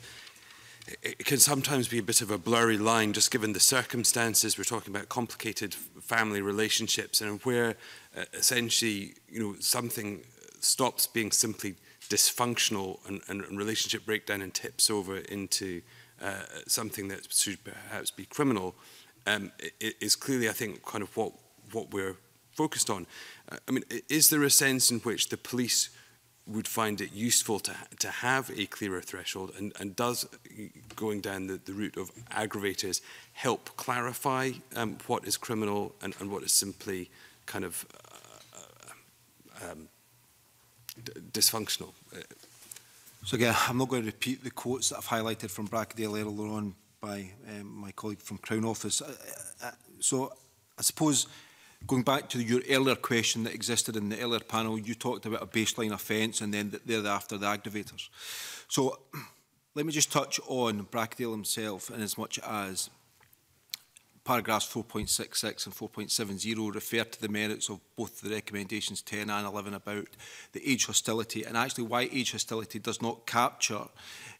it can sometimes be a bit of a blurry line, just given the circumstances. We're talking about complicated family relationships and where uh, essentially, you know, something stops being simply dysfunctional and, and relationship breakdown and tips over into uh, something that should perhaps be criminal um, is clearly, I think, kind of what, what we're focused on. I mean, is there a sense in which the police would find it useful to, to have a clearer threshold, and, and does going down the, the route of aggravators help clarify um, what is criminal and, and what is simply kind of uh, um, d dysfunctional? So again, I'm not going to repeat the quotes that I've highlighted from Bracadale earlier on by um, my colleague from Crown Office. Uh, uh, so I suppose, going back to your earlier question that existed in the earlier panel, you talked about a baseline offence and then thereafter the aggravators. So let me just touch on Bracadale himself, in as much as paragraphs four point sixty-six and four point seventy refer to the merits of both the recommendations ten and eleven about the age hostility, and actually why age hostility does not capture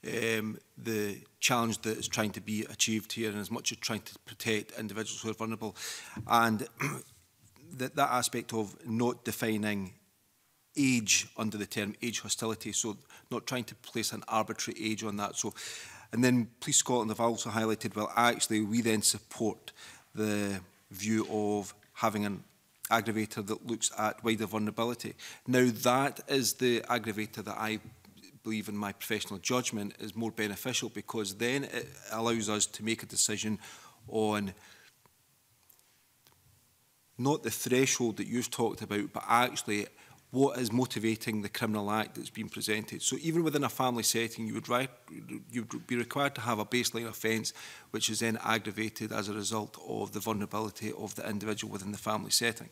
um, the challenge that is trying to be achieved here, and as much as trying to protect individuals who are vulnerable. And That, that aspect of not defining age under the term age hostility, so not trying to place an arbitrary age on that. So, and then Police Scotland have also highlighted, well, actually, we then support the view of having an aggravator that looks at wider vulnerability. Now, that is the aggravator that I believe, in my professional judgment, is more beneficial, because then it allows us to make a decision on not the threshold that you've talked about, but actually what is motivating the criminal act that's been presented. So even within a family setting, you would, right, you'd be required to have a baseline offence, which is then aggravated as a result of the vulnerability of the individual within the family setting.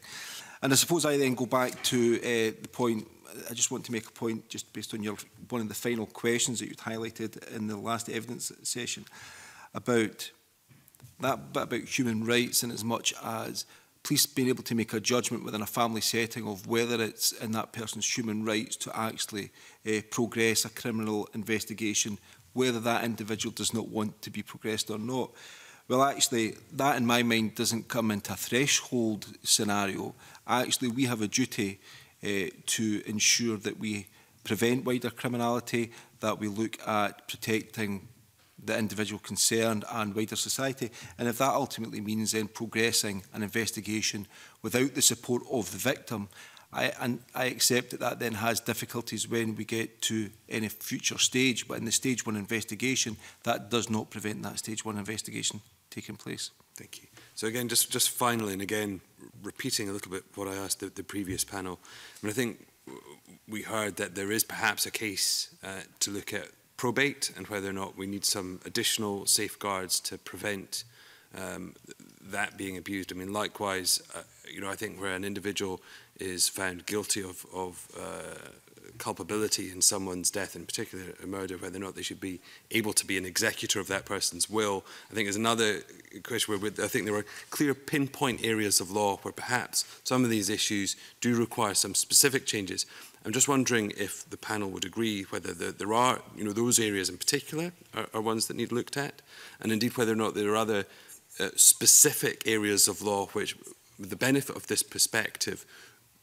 And I suppose I then go back to uh, the point, I just want to make a point just based on your, one of the final questions that you'd highlighted in the last evidence session, about that bit about human rights, and as much as police being able to make a judgment within a family setting of whether it's in that person's human rights to actually uh, progress a criminal investigation, whether that individual does not want to be progressed or not. Well, actually, that in my mind doesn't come into a threshold scenario. Actually, we have a duty uh, to ensure that we prevent wider criminality, that we look at protecting the individual concerned and wider society. And if that ultimately means then progressing an investigation without the support of the victim, I, and I accept that that then has difficulties when we get to any future stage, but in the stage one investigation, that does not prevent that stage one investigation taking place. Thank you. So again, just, just finally, and again, repeating a little bit what I asked the, the previous panel, I mean, I think we heard that there is perhaps a case uh, to look at probate and whether or not we need some additional safeguards to prevent um, that being abused. I mean, likewise, uh, you know, I think where an individual is found guilty of, of uh, culpability in someone's death, in particular a murder, whether or not they should be able to be an executor of that person's will. I think there's another question where I think there are clear pinpoint areas of law where perhaps some of these issues do require some specific changes. I'm just wondering if the panel would agree whether the, there are, you know, those areas in particular are, are ones that need looked at, and indeed whether or not there are other uh, specific areas of law which, with the benefit of this perspective,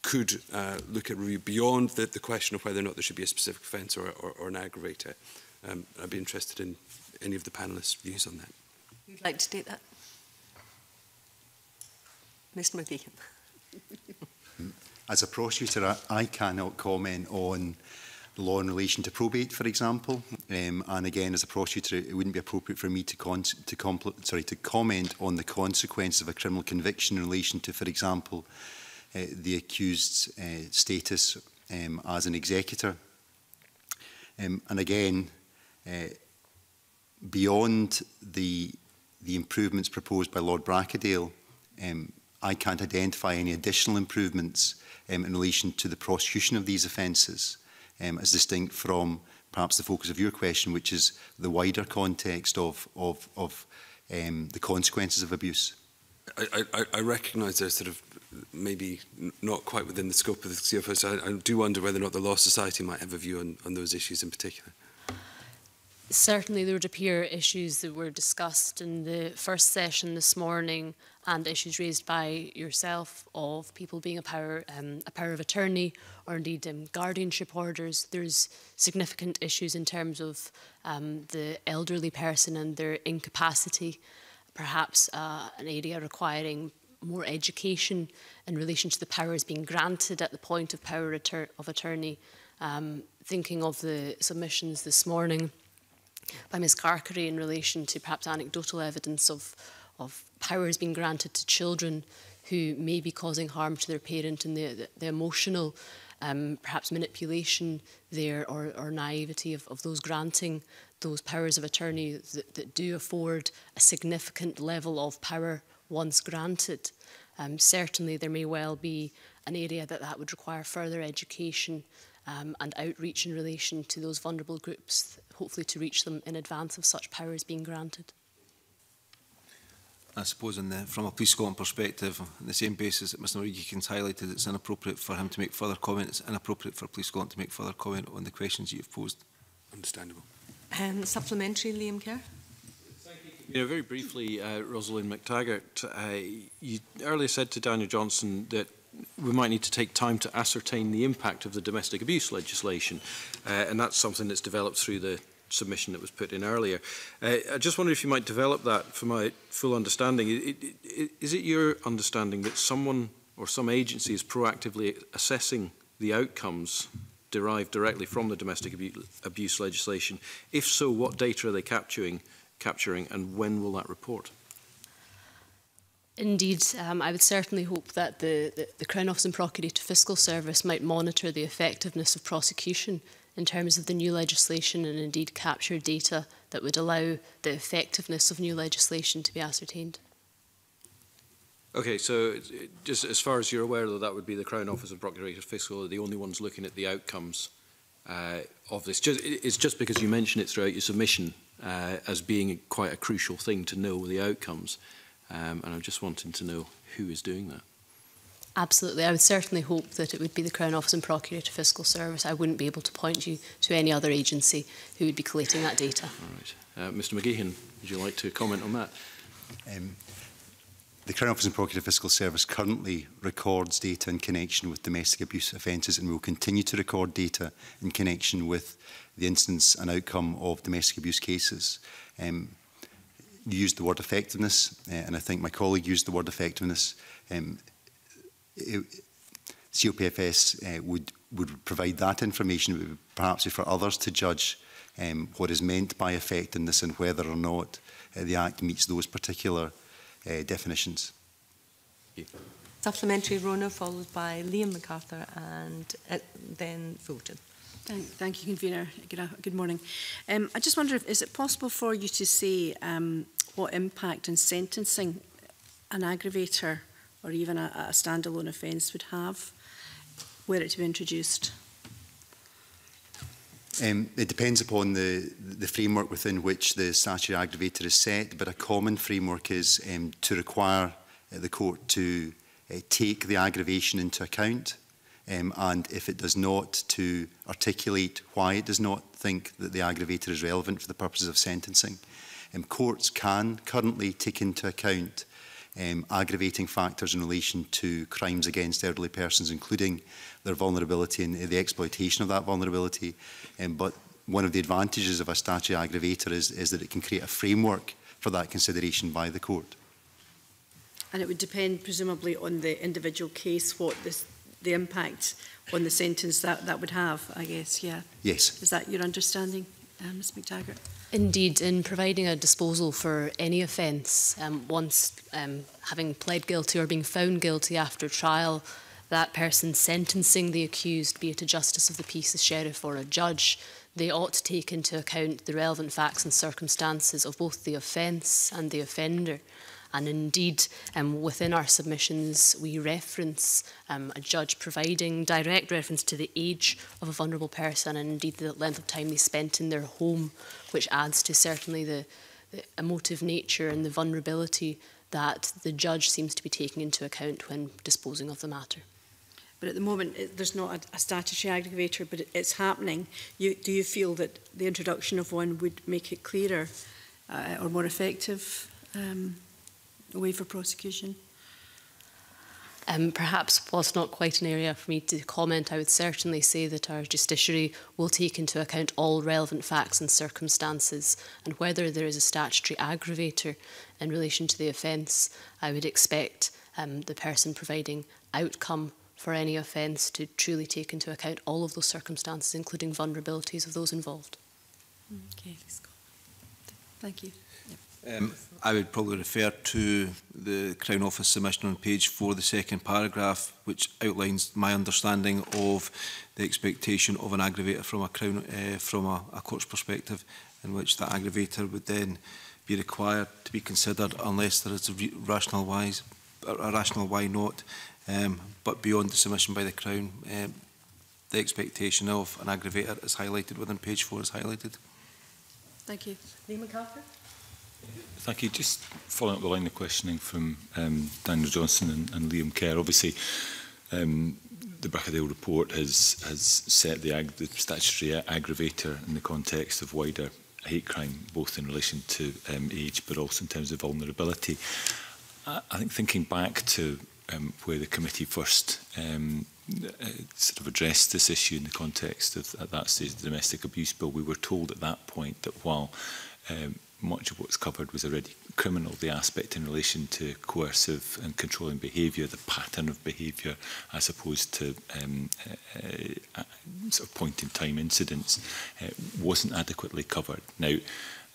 could uh, look at review beyond the, the question of whether or not there should be a specific offence or, or, or an aggravator. Um, I'd be interested in any of the panellists' views on that. You'd like to take that? Mister McGeehan. As a prosecutor, I, I cannot comment on the law in relation to probate, for example. Um, and again, as a prosecutor, it wouldn't be appropriate for me to, con to, sorry, to comment on the consequence of a criminal conviction in relation to, for example, Uh, the accused's uh, status um, as an executor. Um, and again, uh, beyond the, the improvements proposed by Lord Bracadale, um, I can't identify any additional improvements um, in relation to the prosecution of these offences, um, as distinct from perhaps the focus of your question, which is the wider context of, of, of um, the consequences of abuse. I, I, I recognise there's sort of maybe not quite within the scope of the C F O, so I, I do wonder whether or not the Law Society might have a view on, on those issues in particular. Certainly there would appear issues that were discussed in the first session this morning and issues raised by yourself of people being a power, um, a power of attorney or indeed um, guardianship orders. There's significant issues in terms of um, the elderly person and their incapacity, perhaps uh, an area requiring more education in relation to the powers being granted at the point of power of attorney. Um, thinking of the submissions this morning by Miz Carcary in relation to perhaps anecdotal evidence of, of powers being granted to children who may be causing harm to their parent, and the, the, the emotional, um, perhaps manipulation there, or, or naivety of, of those granting those powers of attorney that, that do afford a significant level of power once granted. Um, certainly there may well be an area that that would require further education um, and outreach in relation to those vulnerable groups, hopefully to reach them in advance of such powers being granted. I suppose in the, from a Police Scotland perspective, on the same basis that Mister Noriega's highlighted, it's inappropriate for him to make further comment. It's inappropriate for Police Scotland to make further comment on the questions you've posed. Understandable. Um, supplementary, Liam Kerr. Yeah, very briefly, uh, Rosalind McTaggart, uh, you earlier said to Daniel Johnson that we might need to take time to ascertain the impact of the domestic abuse legislation, uh, and that's something that's developed through the submission that was put in earlier. Uh, I just wonder if you might develop that for my full understanding. It, it, it, is it your understanding that someone or some agency is proactively assessing the outcomes derived directly from the domestic abu- abuse legislation? If so, what data are they capturing? capturing and when will that report? Indeed, um, I would certainly hope that the, the, the Crown Office and Procurator Fiscal Service might monitor the effectiveness of prosecution in terms of the new legislation and indeed capture data that would allow the effectiveness of new legislation to be ascertained. Okay, so just as far as you're aware, though, that would be the Crown Office and Procurator Fiscal are the only ones looking at the outcomes uh, of this. Just, it's just because you mentioned it throughout your submission Uh, as being quite a crucial thing to know the outcomes, um, and I'm just wanting to know who is doing that. Absolutely. I would certainly hope that it would be the Crown Office and Procurator Fiscal Service. I wouldn't be able to point you to any other agency who would be collating that data. All right. Uh, Mister McGeehan, would you like to comment on that? Um, the Crown Office and Procurator Fiscal Service currently records data in connection with domestic abuse offences, and will continue to record data in connection with the instance and outcome of domestic abuse cases. Um, you used the word effectiveness, uh, and I think my colleague used the word effectiveness. Um, it, C O P F S uh, would, would provide that information. It would perhaps be for others to judge um, what is meant by effectiveness and whether or not uh, the Act meets those particular uh, definitions. Thank you. Supplementary, Rona, followed by Liam McArthur and uh, then Fulton. Thank, thank you, Convener. Good, good morning. Um, I just wonder, if, is it possible for you to say um, what impact in sentencing an aggravator or even a, a standalone offence would have, were it to be introduced? Um, it depends upon the, the framework within which the statutory aggravator is set, but a common framework is um, to require uh, the court to uh, take the aggravation into account, um, and if it does not, to articulate why it does not think that the aggravator is relevant for the purposes of sentencing. Um, courts can currently take into account Um, aggravating factors in relation to crimes against elderly persons, including their vulnerability and the exploitation of that vulnerability. Um, but one of the advantages of a statutory aggravator is, is that it can create a framework for that consideration by the court. And it would depend, presumably, on the individual case, what this, the impact on the sentence that, that would have, I guess, yeah? Yes. Is that your understanding, uh, Miz McTaggart? Indeed, in providing a disposal for any offence, um, once um, having pled guilty or being found guilty after trial, that person sentencing the accused, be it a justice of the peace, a sheriff or a judge, they ought to take into account the relevant facts and circumstances of both the offence and the offender. And indeed, um, within our submissions, we reference um, a judge providing direct reference to the age of a vulnerable person and indeed the length of time they spent in their home, which adds to certainly the, the emotive nature and the vulnerability that the judge seems to be taking into account when disposing of the matter. But at the moment, it, there's not a, a statutory aggravator, but it, it's happening. You, do you feel that the introduction of one would make it clearer uh, or more effective? Um, Way for prosecution? Um, perhaps whilst not quite an area for me to comment, I would certainly say that our justiciary will take into account all relevant facts and circumstances, and whether there is a statutory aggravator in relation to the offence, I would expect um, the person providing outcome for any offence to truly take into account all of those circumstances, including vulnerabilities of those involved. Okay, thank you. Um, I would probably refer to the Crown Office submission on page four, the second paragraph, which outlines my understanding of the expectation of an aggravator from a Crown, uh, from a, a court's perspective, in which that aggravator would then be required to be considered unless there is a rational why, a rational why not. Um, but beyond the submission by the Crown, um, the expectation of an aggravator is highlighted within page four is highlighted. Thank you. Liam McArthur. Thank you. Just following up the line of questioning from um, Daniel Johnson and, and Liam Kerr, obviously um, the Bracadale report has, has set the, ag the statutory aggravator in the context of wider hate crime, both in relation to um, age but also in terms of vulnerability. I, I think thinking back to um, where the committee first um, uh, sort of addressed this issue in the context of, at that stage, the domestic abuse bill, we were told at that point that while um, much of what's covered was already criminal, the aspect in relation to coercive and controlling behaviour, the pattern of behaviour, as opposed to um, uh, uh, sort of point-in-time incidents, uh, wasn't adequately covered. Now,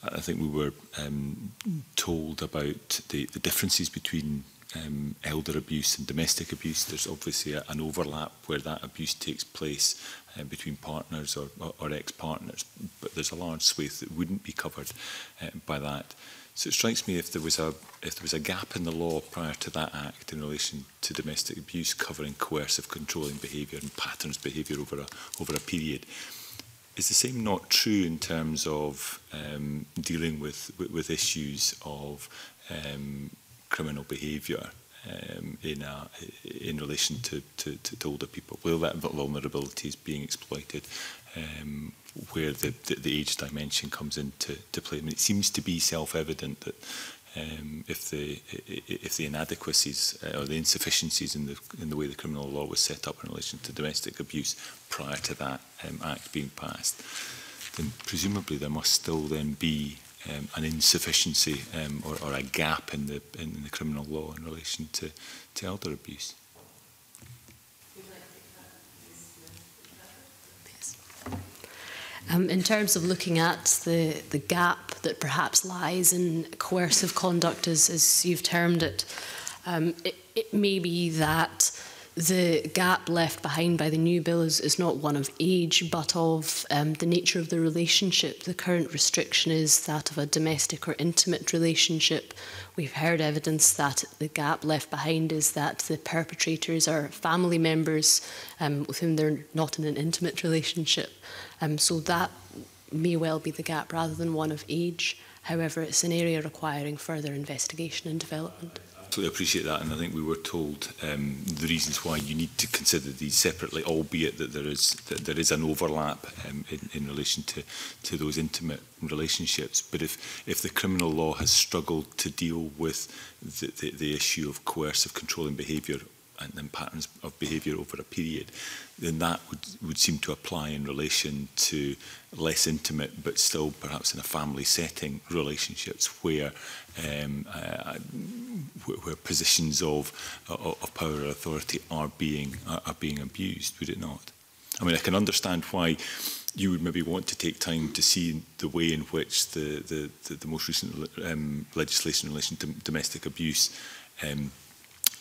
I think we were um, told about the, the differences between um, elder abuse and domestic abuse. There's obviously a, an overlap where that abuse takes place Uh, between partners or, or, or ex-partners, but there's a large swathe that wouldn't be covered uh, by that. So it strikes me if there was a if there was a gap in the law prior to that act in relation to domestic abuse covering coercive, controlling behaviour and patterns of behaviour over a over a period. Is the same not true in terms of um, dealing with, with with issues of um, criminal behaviour? Um, in, a, in relation to, to, to older people, whether that vulnerability is being exploited, um, where the, the, the age dimension comes into to play. I mean, it seems to be self-evident that um, if the if the inadequacies uh, or the insufficiencies in the in the way the criminal law was set up in relation to domestic abuse prior to that um, act being passed, then presumably there must still then be Um, an insufficiency um, or, or a gap in the in the criminal law in relation to, to elder abuse. Um, in terms of looking at the, the gap that perhaps lies in coercive conduct, as, as you've termed it, um, it, it may be that the gap left behind by the new bill is, is not one of age, but of um, the nature of the relationship. The current restriction is that of a domestic or intimate relationship. We've heard evidence that the gap left behind is that the perpetrators are family members um, with whom they're not in an intimate relationship. Um, so that may well be the gap rather than one of age. However, it's an area requiring further investigation and development. I appreciate that, and I think we were told um, the reasons why you need to consider these separately, albeit that there is that there is an overlap um, in, in relation to to those intimate relationships. But if if the criminal law has struggled to deal with the, the, the issue of coercive controlling behaviour and, and patterns of behaviour over a period, then that would would seem to apply in relation to less intimate, but still perhaps in a family setting, relationships where um, uh, where positions of of power or authority are being are being abused, would it not? I mean, I can understand why you would maybe want to take time to see the way in which the the, the, the most recent um, legislation in relation to domestic abuse um,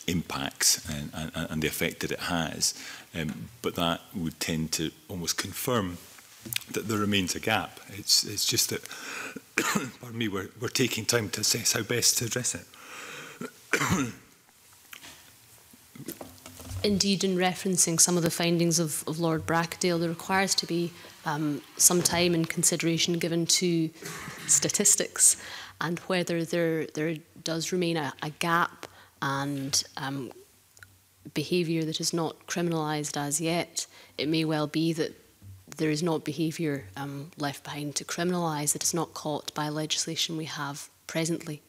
impacts and, and, and the effect that it has, um, but that would tend to almost confirm that there remains a gap. It's, it's just that, pardon me, we're, we're taking time to assess how best to address it. Indeed, in referencing some of the findings of, of Lord Bracadale, there requires to be um, some time and consideration given to statistics and whether there, there does remain a, a gap and um, behaviour that is not criminalised as yet. It may well be that there is not behaviour um, left behind to criminalise, that is not caught by legislation we have presently.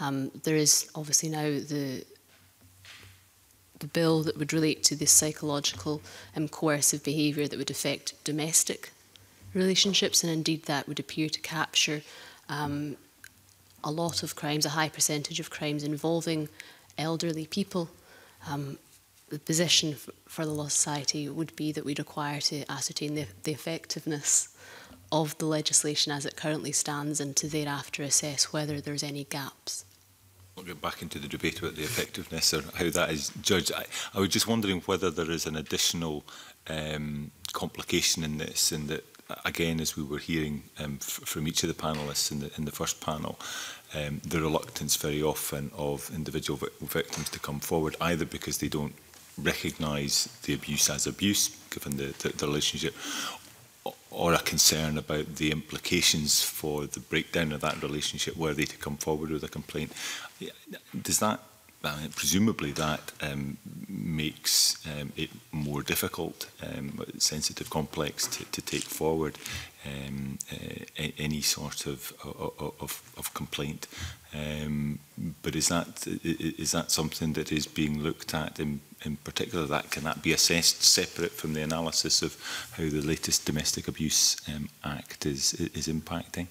Um, there is obviously now the, the bill that would relate to this psychological and um, coercive behaviour that would affect domestic relationships, and indeed that would appear to capture um, a lot of crimes, a high percentage of crimes involving elderly people. Um, The position for the Law Society would be that we require to ascertain the, the effectiveness of the legislation as it currently stands and to thereafter assess whether there's any gaps. We'll get back into the debate about the effectiveness or how that is judged. I, I was just wondering whether there is an additional um, complication in this, in that, again, as we were hearing um, from each of the panellists in the, in the first panel, um, the reluctance very often of individual vi victims to come forward, either because they don't recognise the abuse as abuse, given the, the, the relationship, or a concern about the implications for the breakdown of that relationship were they to come forward with a complaint. Does that, I mean, presumably that um, makes um, it more difficult, um, sensitive, complex to, to take forward um, uh, any sort of of, of complaint. Um, but is that is that something that is being looked at in, in particular? That can that be assessed separate from the analysis of how the latest Domestic Abuse um, Act is is impacting?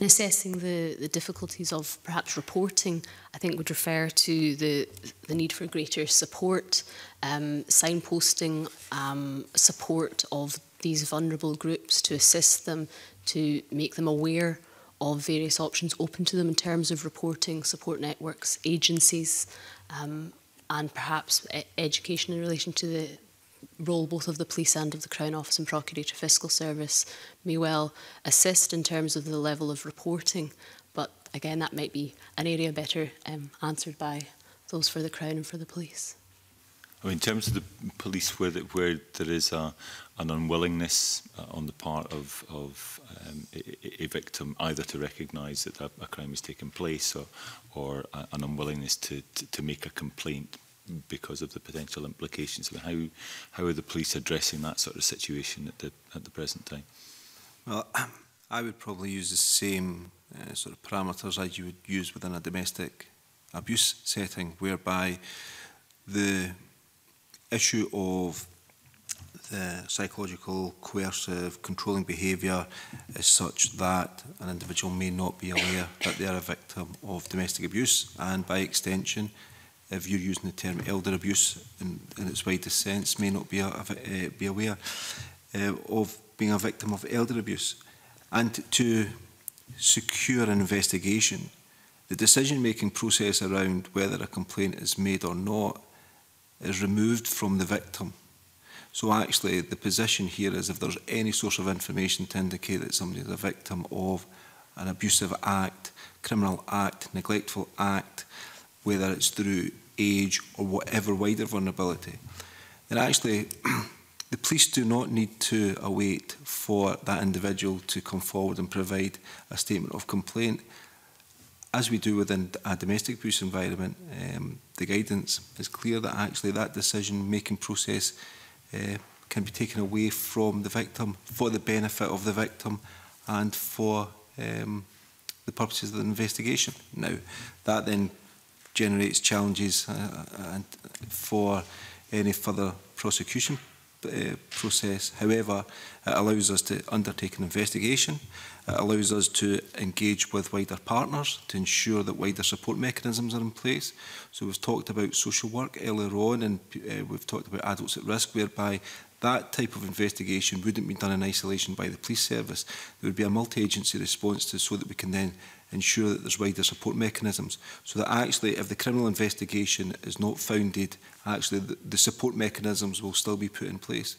In assessing the, the difficulties of perhaps reporting, I think would refer to the, the need for greater support, um, signposting um, support of these vulnerable groups to assist them, to make them aware of various options open to them in terms of reporting, support networks, agencies, um, and perhaps e- education in relation to the role both of the police and of the Crown Office and Procurator Fiscal Service may well assist in terms of the level of reporting, but again that might be an area better um, answered by those for the Crown and for the police. I mean, in terms of the police, where, the, where there is a, an unwillingness uh, on the part of, of um, a, a victim either to recognise that a, a crime has taken place or, or a, an unwillingness to, to, to make a complaint because of the potential implications. I mean, how, how are the police addressing that sort of situation at the, at the present time? Well, I would probably use the same uh, sort of parameters as you would use within a domestic abuse setting, whereby the issue of the psychological, coercive, controlling behaviour is such that an individual may not be aware that they are a victim of domestic abuse, and by extension, if you're using the term elder abuse in, in its widest sense, may not be, a, uh, be aware uh, of being a victim of elder abuse. And to secure an investigation, the decision-making process around whether a complaint is made or not is removed from the victim. So actually the position here is if there's any source of information to indicate that somebody is a victim of an abusive act, criminal act, neglectful act, whether it's through age or whatever wider vulnerability, then actually the police do not need to await for that individual to come forward and provide a statement of complaint. As we do within a domestic abuse environment, um, the guidance is clear that actually that decision-making process uh, can be taken away from the victim for the benefit of the victim and for um, the purposes of the investigation. Now, that then generates challenges uh, and for any further prosecution uh, process. However, it allows us to undertake an investigation. It allows us to engage with wider partners to ensure that wider support mechanisms are in place. So we've talked about social work earlier on, and uh, we've talked about adults at risk, whereby that type of investigation wouldn't be done in isolation by the police service. There would be a multi-agency response to so that we can then ensure that there's wider support mechanisms. So that actually, if the criminal investigation is not founded, actually the, the support mechanisms will still be put in place.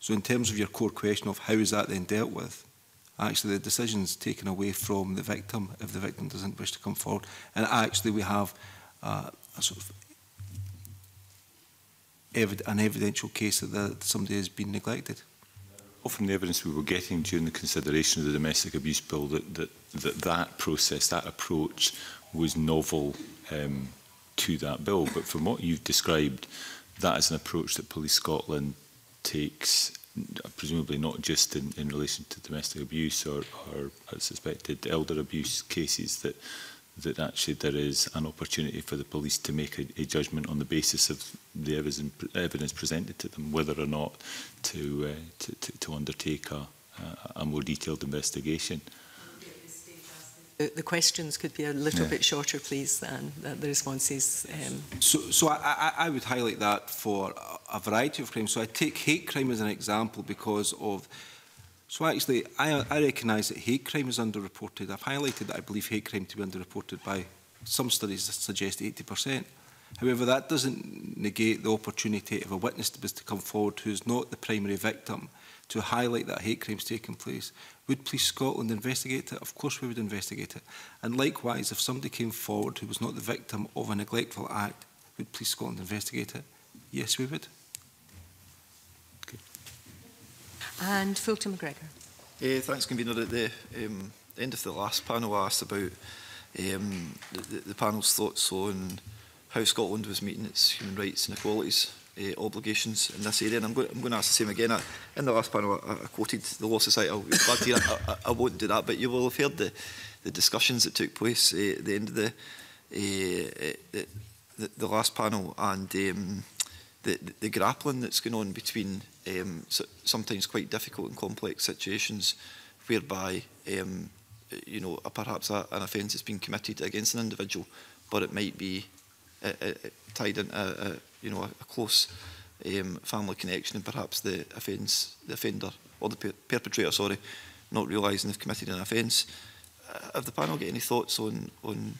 So in terms of your core question of how is that then dealt with, actually the decision's taken away from the victim if the victim doesn't wish to come forward. And actually we have uh, a sort of evid an evidential case that somebody has been neglected. Often the evidence we were getting during the consideration of the domestic abuse bill that that, that, that process, that approach was novel um, to that bill. But from what you've described, that is an approach that Police Scotland takes, presumably not just in, in relation to domestic abuse or, or suspected elder abuse cases, that that actually there is an opportunity for the police to make a, a judgment on the basis of the evidence presented to them, whether or not to uh, to, to, to undertake a, a more detailed investigation. The questions could be a little yeah. bit shorter, please, than the responses. Um. So, so I, I would highlight that for a variety of crimes. So I take hate crime as an example because of... So actually, I, I recognise that hate crime is underreported. I've highlighted that I believe hate crime to be underreported by some studies that suggest eighty percent. However, that doesn't negate the opportunity of a witness to come forward who is not the primary victim to highlight that hate crime's taking place. Would Police Scotland investigate it? Of course we would investigate it. And likewise, if somebody came forward who was not the victim of a neglectful act, would Police Scotland investigate it? Yes, we would. Okay. And Fulton McGregor. Uh, thanks, Convener. At the um, end of the last panel, I asked about um, the, the panel's thoughts on how Scotland was meeting its human rights and equalities Uh, obligations in this area, and I'm going, I'm going to ask the same again. I, in the last panel, I, I quoted the Law Society. I, I, I won't do that, but you will have heard the, the discussions that took place uh, at the end of the uh, the, the, the last panel, and um, the, the, the grappling that's going on between um, so sometimes quite difficult and complex situations, whereby um, you know perhaps a, an offence has been committed against an individual, but it might be uh, uh, tied into a, a you know, a, a close um, family connection, and perhaps the offence, the offender or the per perpetrator, sorry, not realising they've committed an offence. Uh, have the panel got any thoughts on, on,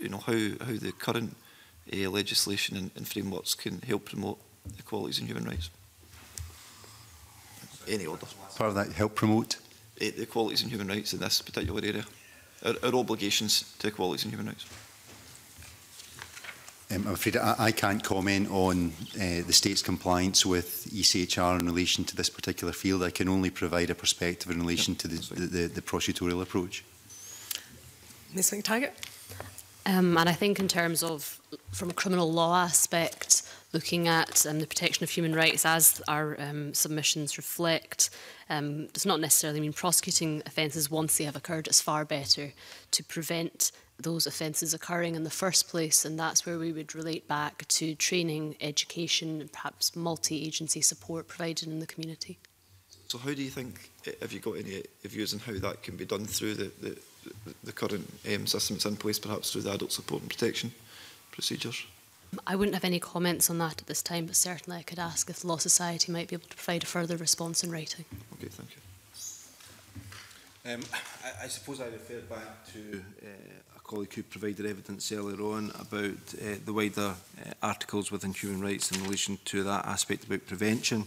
you know, how how the current uh, legislation and, and frameworks can help promote equalities and human rights? Any order? Part of that, help promote uh, the equalities and human rights in this particular area, our, our obligations to equalities and human rights. Um, I'm afraid I, I can't comment on uh, the state's compliance with E C H R in relation to this particular field. I can only provide a perspective in relation yep, to the, the, the, the prosecutorial approach. Miz McTaggart? Um, and I think in terms of, from a criminal law aspect, looking at um, the protection of human rights, as our um, submissions reflect, um, does not necessarily mean prosecuting offences once they have occurred. It's far better to prevent those offences occurring in the first place, and that's where we would relate back to training, education, and perhaps multi-agency support provided in the community. So how do you think, have you got any views on how that can be done through the, the, the current um, system that's in place, perhaps through the adult support and protection procedures? I wouldn't have any comments on that at this time, but certainly I could ask if the Law Society might be able to provide a further response in writing. Okay, thank you. Um, I, I suppose I refer back to uh, a colleague who provided evidence earlier on about uh, the wider uh, articles within human rights in relation to that aspect about prevention.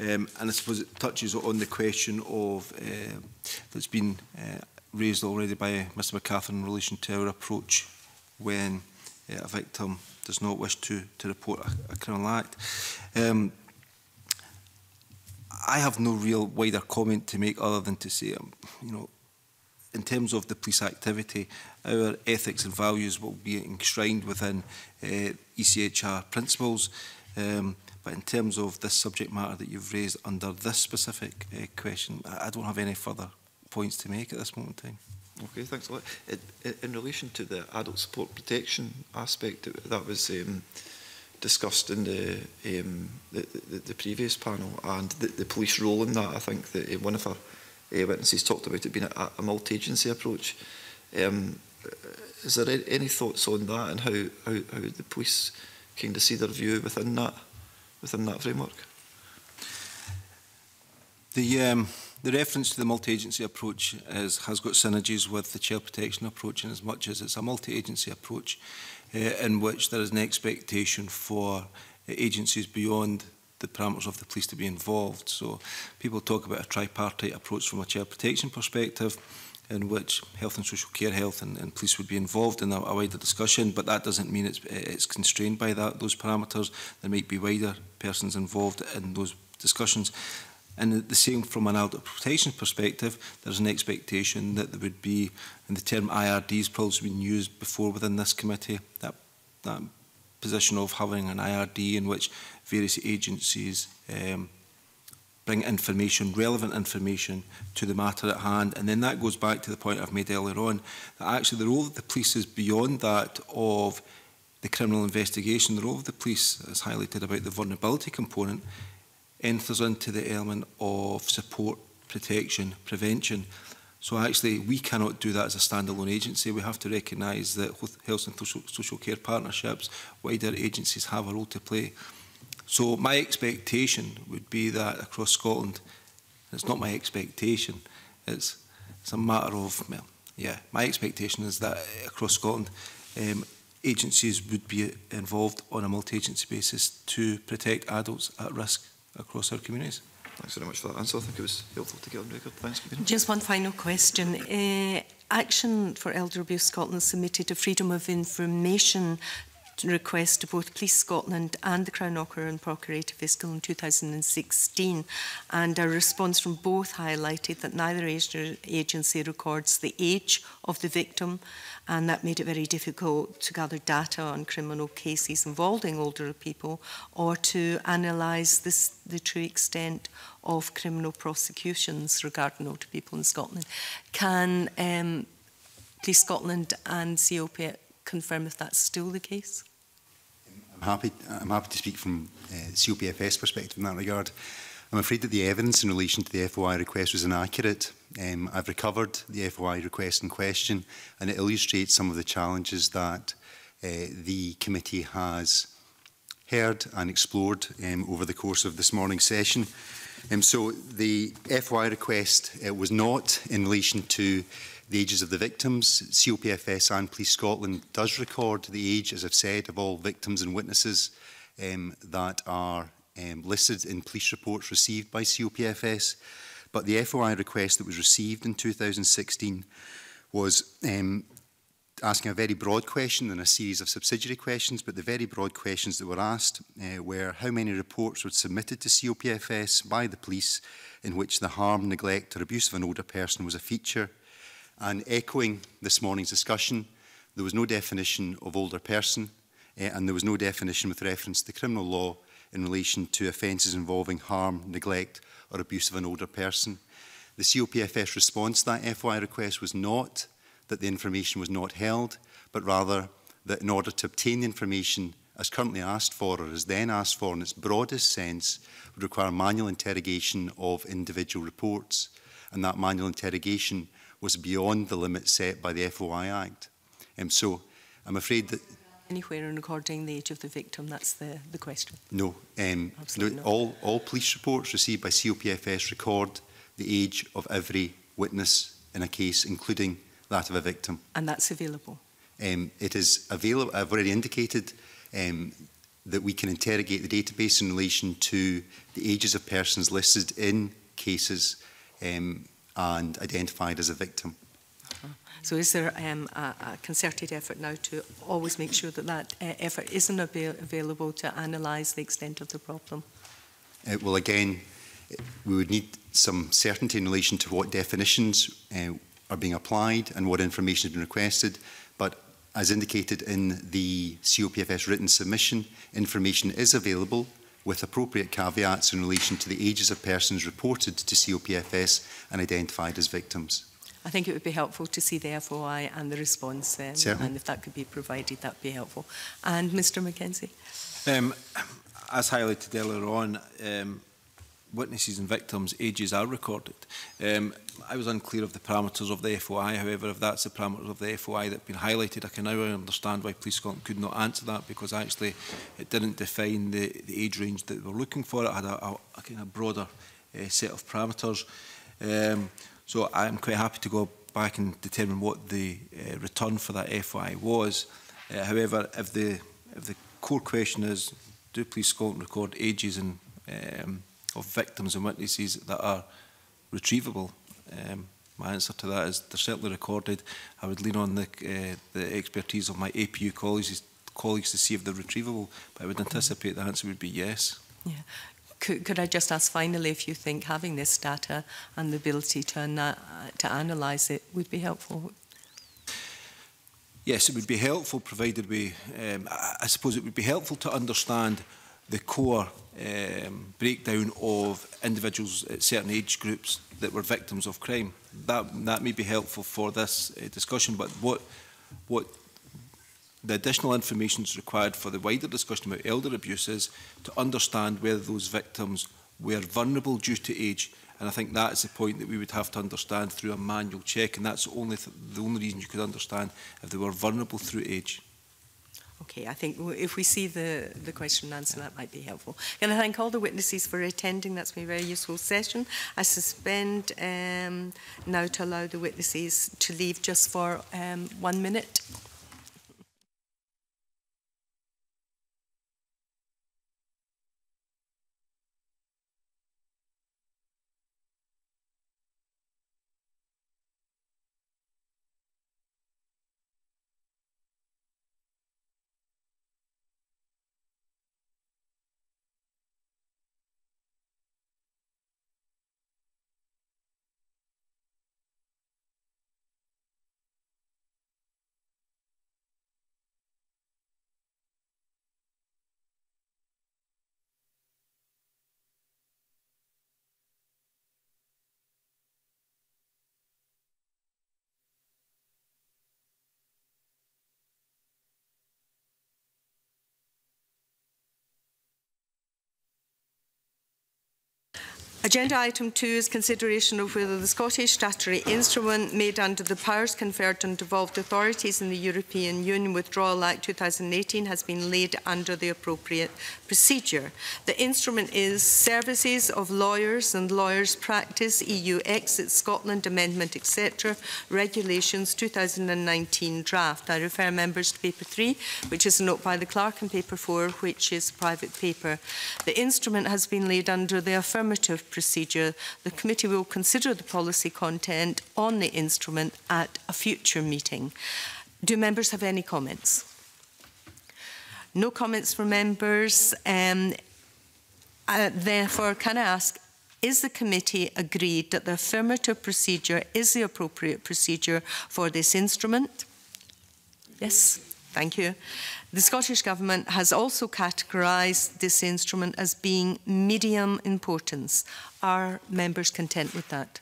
Um, and I suppose it touches on the question of uh, that's been uh, raised already by Mister McArthur in relation to our approach when uh, a victim does not wish to, to report a, a criminal act. Um, I have no real wider comment to make other than to say, um, you know, in terms of the police activity, our ethics and values will be enshrined within uh, E C H R principles. Um, but in terms of this subject matter that you've raised under this specific uh, question, I don't have any further points to make at this moment in time. Okay, thanks a lot. It, it, in relation to the adult support protection aspect, it, that was um, discussed in the, um, the, the the previous panel, and the, the police role in that. I think that uh, one of our uh, witnesses talked about it being a, a multi-agency approach. Um, is there any thoughts on that, and how, how, how the police came to see their view within that within that framework? The um, The reference to the multi-agency approach is, has got synergies with the child protection approach, in as much as it's a multi-agency approach uh, in which there is an expectation for agencies beyond the parameters of the police to be involved. So people talk about a tripartite approach from a child protection perspective, in which health and social care, health and, and police would be involved in a, a wider discussion, but that doesn't mean it's, it's constrained by that, those parameters. There might be wider persons involved in those discussions. And the same from an adult protection perspective, there's an expectation that there would be, and the term I R D has probably been used before within this committee, that, that position of having an I R D in which various agencies um, bring information, relevant information, to the matter at hand. And then that goes back to the point I've made earlier on, that actually the role of the police is beyond that of the criminal investigation. The role of the police, as highlighted about the vulnerability component, enters into the element of support, protection, prevention. So actually we cannot do that as a standalone agency. We have to recognise that health and social care partnerships, wider agencies have a role to play. So my expectation would be that across Scotland, it's not my expectation, it's, it's a matter of, well, yeah, my expectation is that across Scotland, um, agencies would be involved on a multi-agency basis to protect adults at risk across our communities. Thanks very much for that answer. I think it was helpful to get on record. Thanks for being here. Just one final question. Uh, Action for Elder Abuse Scotland submitted a Freedom of Information request to both Police Scotland and the Crown Office and Procurator Fiscal in two thousand sixteen, and a response from both highlighted that neither agency records the age of the victim, and that made it very difficult to gather data on criminal cases involving older people or to analyse this, the true extent of criminal prosecutions regarding older people in Scotland. Can um, Police Scotland and C O P confirm if that's still the case? I'm happy, I'm happy to speak from uh, C O P F S perspective in that regard. I'm afraid that the evidence in relation to the F O I request was inaccurate. Um, I've recovered the F O I request in question, and it illustrates some of the challenges that uh, the committee has heard and explored um, over the course of this morning's session. Um, so the F O I request uh, was not in relation to the ages of the victims. C O P F S and Police Scotland does record the age, as I've said, of all victims and witnesses um, that are um, listed in police reports received by C O P F S. But the F O I request that was received in two thousand sixteen was um, asking a very broad question and a series of subsidiary questions, but the very broad questions that were asked uh, were how many reports were submitted to C O P F S by the police in which the harm, neglect or abuse of an older person was a feature. And echoing this morning's discussion, there was no definition of older person, uh, and there was no definition with reference to criminal law in relation to offences involving harm, neglect or abuse of an older person. The C O P F S response to that F O I request was not that the information was not held, but rather that in order to obtain the information as currently asked for or as then asked for in its broadest sense would require manual interrogation of individual reports, and that manual interrogation was beyond the limit set by the F O I Act. Um, so I'm afraid that... Anywhere in recording the age of the victim, that's the, the question? No. Um, Absolutely no, not. All, all police reports received by C O P F S record the age of every witness in a case, including that of a victim. And that's available? Um, it is available. I've already indicated um, that we can interrogate the database in relation to the ages of persons listed in cases um, and identified as a victim. So is there um, a, a concerted effort now to always make sure that that uh, effort isn't avail available to analyse the extent of the problem? Uh, well, again, we would need some certainty in relation to what definitions uh, are being applied and what information has been requested. But as indicated in the C O P F S written submission, information is available with appropriate caveats in relation to the ages of persons reported to C O P F S and identified as victims. I think it would be helpful to see the F O I and the response then, and if that could be provided, that would be helpful. And Mr McKenzie? Um, as highlighted earlier on, um, witnesses and victims' ages are recorded. Um, I was unclear of the parameters of the F O I, however, if that's the parameters of the F O I that have been highlighted, I can now understand why Police Scotland could not answer that, because actually it didn't define the, the age range that we were looking for. It had a, a, a kind of broader uh, set of parameters. Um, So I'm quite happy to go back and determine what the uh, return for that F O I was. Uh, however, if the, if the core question is, do Police Scotland record ages and, um, of victims and witnesses that are retrievable? Um, my answer to that is they're certainly recorded. I would lean on the, uh, the expertise of my A P U colleagues, colleagues to see if they're retrievable, but I would anticipate the answer would be yes. Yeah. Could, could I just ask finally if you think having this data and the ability to, uh, to analyse it would be helpful? Yes, it would be helpful, provided we... Um, I, I suppose it would be helpful to understand the core um, breakdown of individuals at certain age groups that were victims of crime. That, that may be helpful for this uh, discussion, but what... what the additional information is required for the wider discussion about elder abuse is to understand whether those victims were vulnerable due to age. And I think that is the point that we would have to understand through a manual check. And that's only th the only reason you could understand if they were vulnerable through age. Okay, I think if we see the, the question and answer, that might be helpful. Can I thank all the witnesses for attending? That's been a very useful session. I suspend um, now to allow the witnesses to leave just for um, one minute. Agenda item two is consideration of whether the Scottish statutory instrument made under the powers conferred on devolved authorities in the European Union Withdrawal Act two thousand eighteen has been laid under the appropriate procedure. The instrument is Services of Lawyers and Lawyers' Practice, E U Exit Scotland Amendment, et cetera, Regulations two thousand nineteen draft. I refer members to Paper three, which is a note by the Clerk, and Paper four, which is private paper. The instrument has been laid under the affirmative procedure. The committee will consider the policy content on the instrument at a future meeting. Do members have any comments? No comments from members. Um, uh, therefore, can I ask, is the committee agreed that the affirmative procedure is the appropriate procedure for this instrument? Yes, thank you. The Scottish Government has also categorised this instrument as being medium importance. Are members content with that?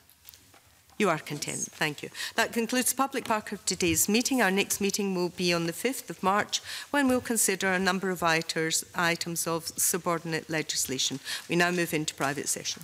You are content, thank you. That concludes the public part of today's meeting. Our next meeting will be on the fifth of March, when we'll consider a number of items of subordinate legislation. We now move into private session.